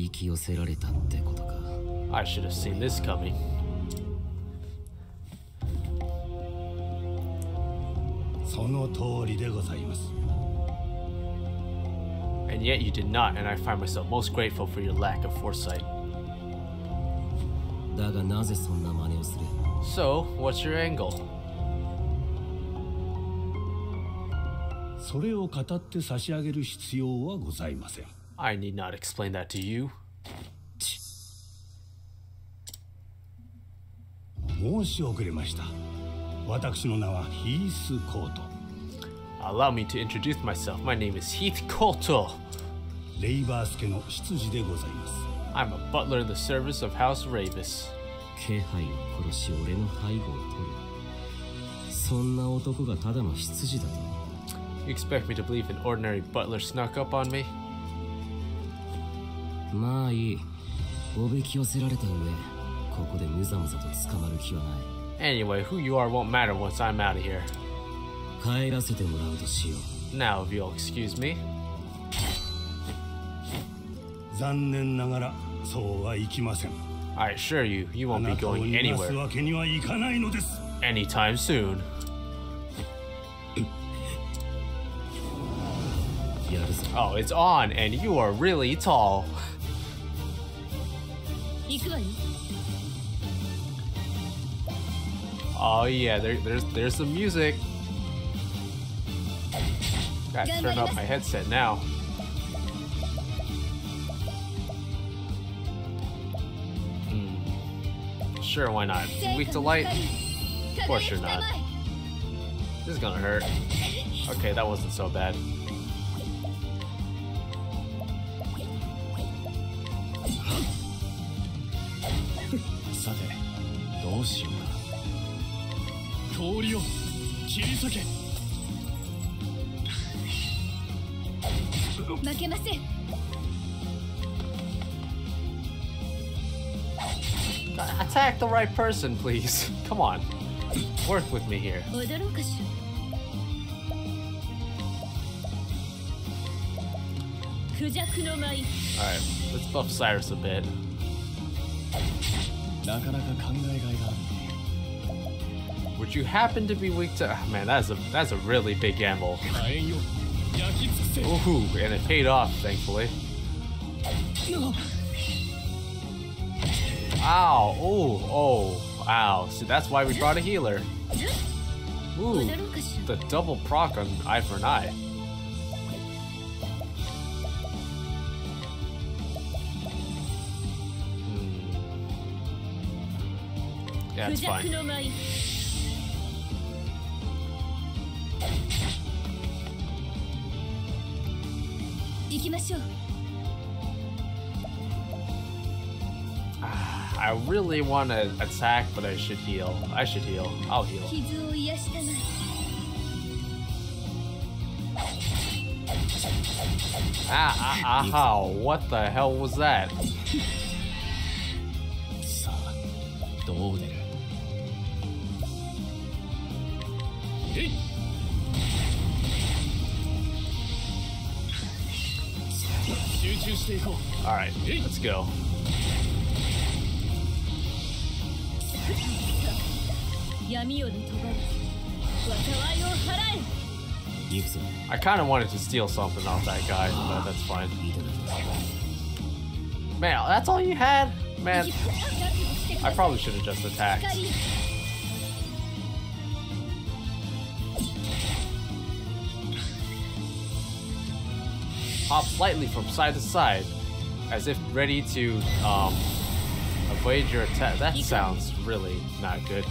should have seen this coming. And yet you did not, and I find myself most grateful for your lack of foresight. So, what's your angle? I need not explain that to you. Allow me to introduce myself. My name is Heathcote. I'm a butler in the service of House Ravus. You expect me to believe an ordinary butler snuck up on me? Anyway, who you are won't matter once I'm out of here. Now, if you'll excuse me. I assure you, you won't be going anywhere anytime soon. Oh, it's on, and you are really tall. Oh yeah, there, there's there's some music. Gotta turn up my headset now. Mm. Sure, why not? Weak to light? Of course you're not. This is gonna hurt. Okay, that wasn't so bad. Attack the right person, please. Come on. Work with me here. Alright, let's buff Cyrus a bit. Would you happen to be weak to? Oh, man, that's a that's a really big gamble. Ooh, and it paid off, thankfully. Ow! Oh! Oh! Ow! See, that's why we brought a healer. Ooh, the double proc on eye for an eye. Hmm. Yeah, it's fine. I really want to attack, but I should heal. I should heal. I'll heal. Ah, ah, ah, oh, what the hell was that? Alright, let's go. I kind of wanted to steal something off that guy, but that's fine. Man, that's all you had? Man, I probably should have just attacked. Hop slightly from side to side, as if ready to um, avoid your attack. That sounds really not good.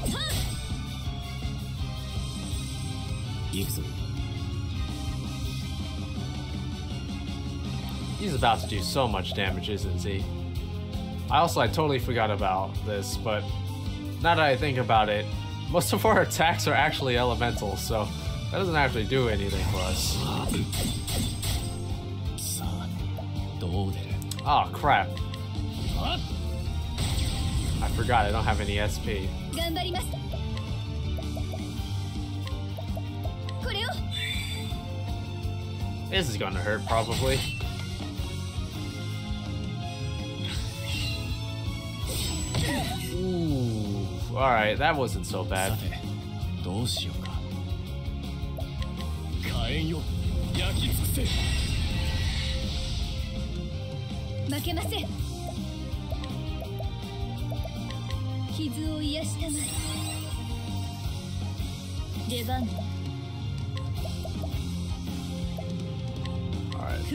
He's about to do so much damage, isn't he? I also I totally forgot about this, but now that I think about it, most of our attacks are actually elemental, so that doesn't actually do anything for us. Oh crap. What? I forgot I don't have any S P. This is gonna hurt probably. Ooh, alright, that wasn't so bad. Alright,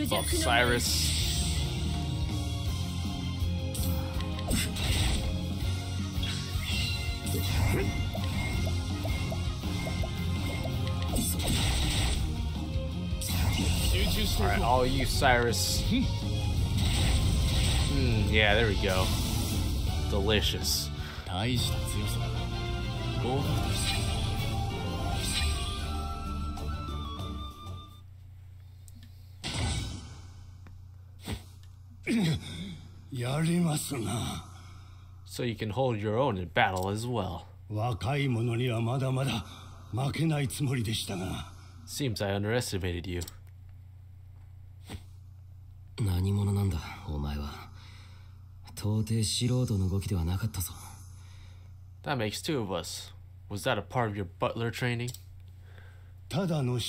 buff Cyrus. Alright, all you Cyrus. Mm, yeah, there we go. Delicious. So you can hold your own in battle as well. Seems I underestimated you. That makes two of us. Was that a part of your butler training? I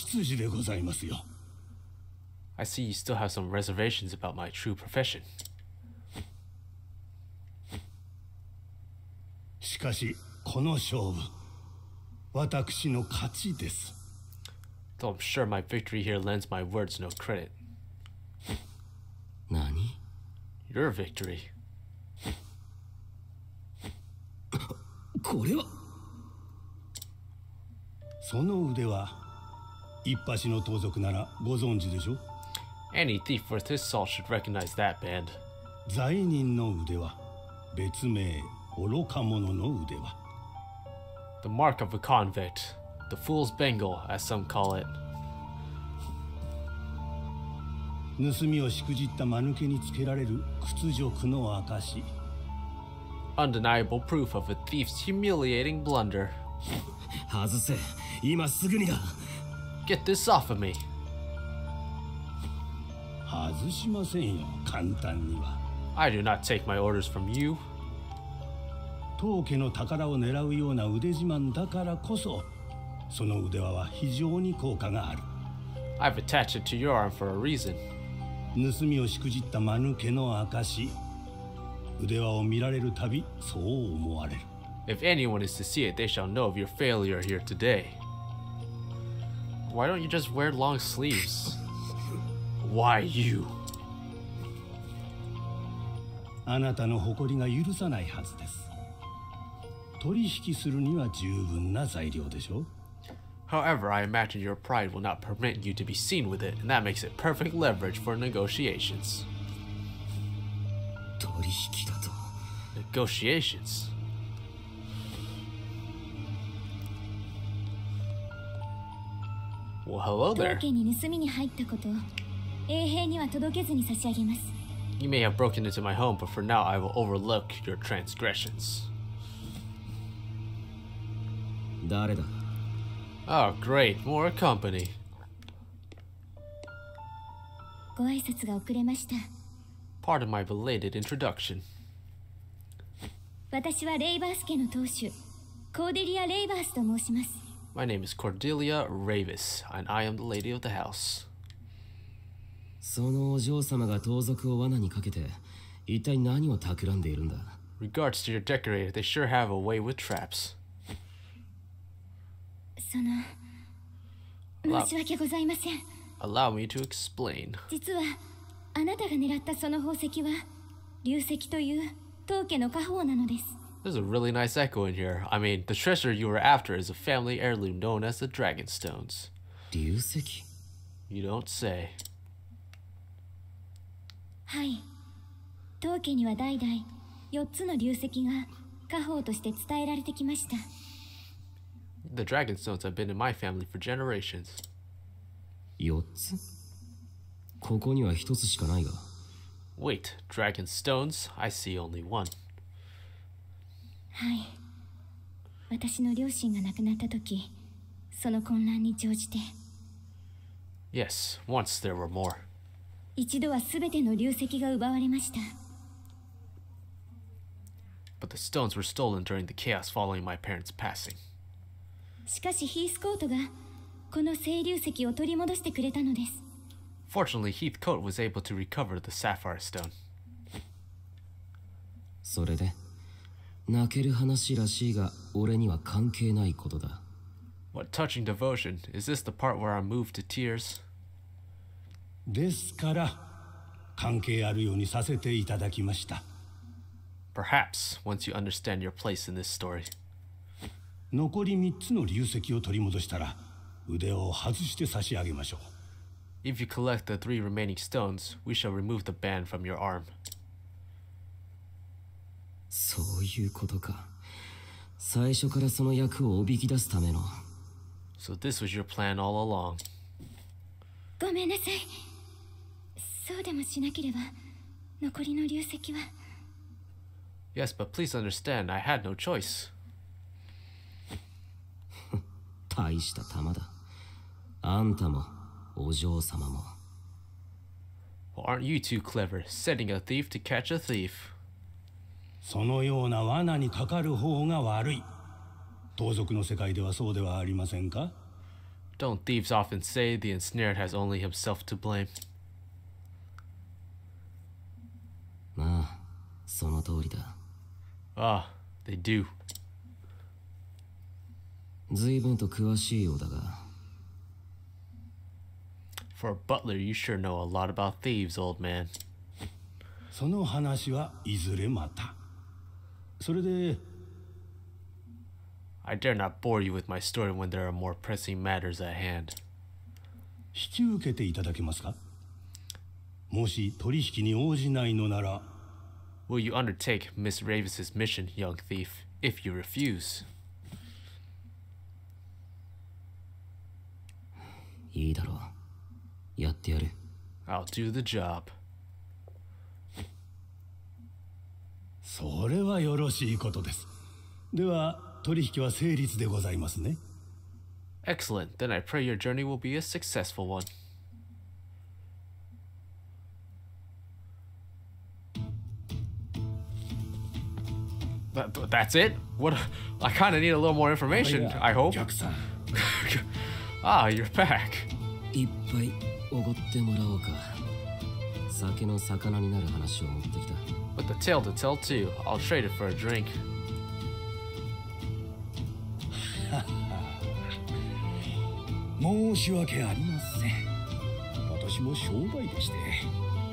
see you still have some reservations about my true profession. Though I'm sure my victory here lends my words no credit. Your victory. Any thief worth his salt should recognize that band. The mark of a convict, the fool's bangle, as some call it. Undeniable proof of a thief's humiliating blunder. Get this off of me. I do not take my orders from you. I've attached it to your arm for a reason. If anyone is to see it, they shall know of your failure here today. Why don't you just wear long sleeves? Why you? However, I imagine your pride will not permit you to be seen with it, and that makes it perfect leverage for negotiations. Negotiations. Well, hello there. You may have broken into my home, but for now I will overlook your transgressions. Oh great, more company. Pardon my belated introduction. My name is Cordelia Ravus, and I am the lady of the house. Regards to your decorator, they sure have a way with traps. Allow, allow me to explain. There's a really nice echo in here. I mean, the treasure you were after is a family heirloom known as the Dragon Stones. You don't say. The Dragon Stones have been in my family for generations. Wait, Dragon Stones? I see only one. Yes, once there were more. But the stones were stolen during the chaos following my parents' passing. Fortunately, Heathcote was able to recover the sapphire stone. What touching devotion. Is this the part where I moved to tears? Perhaps, once you understand your place in this story. If you collect the three remaining stones, we shall remove the band from your arm. So this was your plan all along. Yes, but please understand, I had no choice. 大した玉だ。あんたもお嬢様も。 Aren't you too clever, setting a thief to catch a thief? そのような罠にかかる方が悪い。盗賊の世界ではそうではありませんか? Don't thieves often say the ensnared has only himself to blame? まあ、その通りだ。Ah, they do. 随分と詳しいようだが。 For a butler, you sure know a lot about thieves, old man. その話はいずれまた。それで I dare not bore you with my story when there are more pressing matters at hand. 引き受けていただけますか? もし取引に応じないのなら Will you undertake Miss Ravus's mission, young thief, if you refuse? いいだろう。 やってやる。 I'll do the job. それはよろしいことです。では、取引は成立でございますね。 Excellent. Then I pray your journey will be a successful one. But, but that's it? What? I kind of need a little more information, I hope. Ah, you're back. いっぱいおごってもらおうか。酒の魚になる話を持ってきた。With the tale to tell too, I'll trade it for a drink. 申し訳ありません。私も商売でして。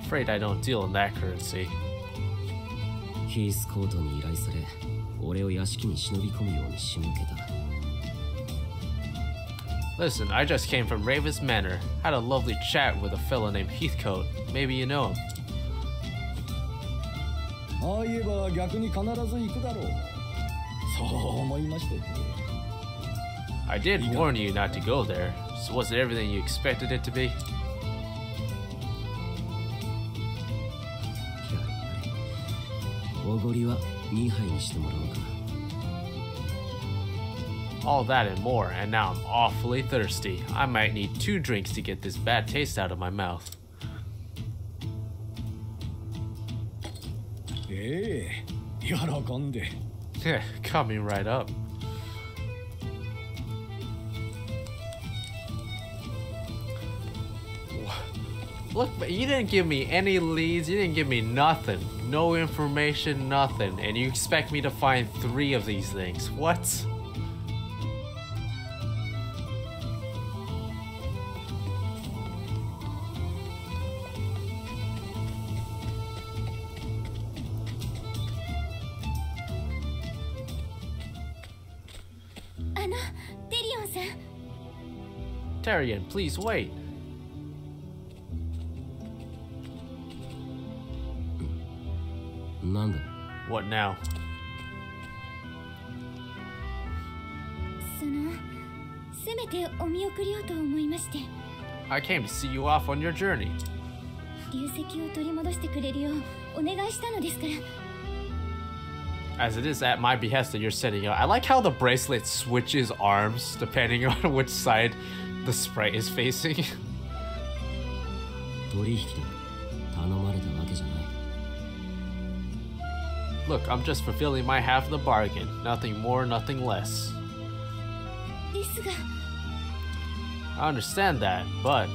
Afraid I don't deal in that currency. ヒースコートに依頼され、俺を屋敷に忍び込むように仕向けた。 Listen, I just came from Ravus Manor. Had a lovely chat with a fellow named Heathcote. Maybe you know him. I did warn you not to go there. So was it everything you expected it to be? All that and more, and now I'm awfully thirsty. I might need two drinks to get this bad taste out of my mouth. Hey, yeah, coming right up. Look, you didn't give me any leads, you didn't give me nothing. No information, nothing. And you expect me to find three of these things. What? Therion, please wait. Nanda. What now? I came to see you off on your journey. As it is at my behest that you're setting up. I like how the bracelet switches arms depending on which side the sprite is facing. Look, I'm just fulfilling my half of the bargain. Nothing more, nothing less. I understand that, but...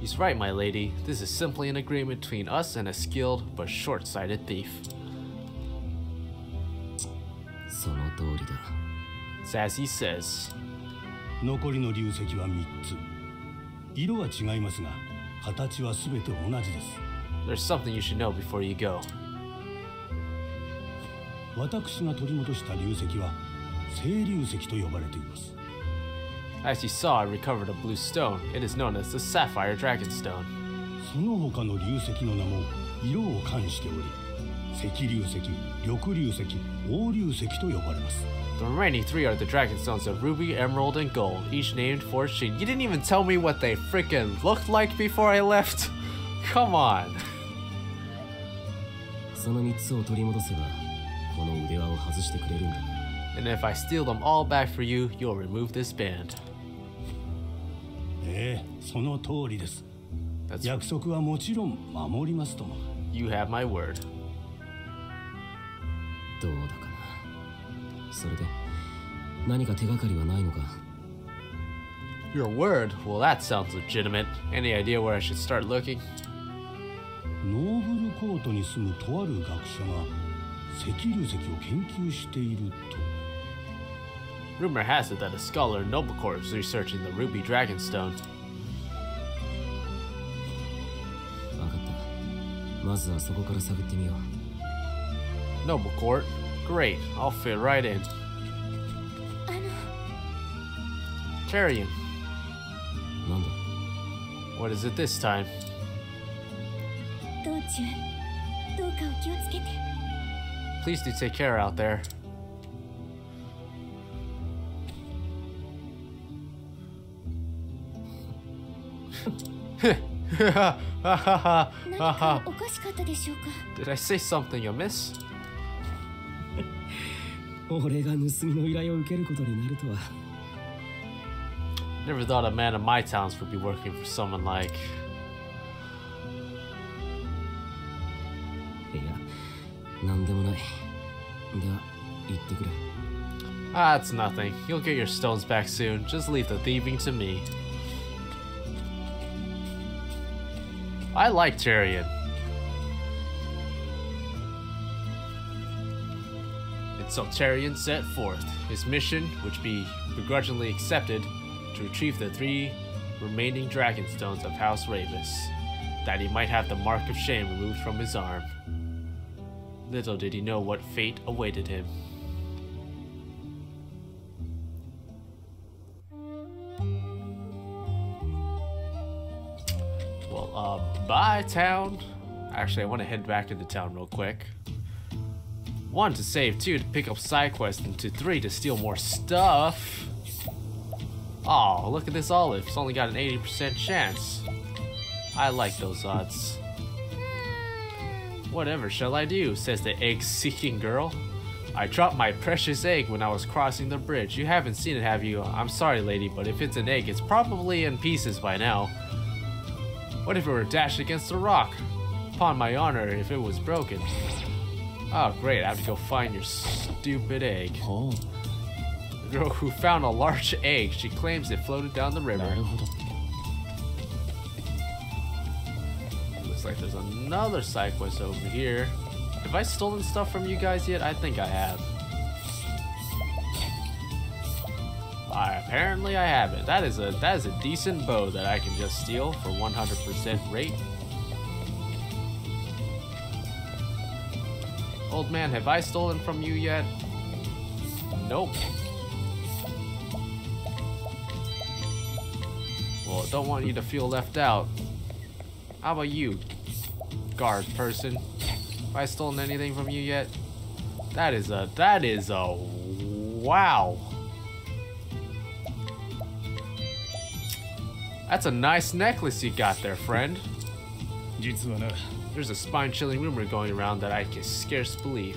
He's right, my lady. This is simply an agreement between us and a skilled but short-sighted thief. It's as he says. There's something you should know before you go. As you saw, I recovered a blue stone. It is known as the Sapphire Dragon Stone. The remaining three are the Dragon Stones of Ruby, Emerald, and Gold, each named for a sheen. You didn't even tell me what they freaking looked like before I left. Come on. And if I steal them all back for you, you'll remove this band. That's right. You have my word. Your word? Well, that sounds legitimate. Any idea where I should start looking? Rumor has it that a scholar in Noblecourt is researching the ruby dragon stone. Noblecourt? Great, I'll fit right in. Therion. What is it this time? Please do take care out there. Did I say something amiss? Never thought a man of my talents would be working for someone like... Ah, it's nothing. You'll get your stones back soon. Just leave the thieving to me. I like Therion. And so Therion set forth. His mission, which be begrudgingly accepted, to retrieve the three remaining dragon stones of House Ravus, that he might have the mark of shame removed from his arm. Little did he know what fate awaited him. Well, uh, bye town. Actually, I want to head back to the town real quick. One to save, two to pick up side quests, and to three to steal more stuff. Oh, look at this olive. It's only got an eighty percent chance. I like those odds. Whatever shall I do, says the egg-seeking girl. I dropped my precious egg when I was crossing the bridge. You haven't seen it, have you? I'm sorry, lady, but if it's an egg, it's probably in pieces by now. What if it were dashed against a rock? Upon my honor, if it was broken. Oh, great, I have to go find your stupid egg. Oh. The girl who found a large egg. She claims it floated down the river. Looks like there's another side quest over here. Have I stolen stuff from you guys yet? I think I have. I, apparently I haven't. That is a that is a decent bow that I can just steal for one hundred percent rate. Old man, have I stolen from you yet? Nope. Well, don't want you to feel left out. How about you, guard person? Have I stolen anything from you yet? That is a, that is a, wow. That's a nice necklace you got there, friend. There's a spine-chilling rumor going around that I can scarce believe.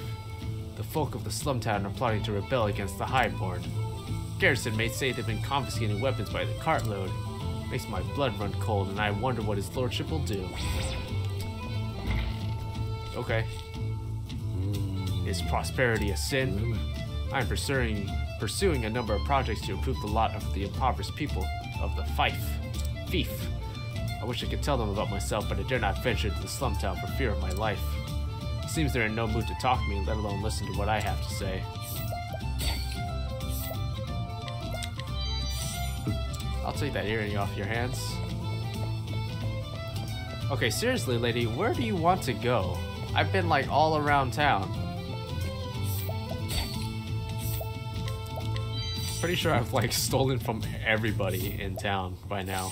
The folk of the slum town are plotting to rebel against the Highborn. Garrison may say they've been confiscating weapons by the cartload. Makes my blood run cold, and I wonder what his lordship will do. Okay. Is prosperity a sin? I'm pursuing pursuing a number of projects to improve the lot of the impoverished people of the Fife. Fief. I wish I could tell them about myself, but I dare not venture to the slum town for fear of my life. It seems they're in no mood to talk to me, let alone listen to what I have to say. I'll take that earring off your hands. Okay, seriously, lady, where do you want to go? I've been, like, all around town. Pretty sure I've, like, stolen from everybody in town by now.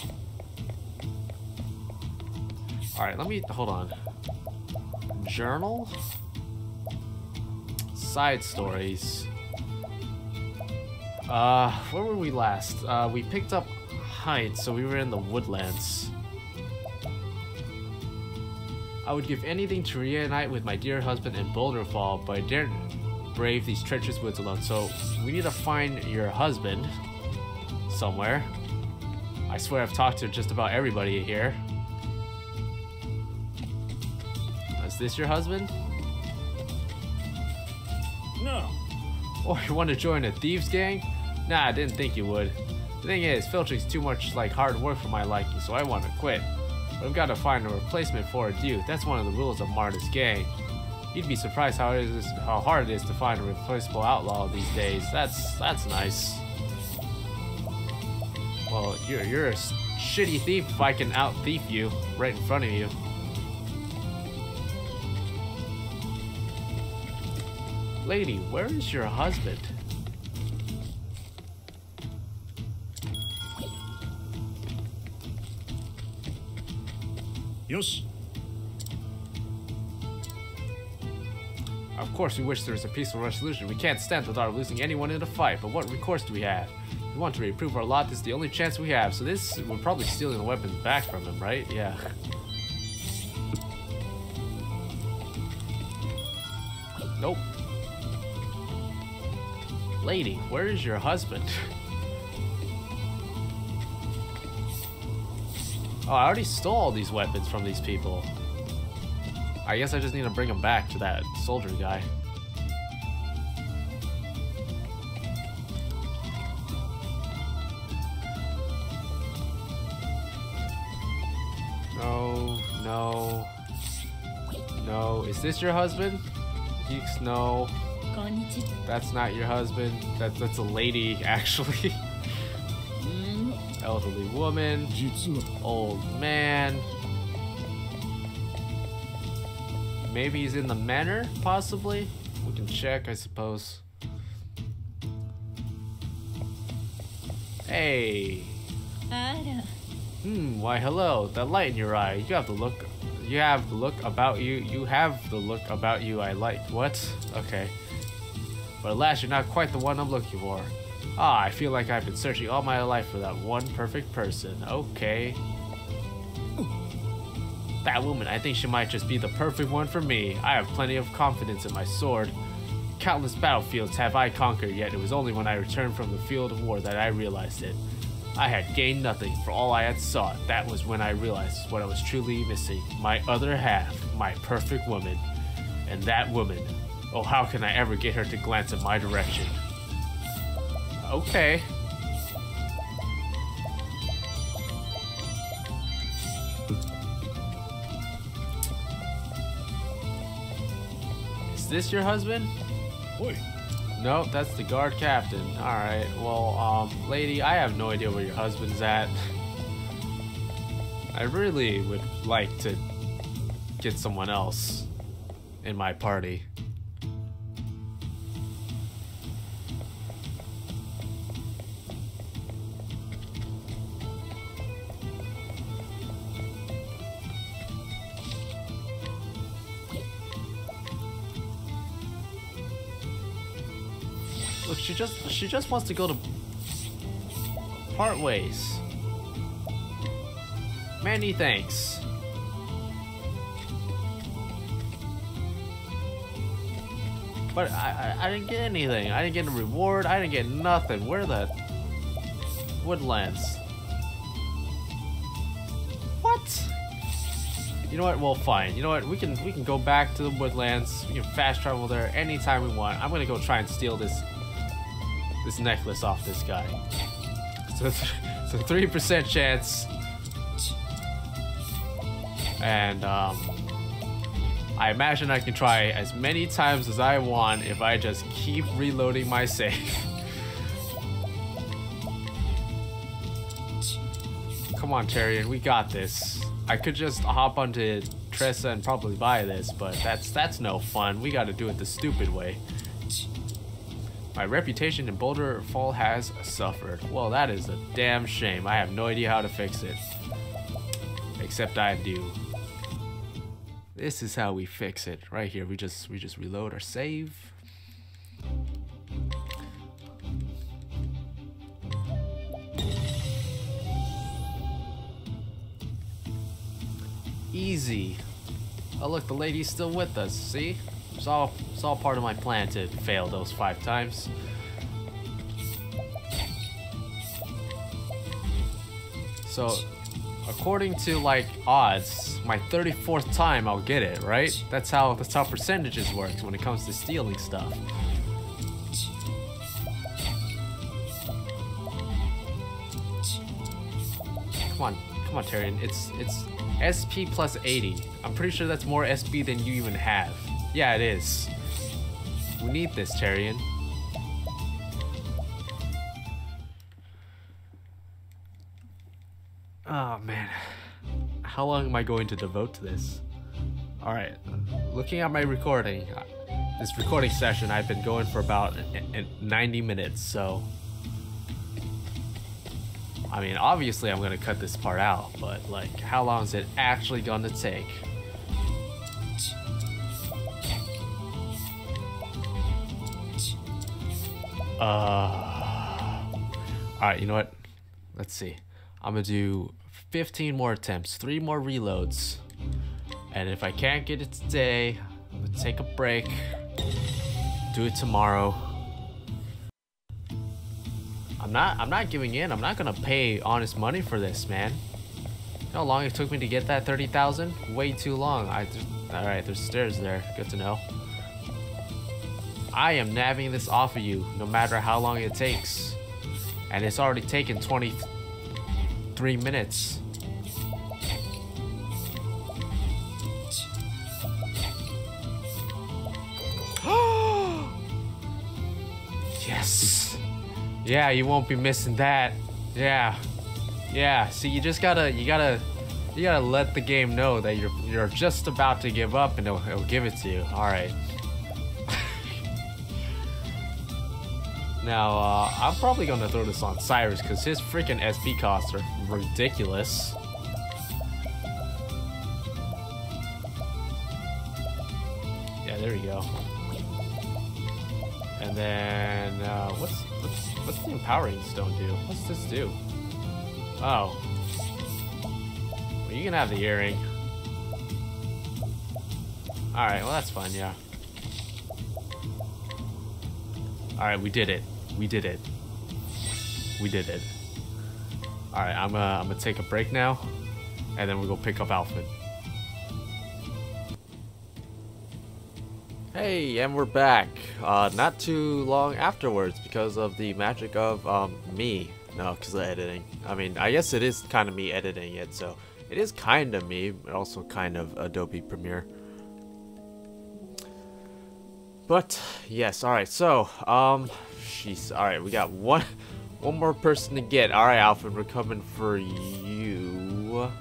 Alright, let me... hold on. Journal? Side stories. Uh, where were we last? Uh, we picked up... H'aanit, so we were in the woodlands. I would give anything to reunite with my dear husband in Boulderfall, but I daren't brave these treacherous woods alone. So we need to find your husband somewhere. I swear I've talked to just about everybody here. Is this your husband? No. Or you want to join a thieves gang? Nah, I didn't think you would. The thing is, filtering's too much like hard work for my liking, so I want to quit. But I've got to find a replacement for a dude. That's one of the rules of Marta's gang. You'd be surprised how it is, how hard it is to find a replaceable outlaw these days. That's that's nice. Well, you're you're a shitty thief if I can out thief you right in front of you. Lady, where is your husband? Yes. Of course we wish there was a peaceful resolution. We can't stand the thought of losing anyone in a fight, but what recourse do we have? We want to reprove our lot. This is the only chance we have. So this, we're probably stealing the weapons back from him, right? Yeah. Nope. Lady, where is your husband? Oh, I already stole all these weapons from these people. I guess I just need to bring them back to that soldier guy. No, no, no. Is this your husband? Heeks, no. That's not your husband. That, that's a lady, actually. Elderly woman. Old man. Maybe he's in the manor, possibly? We can check, I suppose. Hey. Hmm, why hello. That light in your eye. You have the look. You have the look about you. You have the look about you I like. What? Okay. But alas, you're not quite the one I'm looking for. Ah, I feel like I've been searching all my life for that one perfect person. Okay. That woman, I think she might just be the perfect one for me. I have plenty of confidence in my sword. Countless battlefields have I conquered, yet it was only when I returned from the field of war that I realized it. I had gained nothing for all I had sought. That was when I realized what I was truly missing. My other half, my perfect woman. And that woman, oh, how can I ever get her to glance in my direction? Okay. Is this your husband? Boy. No, nope, that's the guard captain. Alright, well, um, lady, I have no idea where your husband's at. I really would like to get someone else in my party. She just she just wants to go to part ways. Many thanks. But I, I I didn't get anything. I didn't get a reward. I didn't get nothing. Where the woodlands? What? You know what? Well, fine. You know what? We can we can go back to the woodlands. We can fast travel there anytime we want. I'm gonna go try and steal this. This necklace off this guy. It's a three percent chance. And um, I imagine I can try as many times as I want if I just keep reloading my save. Come on, Therion, we got this. I could just hop onto Tressa and probably buy this, but that's that's no fun. We gotta do it the stupid way. My reputation in Boulderfall has suffered. Well, that is a damn shame. I have no idea how to fix it. Except I do. This is how we fix it. Right here, we just we just reload our save. Easy. Oh look, the lady's still with us, see? It's all, it's all part of my plan to fail those five times. So, according to like odds, my thirty-fourth time I'll get it, right? That's how, that's how percentages works when it comes to stealing stuff. Come on, come on Therion, it's, it's S P plus eighty. I'm pretty sure that's more S P than you even have. Yeah, it is. We need this, Therion. Oh man, how long am I going to devote to this? All right, looking at my recording, this recording session I've been going for about ninety minutes, so I mean obviously I'm gonna cut this part out, but like how long is it actually gonna take? Uh, all right, you know what, let's see, I'm gonna do fifteen more attempts, three more reloads, and if I can't get it today, I'm gonna take a break, do it tomorrow. I'm not, I'm not giving in. I'm not gonna pay honest money for this, man. You know how long it took me to get that thirty thousand? Way too long. I just, all right, there's stairs there. Good to know. I am nabbing this off of you, no matter how long it takes, and it's already taken twenty. Three minutes. Yes. Yeah, you won't be missing that. Yeah. Yeah. See, you just gotta, you gotta, you gotta let the game know that you're, you're just about to give up, and it'll, it'll give it to you. All right. Now, uh, I'm probably going to throw this on Cyrus because his freaking S P costs are ridiculous. Yeah, there we go. And then, uh, what's, what's, what's the empowering stone do? What's this do? Oh. Well, you can have the earring. Alright, well that's fine, yeah. Alright, we did it. We did it. We did it. Alright, I'm gonna uh, I'm gonna take a break now, and then we'll go pick up Alfyn. Hey, and we're back. Uh, not too long afterwards because of the magic of um, me. No, because of editing. I mean, I guess it is kind of me editing it, so it is kind of me, but also kind of Adobe Premiere. But yes, all right. So, um, jeez, all right. We got one, one more person to get. All right, Alfyn, we're coming for you.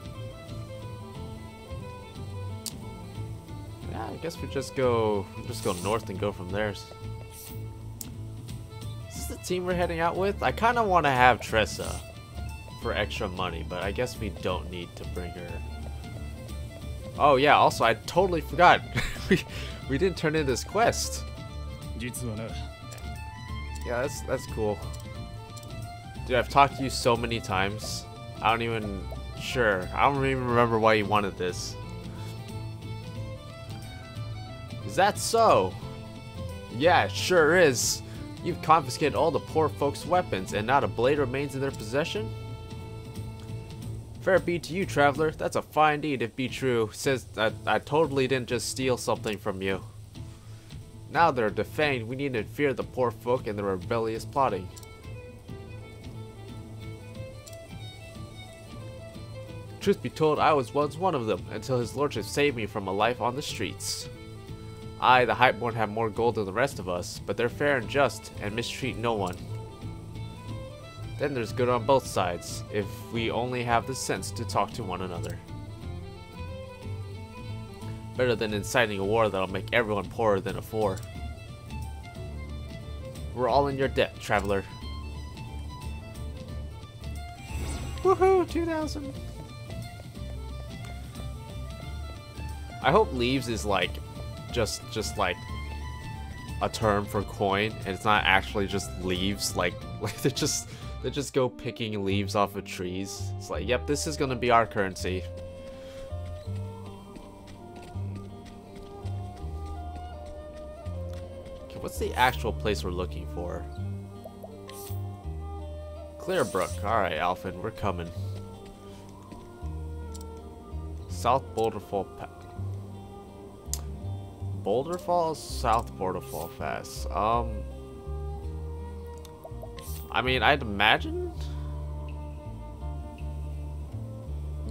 Yeah, I guess we just go, just go north and go from there. Is this the team we're heading out with? I kind of want to have Tressa for extra money, but I guess we don't need to bring her. Oh yeah. Also, I totally forgot. we, we didn't turn in this quest. Yeah, that's that's cool. Dude, I've talked to you so many times. I don't even sure. I don't even remember why you wanted this. Is that so? Yeah, it sure is. You've confiscated all the poor folks' weapons, and not a blade remains in their possession. Fair be to you, traveler. That's a fine deed if be true. Says I, I totally didn't just steal something from you. Now they're defanged, we need to fear the poor folk and their rebellious plotting. Truth be told, I was once one of them, until his lordship saved me from a life on the streets. I, the Highborn, have more gold than the rest of us, but they're fair and just, and mistreat no one. Then there's good on both sides, if we only have the sense to talk to one another. Better than inciting a war that'll make everyone poorer than afore. We're all in your debt, traveler. Woohoo, two thousand! I hope leaves is like, just, just like, a term for coin, and it's not actually just leaves, like, like they're just... They just go picking leaves off of trees. It's like, yep, this is gonna be our currency. What's the actual place we're looking for? Clearbrook. Alright, Alfyn, we're coming. South Boulderfall Pass. Boulderfall? South Boulderfall Pass. Um. I mean, I'd imagine.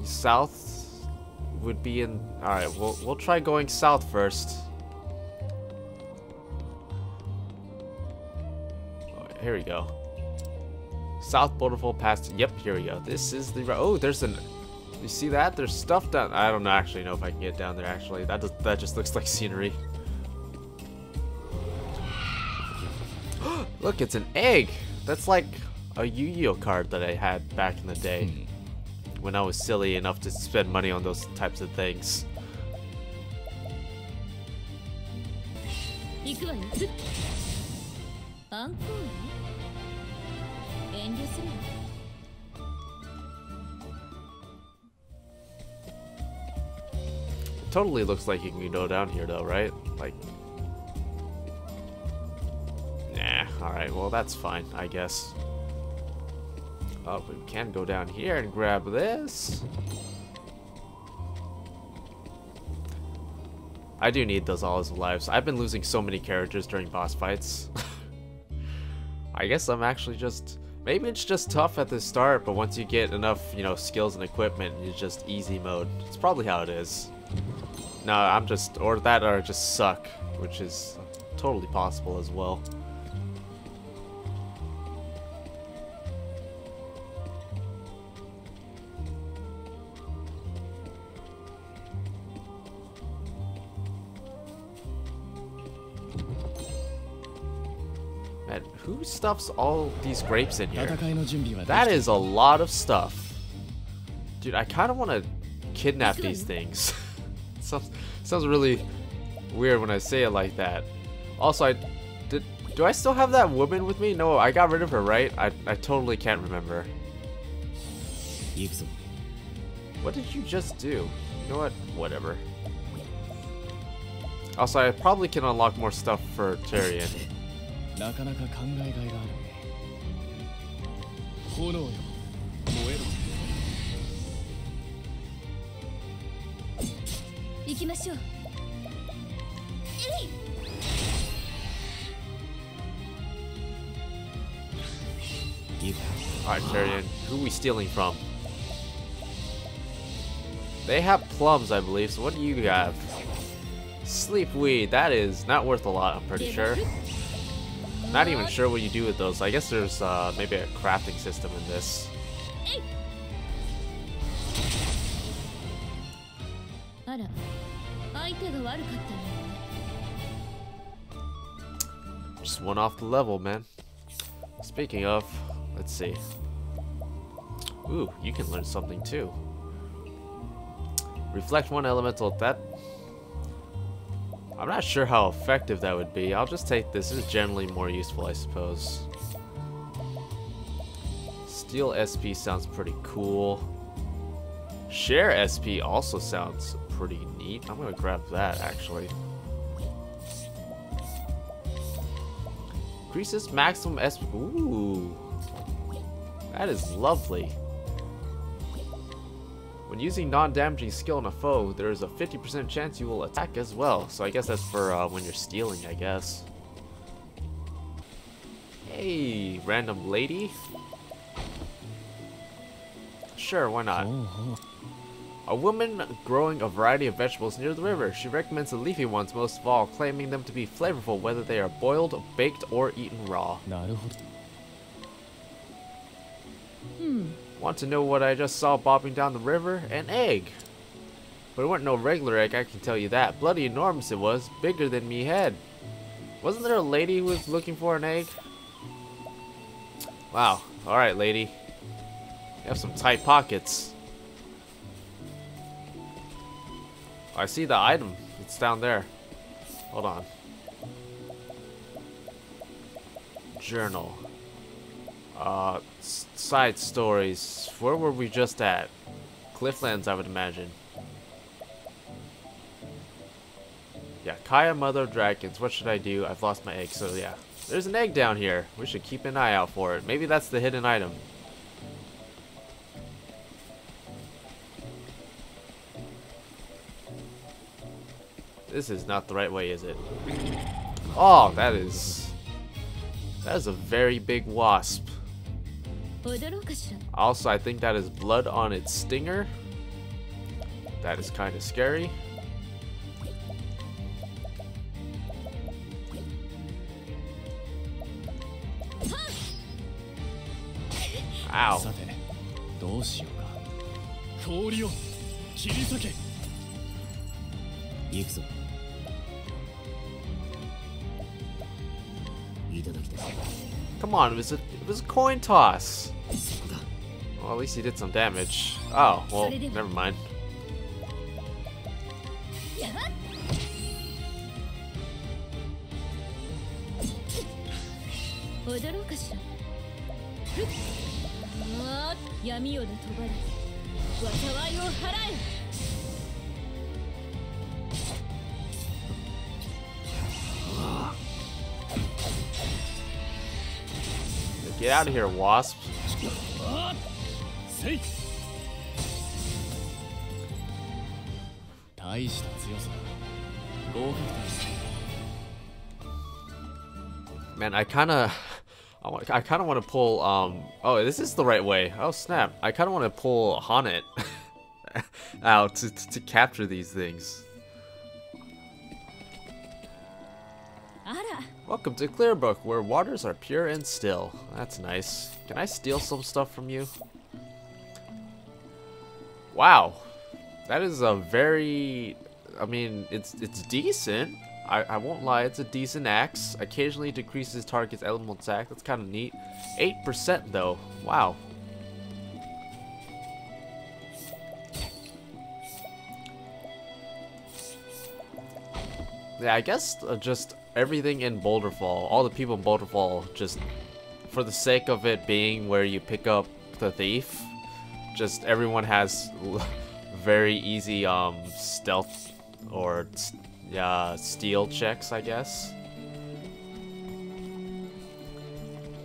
South would be in. Alright, we'll, we'll try going south first. Oh, here we go. South Boulderfall Pass. Yep, here we go. This is the. Oh, there's an. You see that? There's stuff down. I don't actually know if I can get down there. Actually, that does, that just looks like scenery. Look, it's an egg. That's like a Yu-Gi-Oh card that I had back in the day when I was silly enough to spend money on those types of things. Totally looks like you can go down here though, right? Like, nah. All right, well that's fine, I guess. Oh, we can go down here and grab this. I do need those all as lives. I've been losing so many characters during boss fights. I guess I'm actually just, maybe it's just tough at the start, but once you get enough, you know, skills and equipment, it's just easy mode. It's probably how it is. No, I'm just, or that or just suck, which is totally possible as well. Man, who stuffs all these grapes in here? That is a lot of stuff. Dude, I kind of want to kidnap these things. Sounds, sounds really weird when I say it like that. Also, I did. Do I still have that woman with me? No, I got rid of her, right? I I totally can't remember. What did you just do? You know what? Whatever. Also, I probably can unlock more stuff for Therion. Alright, Therion, who are we stealing from? They have plums, I believe, so what do you have? Sleepweed, that is not worth a lot, I'm pretty sure. Not even sure what you do with those. I guess there's uh, maybe a crafting system in this. Just one off the level, man. Speaking of, let's see. Ooh, you can learn something too. Reflect one elemental. That, I'm not sure how effective that would be. I'll just take this. This is generally more useful, I suppose. Steal S P sounds pretty cool. Share S P also sounds pretty neat. I'm gonna grab that actually. Increases maximum S P. Ooh, that is lovely. When using non-damaging skill on a foe, there is a fifty percent chance you will attack as well. So I guess that's for uh, when you're stealing, I guess. Hey, random lady. Sure, why not? A woman growing a variety of vegetables near the river. She recommends the leafy ones most of all, claiming them to be flavorful whether they are boiled, baked, or eaten raw. Hmm. Want to know what I just saw bobbing down the river? An egg! But it wasn't no regular egg, I can tell you that. Bloody enormous it was, bigger than me head. Wasn't there a lady who was looking for an egg? Wow, alright lady. You have some tight pockets. I see the item, it's down there. Hold on. Journal. Uh, side stories. Where were we just at? Clifflands, I would imagine. Yeah, Kaya, mother of dragons. What should I do? I've lost my egg, so yeah. There's an egg down here. We should keep an eye out for it. Maybe that's the hidden item. This is not the right way, is it? Oh, that is... That is a very big wasp. Also, I think that is blood on its stinger. That is kind of scary. Ow. Come on, it was a, it was a coin toss. Well, at least he did some damage. Oh, well, never mind. Get out of here, wasp. Man, I kind of... I kind of want to pull, um, oh, this is the right way. Oh, snap. I kind of want to pull H'aanit out to, to, to capture these things. Ara. Welcome to Clearbrook, where waters are pure and still. That's nice. Can I steal some stuff from you? Wow. That is a very, I mean, it's, it's decent. I, I won't lie, it's a decent axe. Occasionally decreases target's elemental attack. That's kind of neat. eight percent though. Wow. Yeah, I guess uh, just everything in Boulderfall, all the people in Boulderfall, just for the sake of it being where you pick up the thief, just everyone has very easy um, stealth or... St Yeah, uh, steel checks, I guess.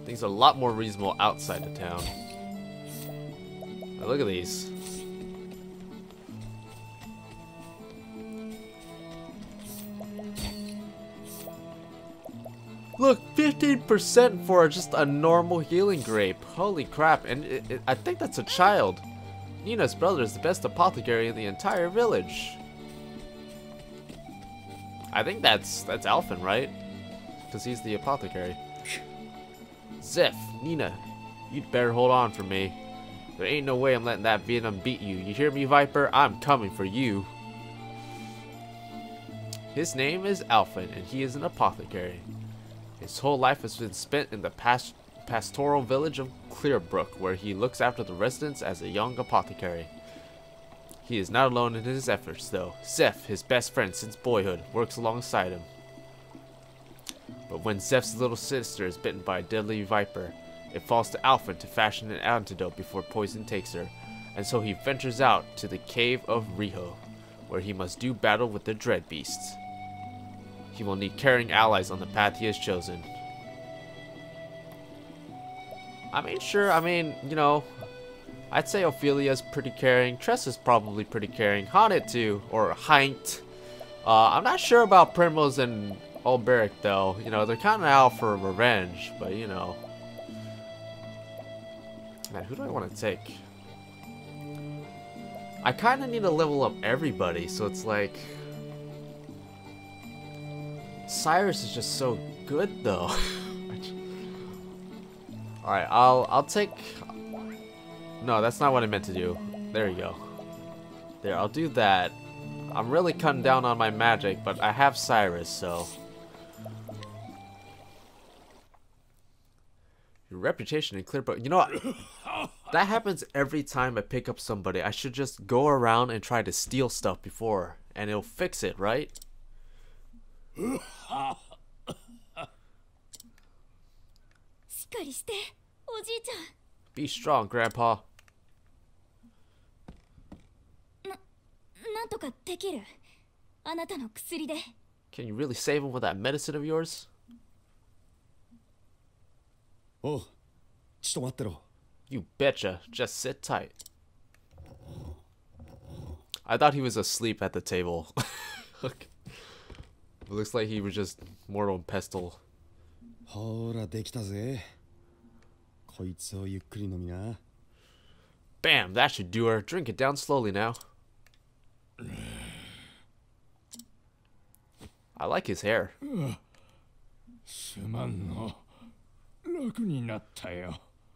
Things are a lot more reasonable outside the town. Now look at these. Look, fifteen percent for just a normal healing grape. Holy crap, and it, it, I think that's a child. Nina's brother is the best apothecary in the entire village. I think that's that's Alfyn, right? Because he's the apothecary. Zeph, Nina, you'd better hold on for me. There ain't no way I'm letting that Venom beat you. You hear me, Viper? I'm coming for you. His name is Alfyn, and he is an apothecary. His whole life has been spent in the past pastoral village of Clearbrook, where he looks after the residents as a young apothecary. He is not alone in his efforts, though. Zeph, his best friend since boyhood, works alongside him. But when Zeph's little sister is bitten by a deadly viper, it falls to Alfyn to fashion an antidote before poison takes her, and so he ventures out to the Cave of Riho, where he must do battle with the dread beasts. He will need caring allies on the path he has chosen. I mean, sure, I mean, you know... I'd say Ophilia's pretty caring. Tressa's probably pretty caring. H'aanit too, or H'aanit. Uh, I'm not sure about Primrose and Olberic though. You know, they're kind of out for revenge, but you know. Man, who do I want to take? I kind of need to level up everybody, so it's like... Cyrus is just so good though. Alright, I'll, I'll take... No, that's not what I meant to do. There you go. There, I'll do that. I'm really cutting down on my magic, but I have Cyrus, so... Your reputation in Clearbrook... You know what? That happens every time I pick up somebody. I should just go around and try to steal stuff before, and it'll fix it, right? Be strong, Grandpa. Can you really save him with that medicine of yours? Oh, you betcha. Just sit tight. I thought he was asleep at the table. Look. It looks like he was just mortal and pestle. Bam, that should do her. Drink it down slowly now. I like his hair.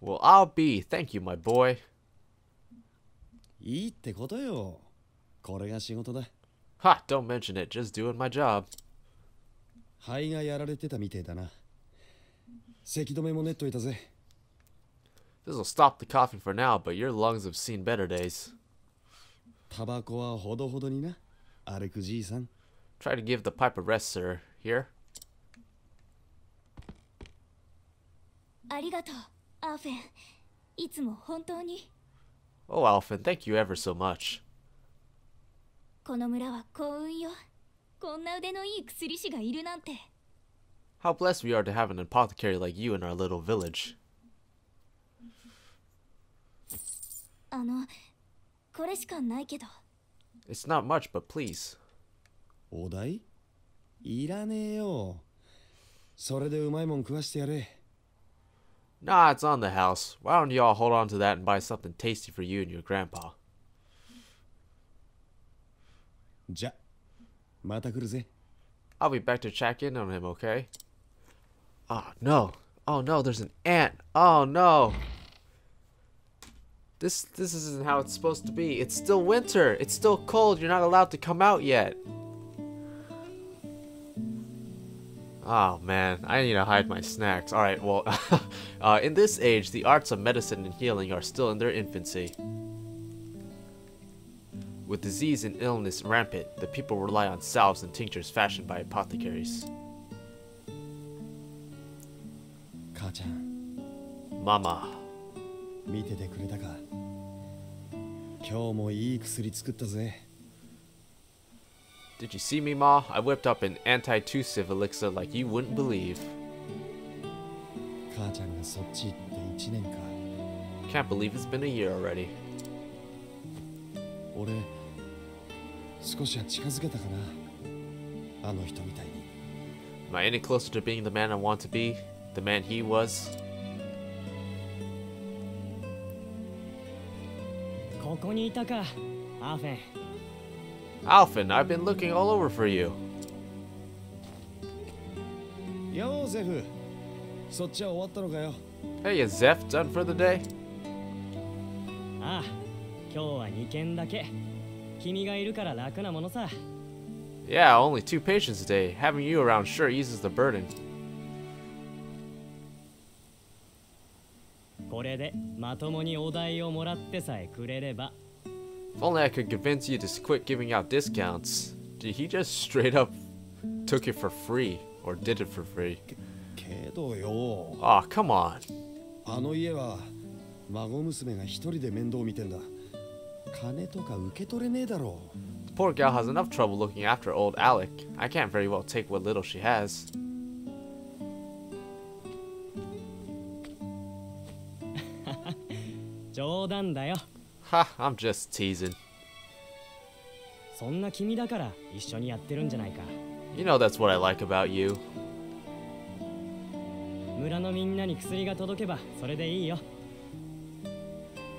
Well, I'll be. Thank you, my boy. Ha, don't mention it. Just doing my job. This'll stop the coughing for now, but your lungs have seen better days. Try to give the pipe a rest, sir. Here. Oh, Alfyn, thank you ever so much. How blessed we are to have an apothecary like you in our little village. It's not much, but please. Nah, it's on the house. Why don't y'all hold on to that and buy something tasty for you and your grandpa? I'll be back to check in on him, okay? Oh no. Oh no, there's an ant. Oh no. This this isn't how it's supposed to be. It's still winter. It's still cold. You're not allowed to come out yet. Oh man, I need to hide my snacks. Alright, well, uh, in this age, the arts of medicine and healing are still in their infancy. With disease and illness rampant, the people rely on salves and tinctures fashioned by apothecaries. Mama. Did you see me, Ma? I whipped up an anti-tussive elixir like you wouldn't believe. Can't believe it's been a year already. Am I any closer to being the man I want to be? The man he was? Alfyn, I've been looking all over for you. Hey, is Zeph done for the day? Yeah, only two patients today. Having you around sure eases the burden. If only I could convince you to quit giving out discounts. Did he just straight up took it for free? Or did it for free? Aw, oh, come on. The poor gal has enough trouble looking after old Alec. I can't very well take what little she has. Ha, I'm just teasing. You know that's what I like about you.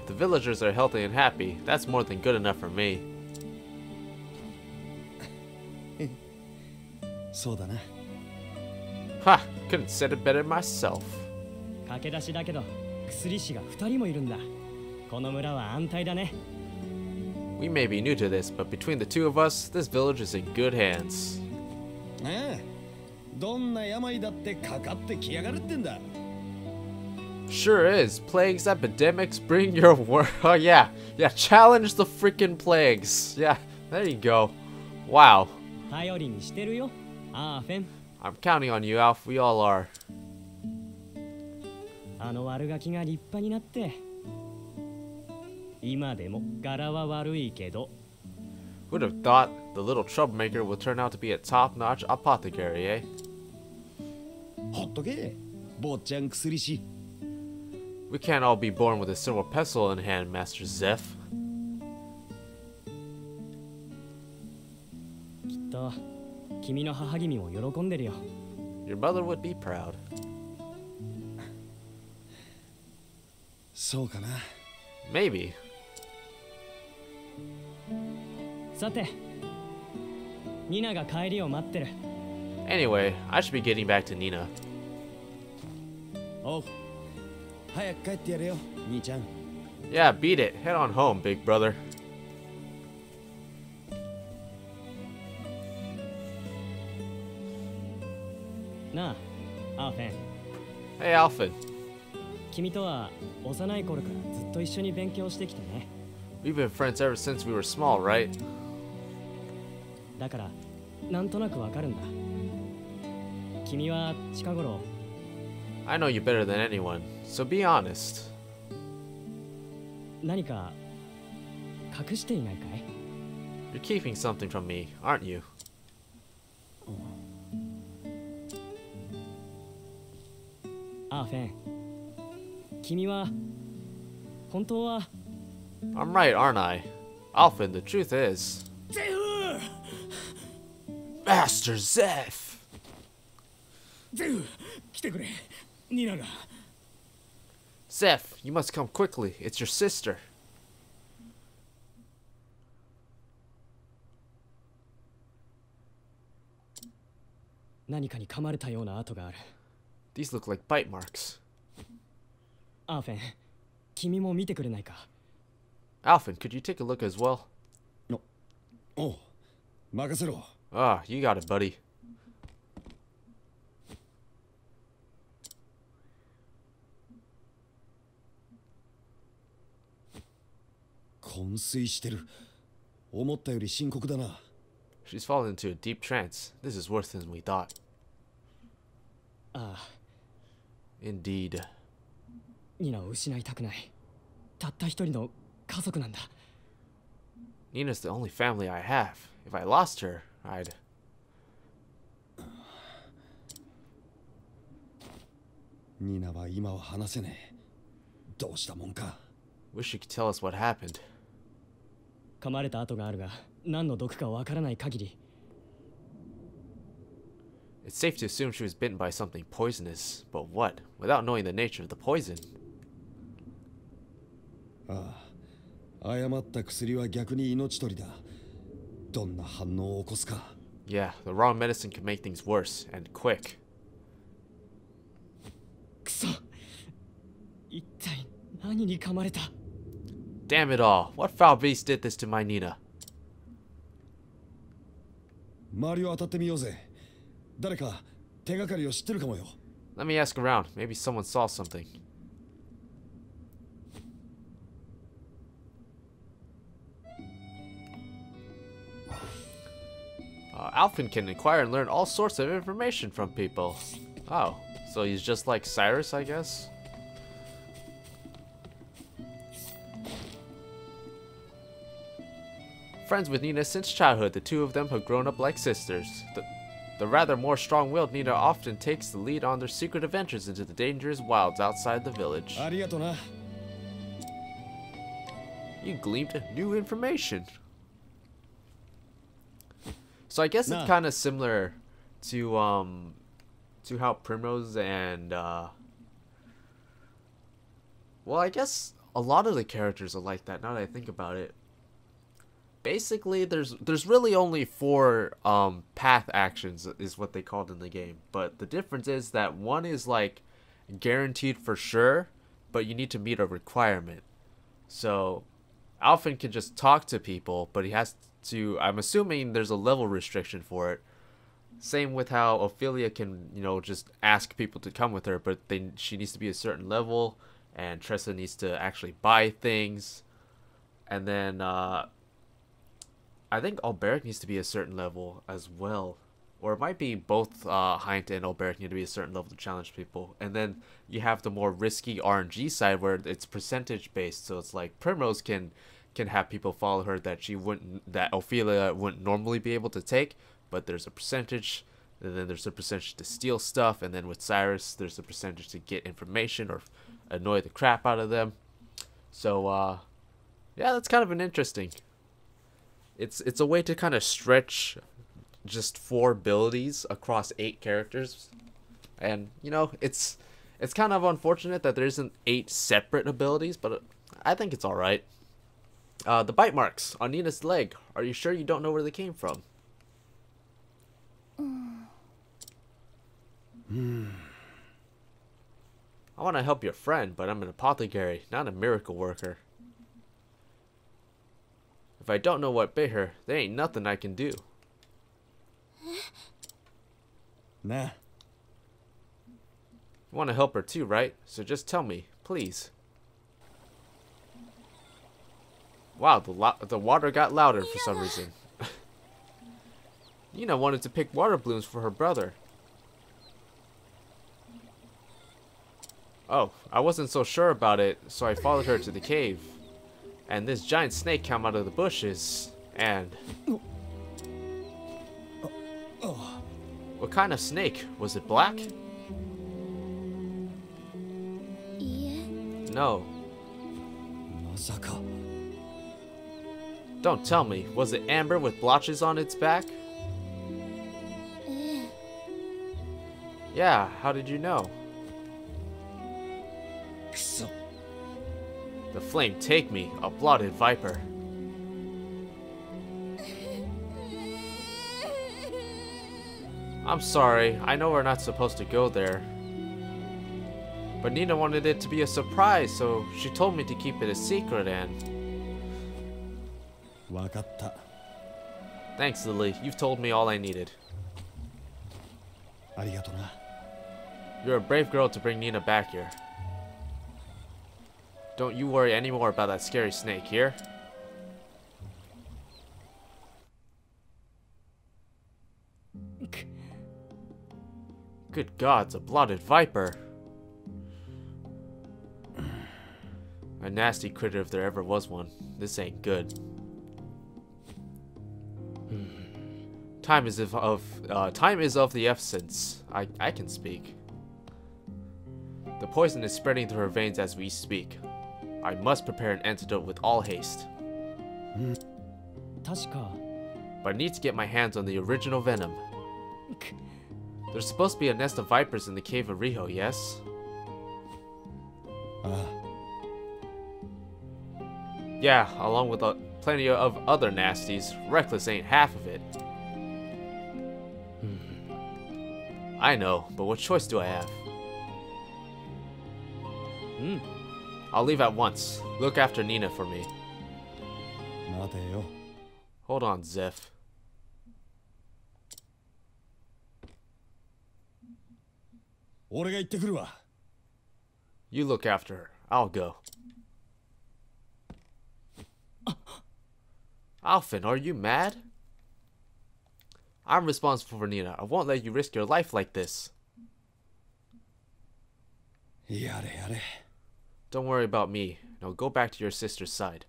The villagers are healthy and happy. That's more than good enough for me. Ha, couldn't have said it better myself. We may be new to this, but between the two of us, this village is in good hands. Sure is. Plagues, epidemics, bring your work. Oh yeah, yeah. Challenge the freaking plagues. Yeah, there you go. Wow. I'm counting on you, Alf. We all are. Would have thought the little troublemaker would turn out to be a top-notch apothecary, eh? We can't all be born with a silver pestle in hand, Master Zeph. Your mother would be proud. Maybe. Anyway, I should be getting back to Nina. Oh. Yeah, beat it. Head on home, big brother. Nah, Alfyn. Hey, Alfyn. We've been friends ever since we were small, right? I know you better than anyone, so be honest. You're keeping something from me, aren't you? I'm right, aren't I? Alfyn, the truth is... Master Zeph! Zeph, you must come quickly. It's your sister. These look like bite marks. Alfyn, Alfyn, could you take a look as well? No. Oh, ah, you got it, buddy. She's fallen into a deep trance. This is worse than we thought. Ah. Indeed. Nina's the only family I have. If I lost her, I'd... Wish you could tell us what happened. It's safe to assume she was bitten by something poisonous, but what? Without knowing the nature of the poison. Ah, yeah, the wrong medicine can make things worse, and quick. Damn it all, what foul beast did this to my Nina? Let me ask around, maybe someone saw something. Uh, Alfyn can inquire and learn all sorts of information from people. Oh, so he's just like Cyrus, I guess? Friends with Nina since childhood, the two of them have grown up like sisters. The, the rather more strong-willed Nina often takes the lead on their secret adventures into the dangerous wilds outside the village. You gleaned new information. So I guess nah. It's kind of similar to um, to how Primrose and uh, well, I guess a lot of the characters are like that. Now that I think about it. Basically, there's there's really only four um, path actions is what they called in the game. But the difference is that one is like guaranteed for sure, but you need to meet a requirement. So Alfyn can just talk to people, but he has to. I'm assuming there's a level restriction for it. Same with how Ophilia can, you know, just ask people to come with her, but they she needs to be a certain level, and Tressa needs to actually buy things, and then. Uh, I think Olberic needs to be a certain level as well. Or it might be both uh, H'aanit and Olberic need to be a certain level to challenge people. And then you have the more risky R N G side where it's percentage based. So it's like Primrose can can have people follow her that she wouldn't, that Ophilia wouldn't normally be able to take, but there's a percentage, and then there's a percentage to steal stuff, and then with Cyrus, there's a percentage to get information or annoy the crap out of them. So, uh, yeah, that's kind of an interesting. It's it's a way to kind of stretch just four abilities across eight characters, and you know, it's it's kind of unfortunate that there isn't eight separate abilities, but I think it's all right. Uh, the bite marks on Nina's leg. Are you sure you don't know where they came from? Mm. I want to help your friend, but I'm an apothecary, not a miracle worker. If I don't know what bit her, there ain't nothing I can do. Nah. You want to help her too, right? So just tell me, please. Wow, the, lo the water got louder for some reason. Nina wanted to pick water blooms for her brother. Oh, I wasn't so sure about it, so I followed her to the cave. And this giant snake came out of the bushes, and... What kind of snake? Was it black? Yeah. No. Don't tell me, was it amber with blotches on its back? Yeah. Yeah, how did you know? The flame take me, a blotted viper. I'm sorry, I know we're not supposed to go there. But Nina wanted it to be a surprise, so she told me to keep it a secret and... Wakata. Thanks, Lily. You've told me all I needed. Arigato na. You're a brave girl to bring Nina back here. Don't you worry anymore about that scary snake here. Good gods, a blotted viper. A nasty critter if there ever was one. This ain't good. Time is of, of uh, time is of the essence. I I can speak. The poison is spreading through her veins as we speak. I must prepare an antidote with all haste. But I need to get my hands on the original venom. There's supposed to be a nest of vipers in the Cave of Riho, yes? Uh. Yeah, along with uh, plenty of other nasties. Reckless ain't half of it. Hmm. I know, but what choice do I have? Hmm. I'll leave at once. Look after Nina for me. Hold on, Zeph. You look after her. I'll go. Alfyn, are you mad? I'm responsible for Nina. I won't let you risk your life like this. Yare yare. Don't worry about me. Now go back to your sister's side.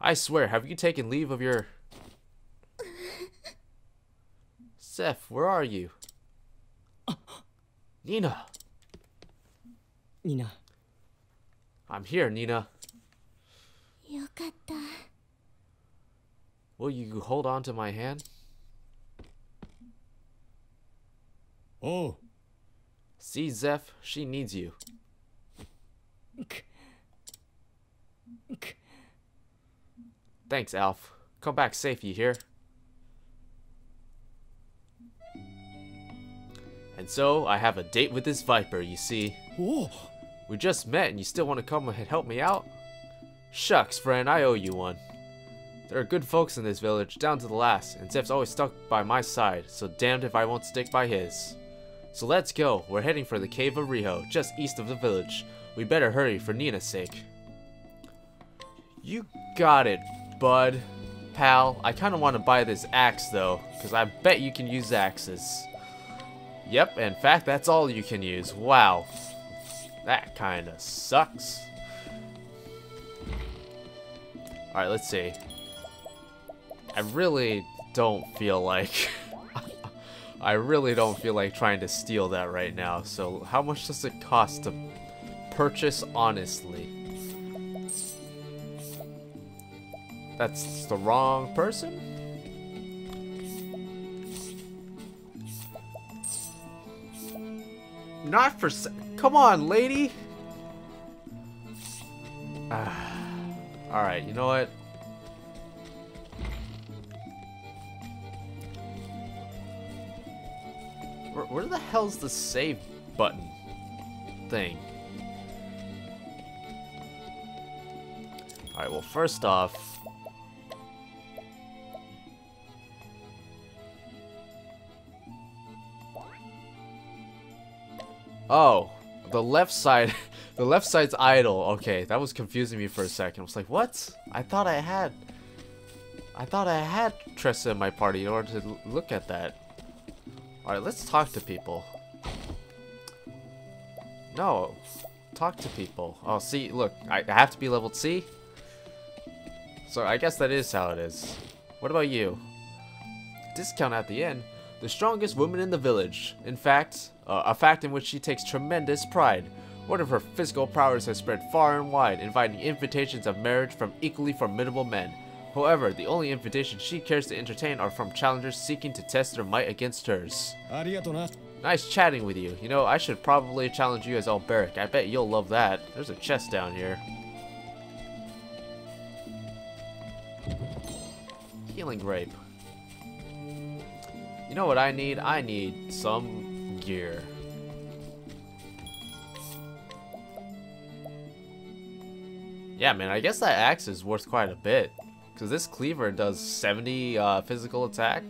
I swear, have you taken leave of your... Zeph, where are you? Nina! Nina. I'm here, Nina. Will you hold on to my hand? Oh. See, Zeph, she needs you. Thanks, Alf. Come back safe, you hear? And so, I have a date with this viper, you see. Whoa. We just met and you still want to come and help me out? Shucks, friend, I owe you one. There are good folks in this village, down to the last, and Zeph's always stuck by my side, so damned if I won't stick by his. So let's go. We're heading for the Cave of Riho, just east of the village. We better hurry for Nina's sake. You got it, bud. Pal, I kind of want to buy this axe, though, because I bet you can use axes. Yep, in fact, that's all you can use. Wow. That kind of sucks. Alright, let's see. I really don't feel like... I really don't feel like trying to steal that right now. So how much does it cost to purchase honestly? That's the wrong person? Not for... Come on, lady! Alright, you know what? Where, where the hell's the save button thing? Alright, well, first off... Oh, the left side, the left side's idle. Okay, that was confusing me for a second. I was like, what? I thought I had, I thought I had Tressa in my party in order to look at that. All right, let's talk to people. No, talk to people. Oh, see, look, I, I have to be leveled C. So I guess that is how it is. What about you? Discount at the end. The strongest woman in the village. In fact, uh, a fact in which she takes tremendous pride. Word of her physical prowess has spread far and wide, inviting invitations of marriage from equally formidable men. However, the only invitations she cares to entertain are from challengers seeking to test their might against hers. Nice chatting with you. You know, I should probably challenge you as Olberic. I bet you'll love that. There's a chest down here. Healing grape. You know what I need? I need some gear. Yeah, man, I guess that axe is worth quite a bit. Because this cleaver does seventy uh, physical attack.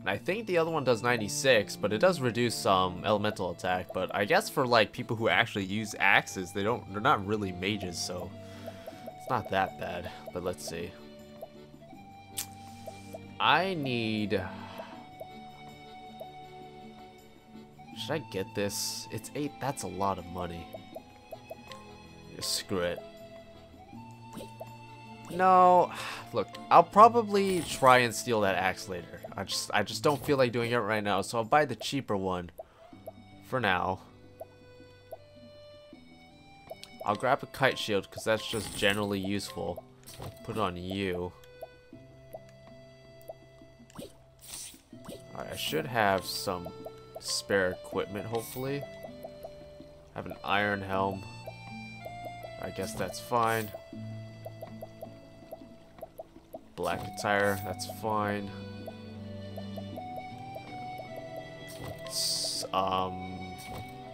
And I think the other one does ninety-six, but it does reduce some um, elemental attack. But I guess for like people who actually use axes, they don't, they're not really mages, so it's not that bad. But let's see. I need... Should I get this? It's eight. That's a lot of money. Yeah, screw it. No. Look, I'll probably try and steal that axe later. I just, I just don't feel like doing it right now, so I'll buy the cheaper one. For now. I'll grab a kite shield, because that's just generally useful. Put it on you. Alright, I should have some spare equipment, hopefully. I have an iron helm. I guess that's fine. Black attire, that's fine. S um,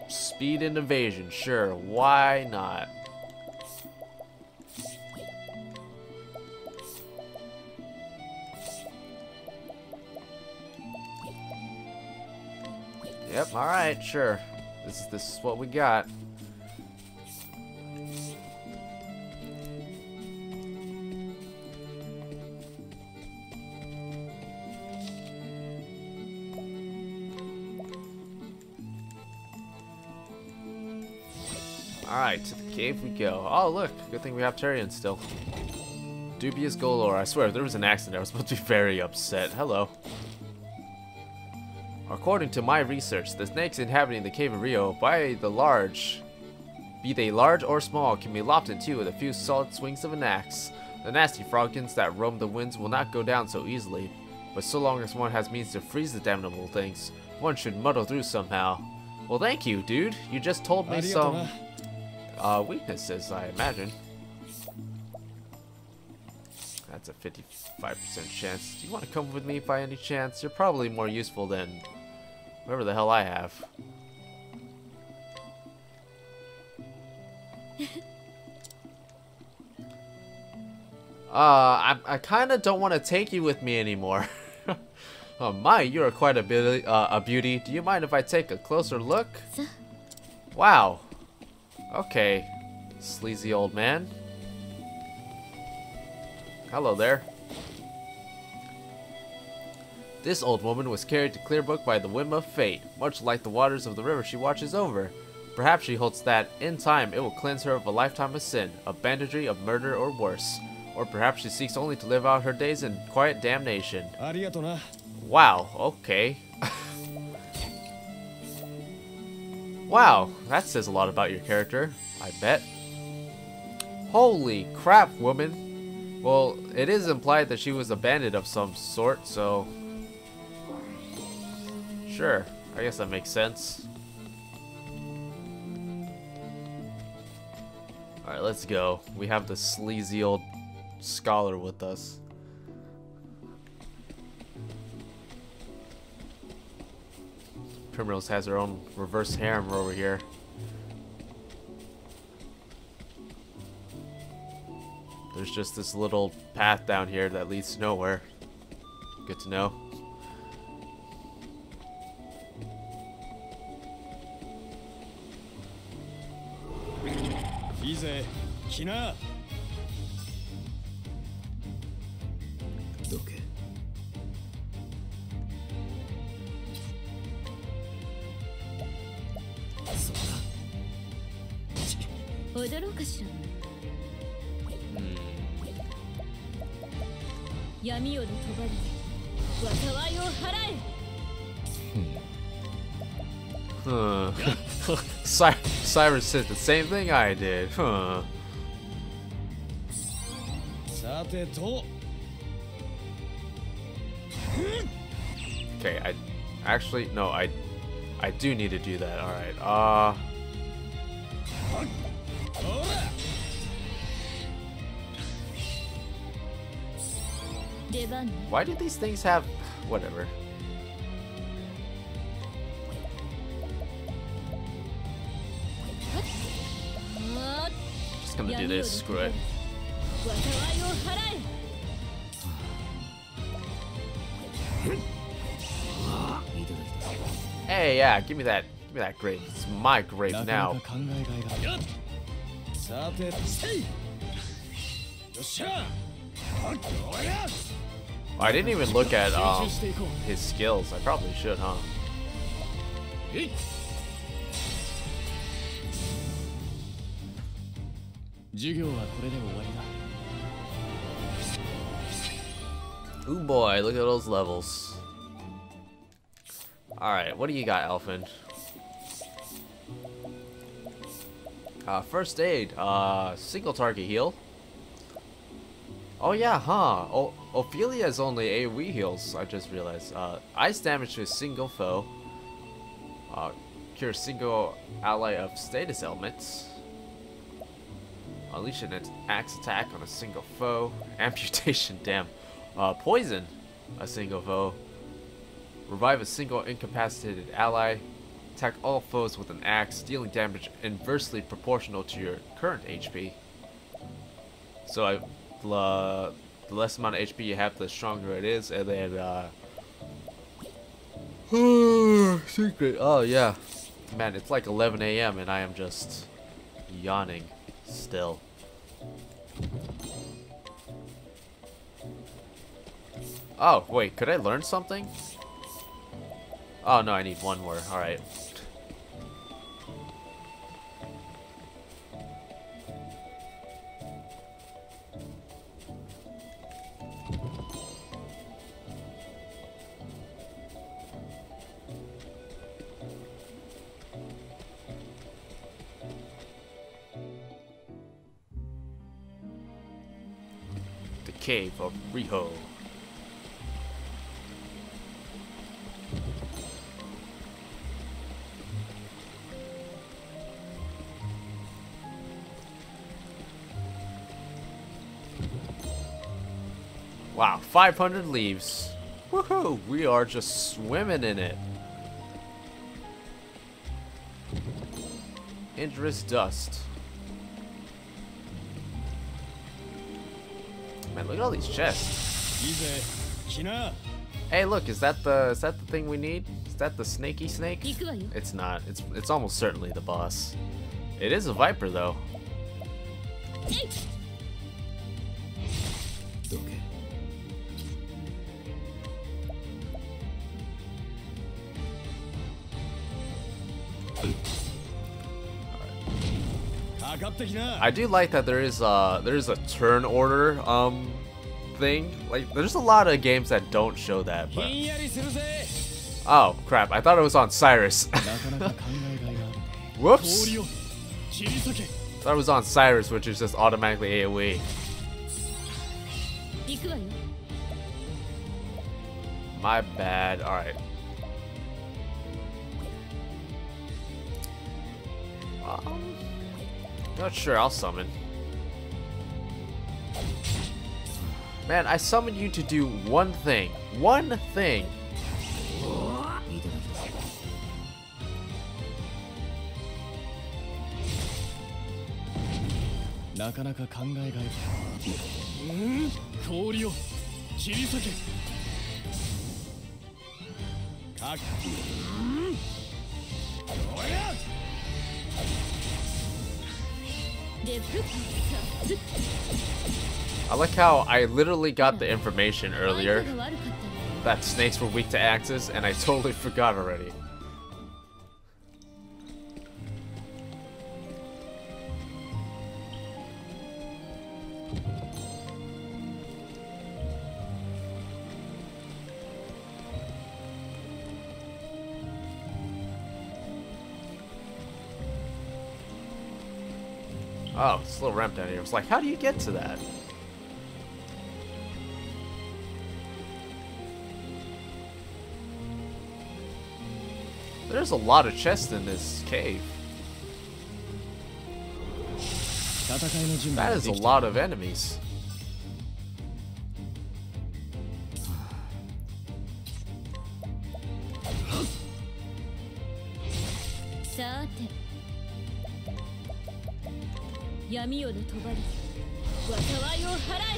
speed and evasion, sure, why not? Yep, alright, sure. This is this is what we got. Alright, to the cave we go. Oh look, good thing we have Therion still. Dubious galore. I swear if there was an accident, I was supposed to be very upset. Hello. According to my research, the snakes inhabiting the Cave of Riho, by the large, be they large or small, can be lopped in two with a few solid swings of an axe. The nasty frogkins that roam the winds will not go down so easily, but so long as one has means to freeze the damnable things, one should muddle through somehow. Well, thank you, dude. You just told me some uh, weaknesses, I imagine. That's a fifty-five percent chance. Do you want to come with me by any chance? You're probably more useful than... whatever the hell I have. uh, I, I kind of don't want to take you with me anymore. Oh my, you are quite a, be uh, a beauty. Do you mind if I take a closer look? Wow. Okay, sleazy old man. Hello there. This old woman was carried to Clearbrook by the whim of fate, much like the waters of the river she watches over. Perhaps she holds that, in time, it will cleanse her of a lifetime of sin, of banditry, of murder, or worse. Or perhaps she seeks only to live out her days in quiet damnation. Wow, okay. Wow, that says a lot about your character, I bet. Holy crap, woman. Well, it is implied that she was a bandit of some sort, so... Sure, I guess that makes sense. Alright, let's go. We have the sleazy old scholar with us. Primrose has her own reverse harem over here. There's just this little path down here that leads nowhere. Good to know. Nina. Okay. Huh. Cy Cyrus said the same thing I did, huh? Okay, I actually no, I I do need to do that. All right. Uh Why do these things have whatever? Just gonna do this. Screw it. Hey, yeah, give me that, give me that grave. It's my grave now. I didn't even look at um, his skills. I probably should, huh? Ooh boy, look at those levels. Alright, what do you got, Alfyn? Uh, first aid. Uh, single target heal. Oh yeah, huh. O Ophilia is only AoE heals, I just realized. Uh, ice damage to a single foe. Uh, cure single ally of status elements. Unleash an axe attack on a single foe. Amputation, damn. Uh, poison a single foe. Revive a single incapacitated ally. Attack all foes with an axe, dealing damage inversely proportional to your current H P. So I, uh, the less amount of H P you have, the stronger it is. And then, uh... secret. Oh, yeah. Man, it's like eleven A M and I am just yawning still. Oh, wait, could I learn something? Oh, no, I need one more. Alright. The Cave of Riho. Wow, five hundred leaves. Woohoo! We are just swimming in it. Injurious dust. Man, look at all these chests. Hey, look, is that the is that the thing we need? Is that the snaky snake? It's not. It's it's almost certainly the boss. It is a viper though. I do like that there is a there is a turn order um thing. Like, there's a lot of games that don't show that. But... oh crap! I thought it was on Cyrus. Whoops! Thought it was on Cyrus, which is just automatically AoE. My bad. All right. Um, not sure. I'll summon. Man, I summoned you to do one thing. One thing. I like how I literally got the information earlier that snakes were weak to axes, and I totally forgot already. Oh, it's a little ramp down here. I was like, how do you get to that? There's a lot of chests in this cave. That is a lot of enemies.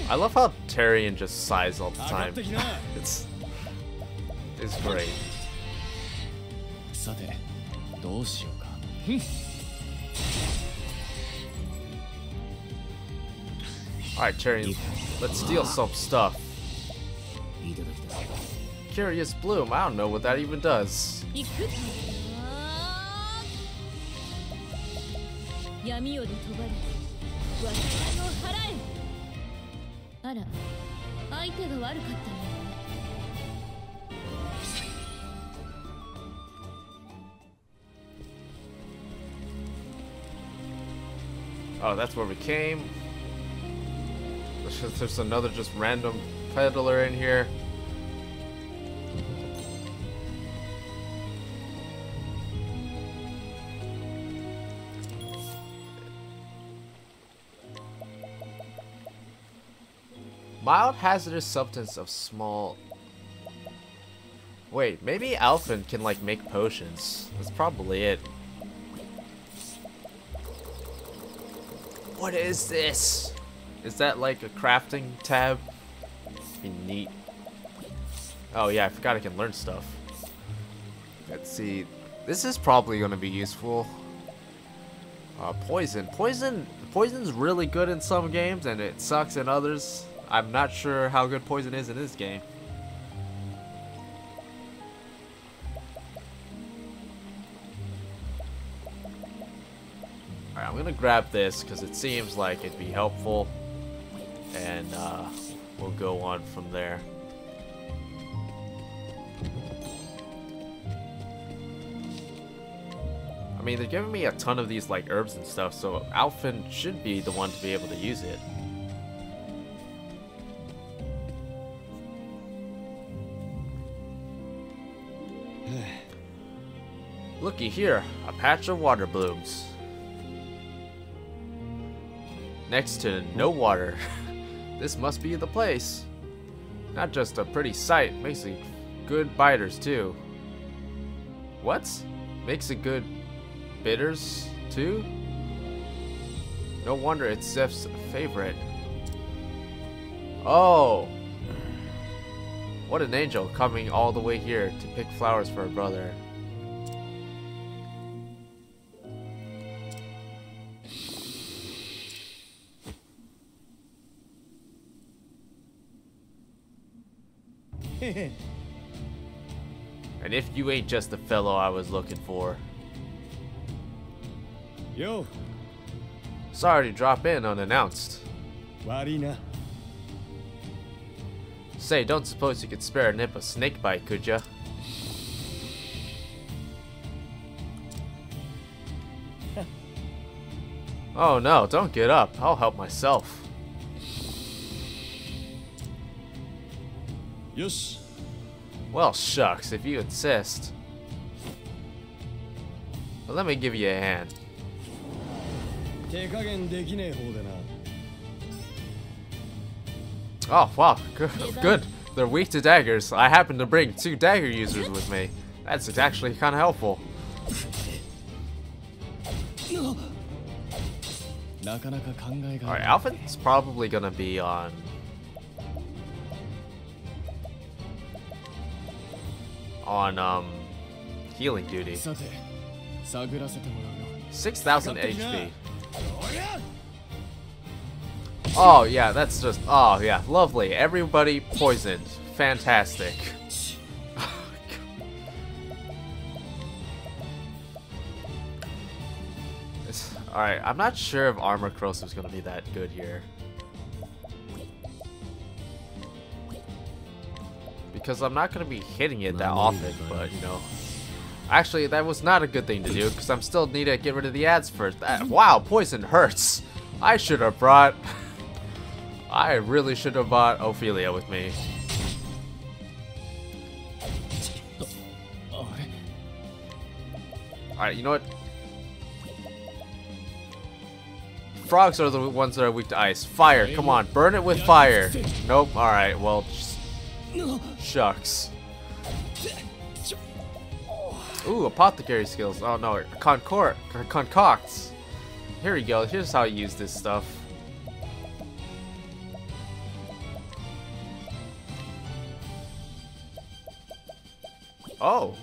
I love how Therion just sighs all the time. it's it's great. Alright, Therion, let's steal some stuff. Curious Bloom, I don't know what that even does. Oh, that's where we came. There's, just, there's another just random peddler in here. Mild hazardous substance of small... Wait, maybe Alfyn can like make potions. That's probably it. What is this? Is that like a crafting tab? That'd be neat. Oh yeah, I forgot I can learn stuff. Let's see. This is probably gonna be useful. Uh, poison. Poison. Poison's really good in some games, and it sucks in others. I'm not sure how good poison is in this game. I'm gonna grab this because it seems like it'd be helpful, and uh, we'll go on from there. I mean, they're giving me a ton of these like herbs and stuff, so Alfyn should be the one to be able to use it. Looky here, a patch of water blooms. Next to no water. This must be the place. Not just a pretty sight, makes a good biters too. What? Makes a good bitters too? No wonder it's Zeph's favorite. Oh! What an angel coming all the way here to pick flowers for her brother. And if you ain't just the fellow I was looking for. Yo. Sorry to drop in unannounced. Say, don't suppose you could spare a nip of snake bite, could ya? Oh no, don't get up. I'll help myself. Yes. Well, shucks, if you insist. Well, let me give you a hand. Oh, wow. Good. Good. They're weak to daggers. I happen to bring two dagger users with me. That's actually kind of helpful. Alright, Alphon's probably going to be on... on, um, healing duty. six thousand H P. Oh, yeah, that's just... oh, yeah, lovely. Everybody poisoned. Fantastic. Alright, I'm not sure if Armor Corrosive is going to be that good here. Because I'm not going to be hitting it that often, but, you know. Actually, that was not a good thing to do, because I'm still need to get rid of the ads first. That, wow, poison hurts! I should have brought... I really should have brought Ophilia with me. Alright, you know what? Frogs are the ones that are weak to ice. Fire, come on, burn it with fire. Nope, alright, well, just... shucks. Ooh, apothecary skills. Oh no, concord, concocts. Here we go, here's how I use this stuff. Oh.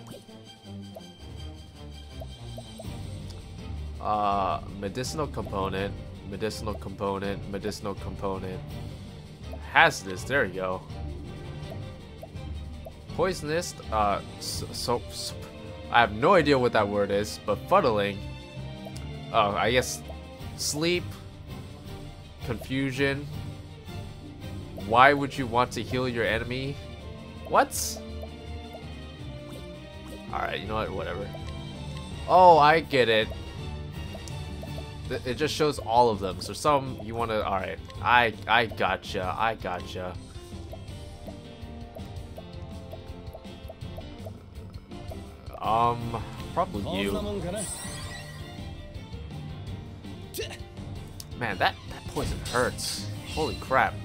Uh, medicinal component. Medicinal component, medicinal component. Hazardous, there you go. Poisonous, uh, so, so, so I have no idea what that word is, but funneling. Oh, I guess sleep, confusion. Why would you want to heal your enemy? What? Alright, you know what, whatever. Oh, I get it. It just shows all of them. So some you want to. All right, I I gotcha. I gotcha. Um, probably you. Man, that that poison hurts. Holy crap.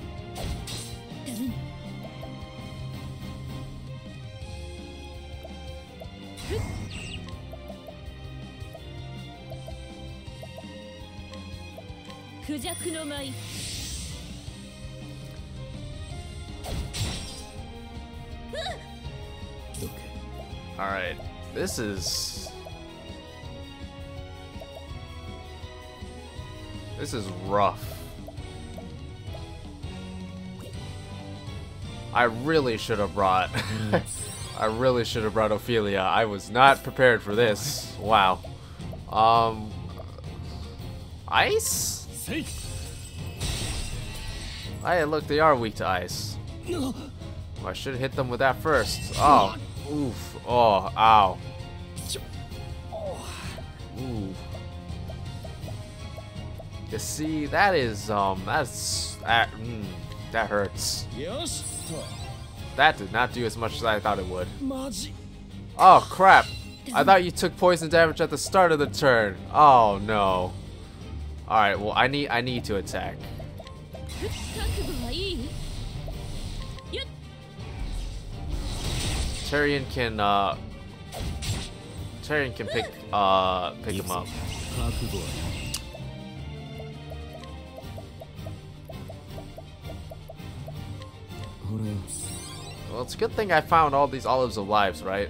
Alright, this is... this is rough. I really should have brought... I really should have brought Ophilia. I was not prepared for this. Wow. Um... Ice? Hey, look, they are weak to ice. Well, I should hit them with that first. Oh, oof, oh, ow. Ooh. You see, that is, um, that's, that, mm, that hurts. That did not do as much as I thought it would. Oh, crap. I thought you took poison damage at the start of the turn. Oh, no. All right, well, I need I need to attack. Therion can uh Therion can pick uh pick him up. Well, it's a good thing I found all these olives of lives, right?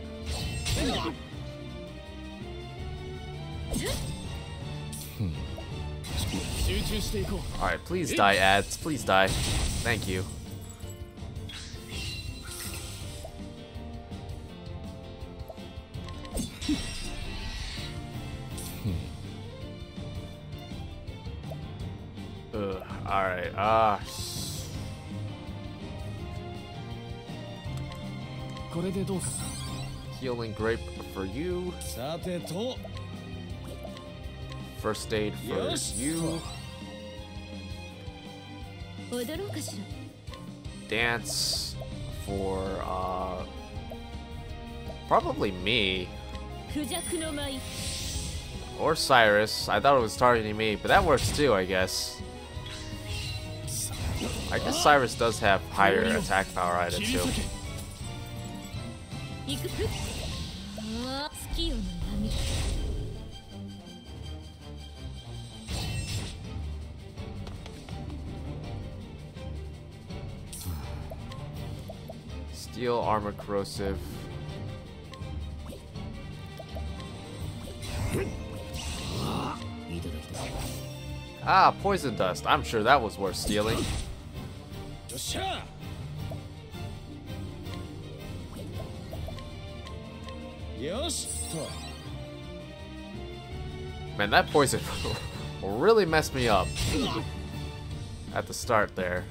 Alright, please die, ads. Please die. Thank you. Alright, ah. Healing grape for you. First aid for you. Dance for, uh... probably me. Or Cyrus. I thought it was targeting me, but that works too, I guess. I guess Cyrus does have higher attack power item too. Steel, armor, corrosive. Ah, poison dust. I'm sure that was worth stealing. Man, that poison really messed me up at the start there.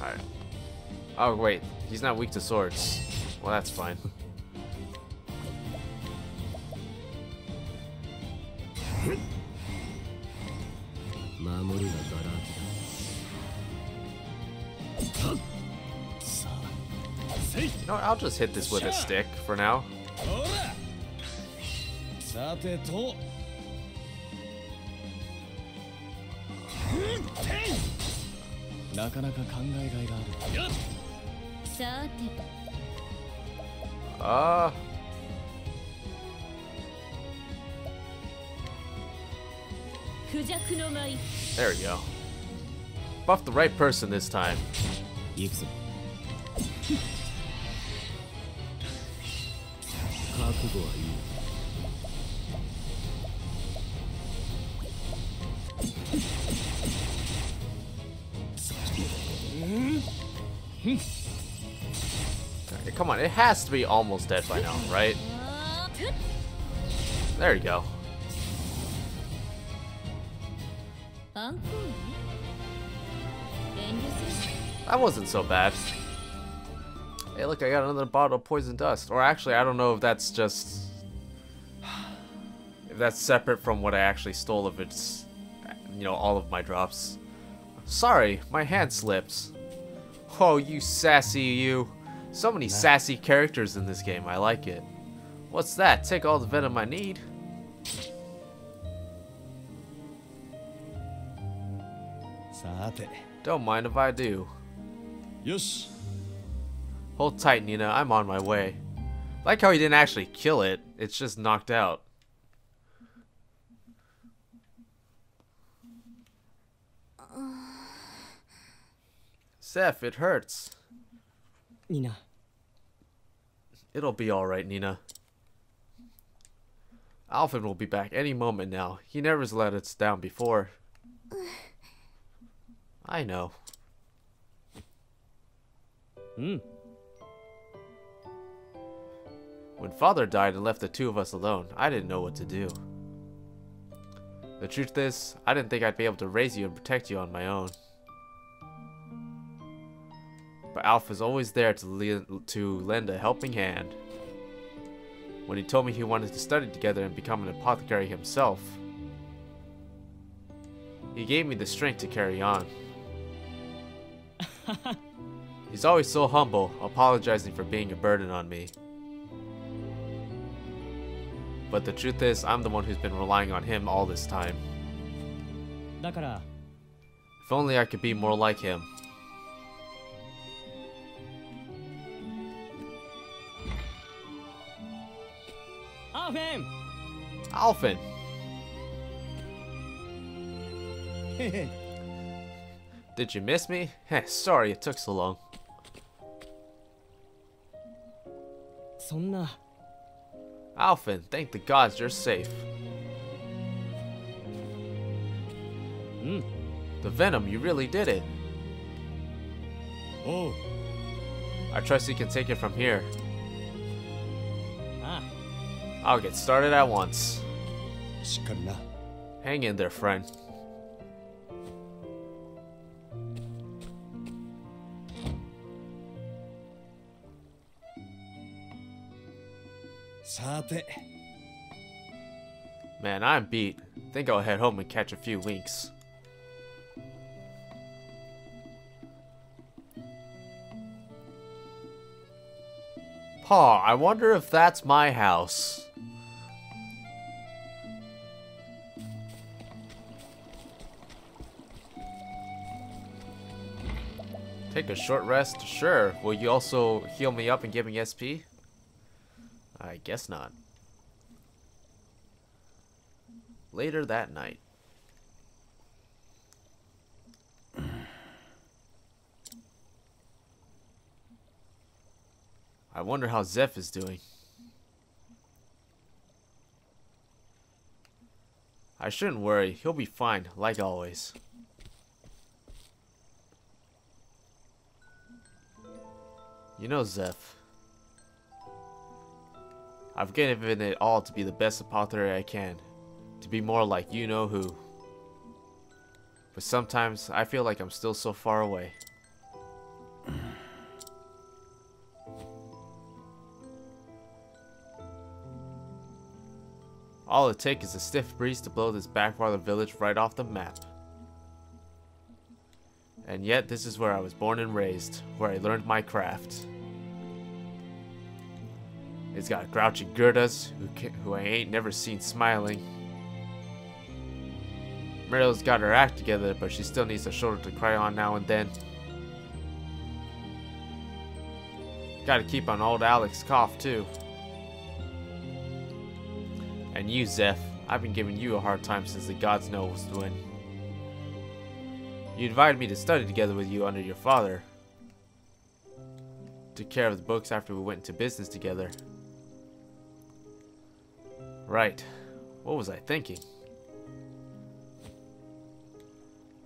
Alright. Oh, wait. He's not weak to swords. Well, that's fine. You know what, I'll just hit this with a stick for now. Uh... There we go. Buff the right person this time. Okay, come on, it has to be almost dead by now, right? There you go. That wasn't so bad. Hey, look, I got another bottle of poison dust. Or actually, I don't know if that's just... if that's separate from what I actually stole, if it's, you know, all of my drops. Sorry, my hand slips. Oh, you sassy you. So many sassy characters in this game, I like it. What's that? Take all the venom I need. Don't mind if I do. Yes. Hold tight, Nina. I'm on my way. Like how he didn't actually kill it. It's just knocked out. Zeph, it hurts. Nina. It'll be alright, Nina. Alfyn will be back any moment now. He never's let us down before. I know. Hmm. When Father died and left the two of us alone, I didn't know what to do. The truth is, I didn't think I'd be able to raise you and protect you on my own. But Alpha's always there to, le to lend a helping hand. When he told me he wanted to study together and become an apothecary himself, he gave me the strength to carry on. He's always so humble, apologizing for being a burden on me. But the truth is, I'm the one who's been relying on him all this time. If only I could be more like him. Alfyn! Alfyn! Did you miss me? Heh, sorry it took so long. Alfyn, thank the gods you're safe. Mm. The venom, you really did it. Oh. I trust you can take it from here. Ah. I'll get started at once. Hang in there, friend. Man, I'm beat. Think I'll head home and catch a few winks. Pa, I wonder if that's my house. Take a short rest? Sure. Will you also heal me up and give me S P? I guess not. Later that night. I wonder how Zeph is doing. I shouldn't worry. He'll be fine, like always. You know, Zeph, I've given it all to be the best apothecary I can. To be more like you-know-who. But sometimes, I feel like I'm still so far away. All it takes is a stiff breeze to blow this backwater village right off the map. And yet, this is where I was born and raised, where I learned my craft. It's got grouchy Gerdas, who, can, who I ain't never seen smiling. Meryl's got her act together, but she still needs a shoulder to cry on now and then. Gotta keep on old Alex's cough, too. And you, Zeph, I've been giving you a hard time since the gods knows when. You invited me to study together with you under your father. Took care of the books after we went into business together. Right. What was I thinking?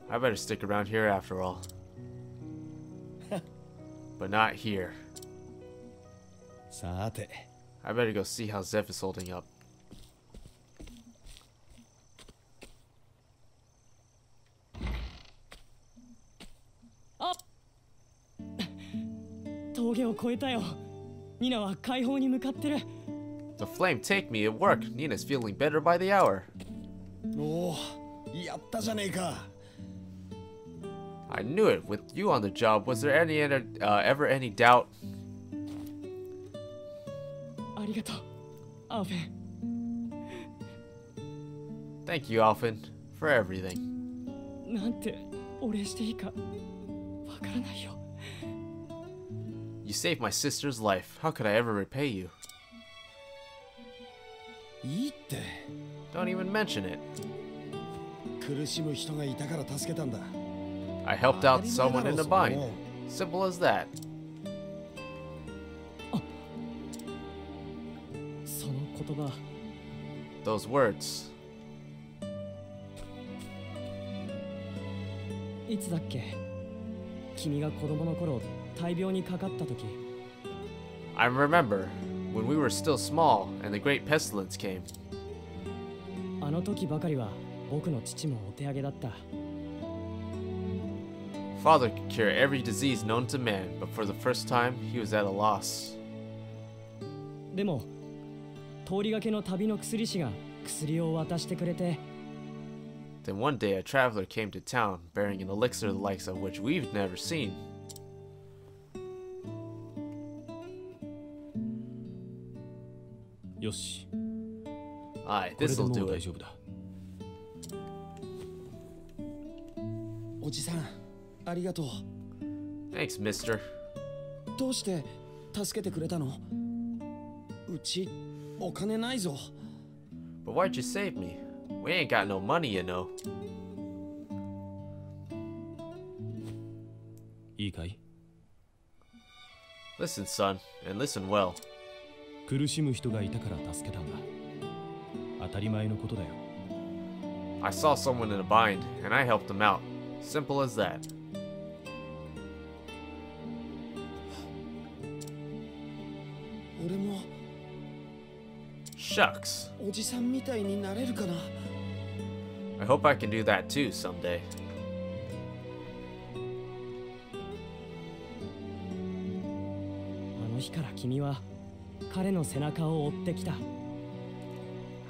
I better stick around here after all. But not here. I better go see how Zeph is holding up. The flame take me at work. Nina's feeling better by the hour. I knew it. With you on the job, was there any uh, ever any doubt? Thank you, Alfyn, for everything. You saved my sister's life. How could I ever repay you? Don't even mention it. I helped out someone in a bind. Simple as that. Those words. I remember, when we were still small and the great pestilence came. Father could cure every disease known to man, but for the first time, he was at a loss. Then one day a traveler came to town, bearing an elixir the likes of which we've never seen. Aye, this'll do it. Thanks, mister. But why'd you save me? We ain't got no money, you know. Listen, son, and listen well. I saw someone in a bind, and I helped him out. Simple as that. Shucks. I hope I can do that too someday.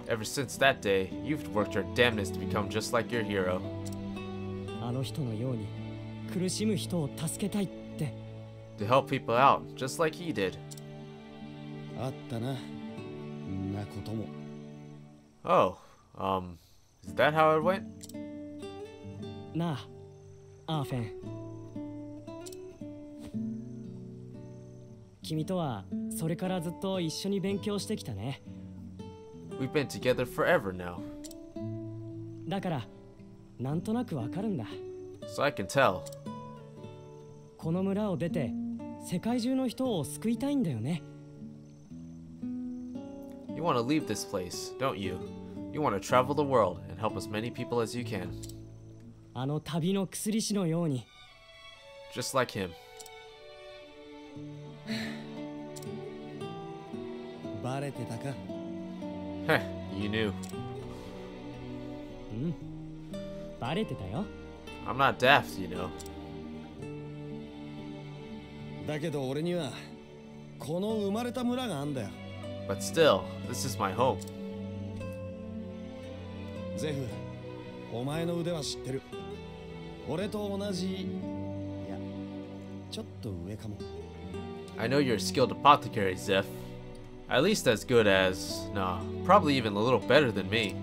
Ever since that day, you've worked your damnness to become just like your hero. To help people out, just like he did. Oh, um, is that how it went? Nah, Alfyn. We've been together forever now. So I can tell. You want to leave this place, don't you? You want to travel the world and help as many people as you can. Just like him. Heh, you knew. I'm not daft, you know. But still, this is my home. Zeph, I know you're a skilled apothecary, Zeph. At least as good as... Nah, probably even a little better than me.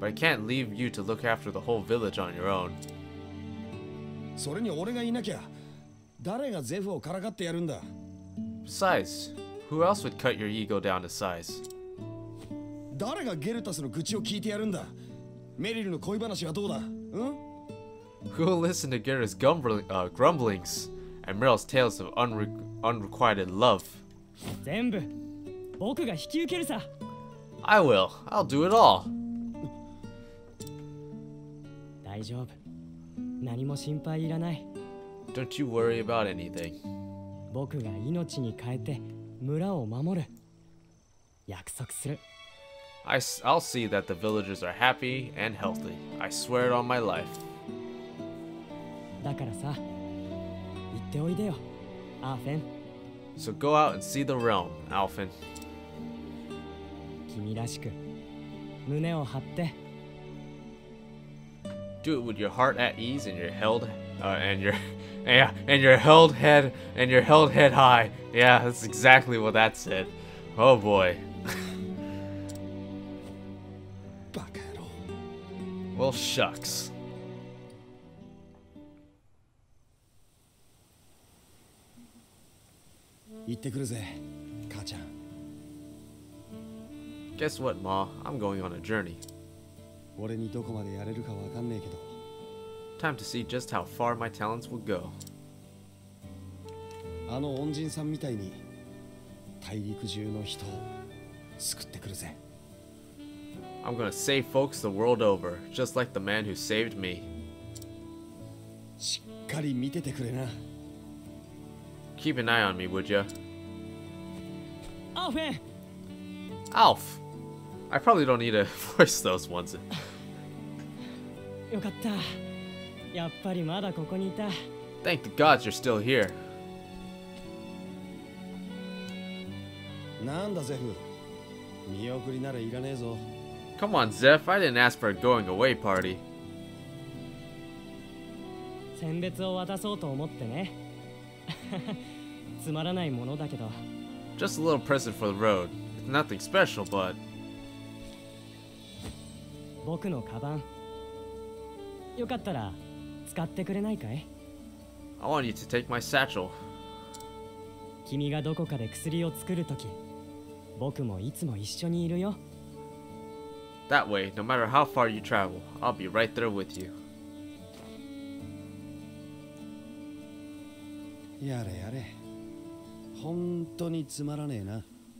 But I can't leave you to look after the whole village on your own. Besides, who else would cut your ego down to size? Who'll listen to Geralt's grumbling, uh, grumblings and Meryl's tales of unre unrequited love? I will. I'll do it all. Don't you worry about anything. I s I'll see that the villagers are happy and healthy. I swear it on my life. So go out and see the realm, Alfyn. Do it with your heart at ease and your held, uh, and your, yeah, and your held head, and your held head high. Yeah, that's exactly what that said. Oh boy. Well, shucks. Guess what, Ma? I'm going on a journey. Time to see just how far my talents will go. I'm gonna save folks the world over, just like the man who saved me. Keep an eye on me, would ya? Alfyn! Alf! I probably don't need to voice those ones. Thank the gods you're still here. Come on, Zeph, I didn't ask for a going away party. Just a little present for the road. It's nothing special, but... I want you to take my satchel. That way, no matter how far you travel, I'll be right there with you.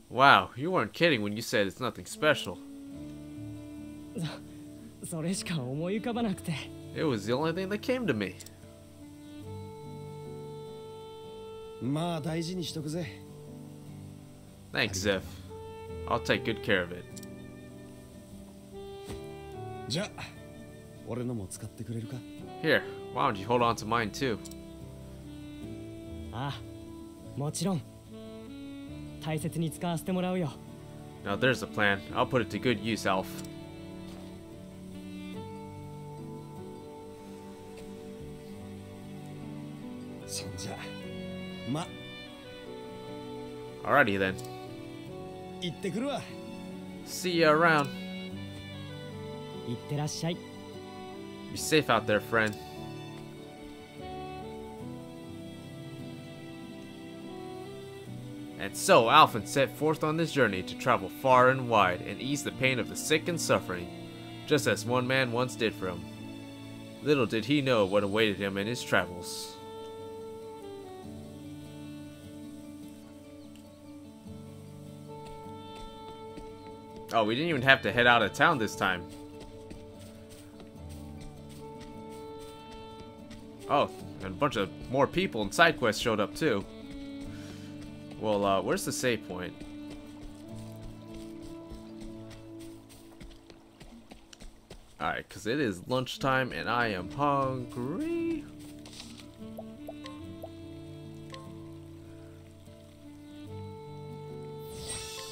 Wow, you weren't kidding when you said it's nothing special. It was the only thing that came to me. Thanks, Zeph. I'll take good care of it. Here, why don't you hold on to mine too? Now there's a plan. I'll put it to good use, Alf. Alrighty then. See you around. Be safe out there, friend. And so Alfyn set forth on this journey to travel far and wide and ease the pain of the sick and suffering, just as one man once did for him. Little did he know what awaited him in his travels. Oh, we didn't even have to head out of town this time. Oh, and a bunch of more people and side quests showed up too. Well, uh, where's the save point? Alright, because it is lunchtime and I am hungry.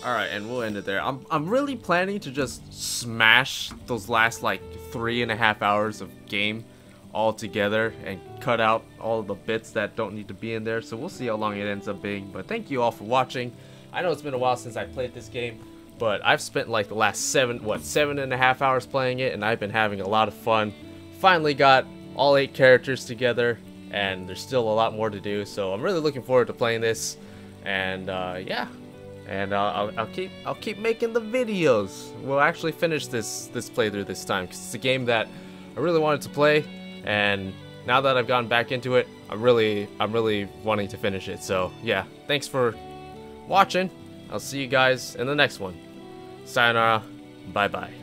Alright, and we'll end it there. I'm, I'm really planning to just smash those last, like, three and a half hours of game all together and cut out all the bits that don't need to be in there. So we'll see how long it ends up being. But thank you all for watching. I know it's been a while since I played this game, but I've spent, like, the last seven, what, seven and a half hours playing it, and I've been having a lot of fun. Finally got all eight characters together, and there's still a lot more to do. So I'm really looking forward to playing this. And, uh, yeah. And I'll, I'll keep I'll keep making the videos. We'll actually finish this this playthrough this time because it's a game that I really wanted to play, and now that I've gotten back into it, I'm really I'm really wanting to finish it. So yeah, thanks for watching. I'll see you guys in the next one. Sayonara, bye bye.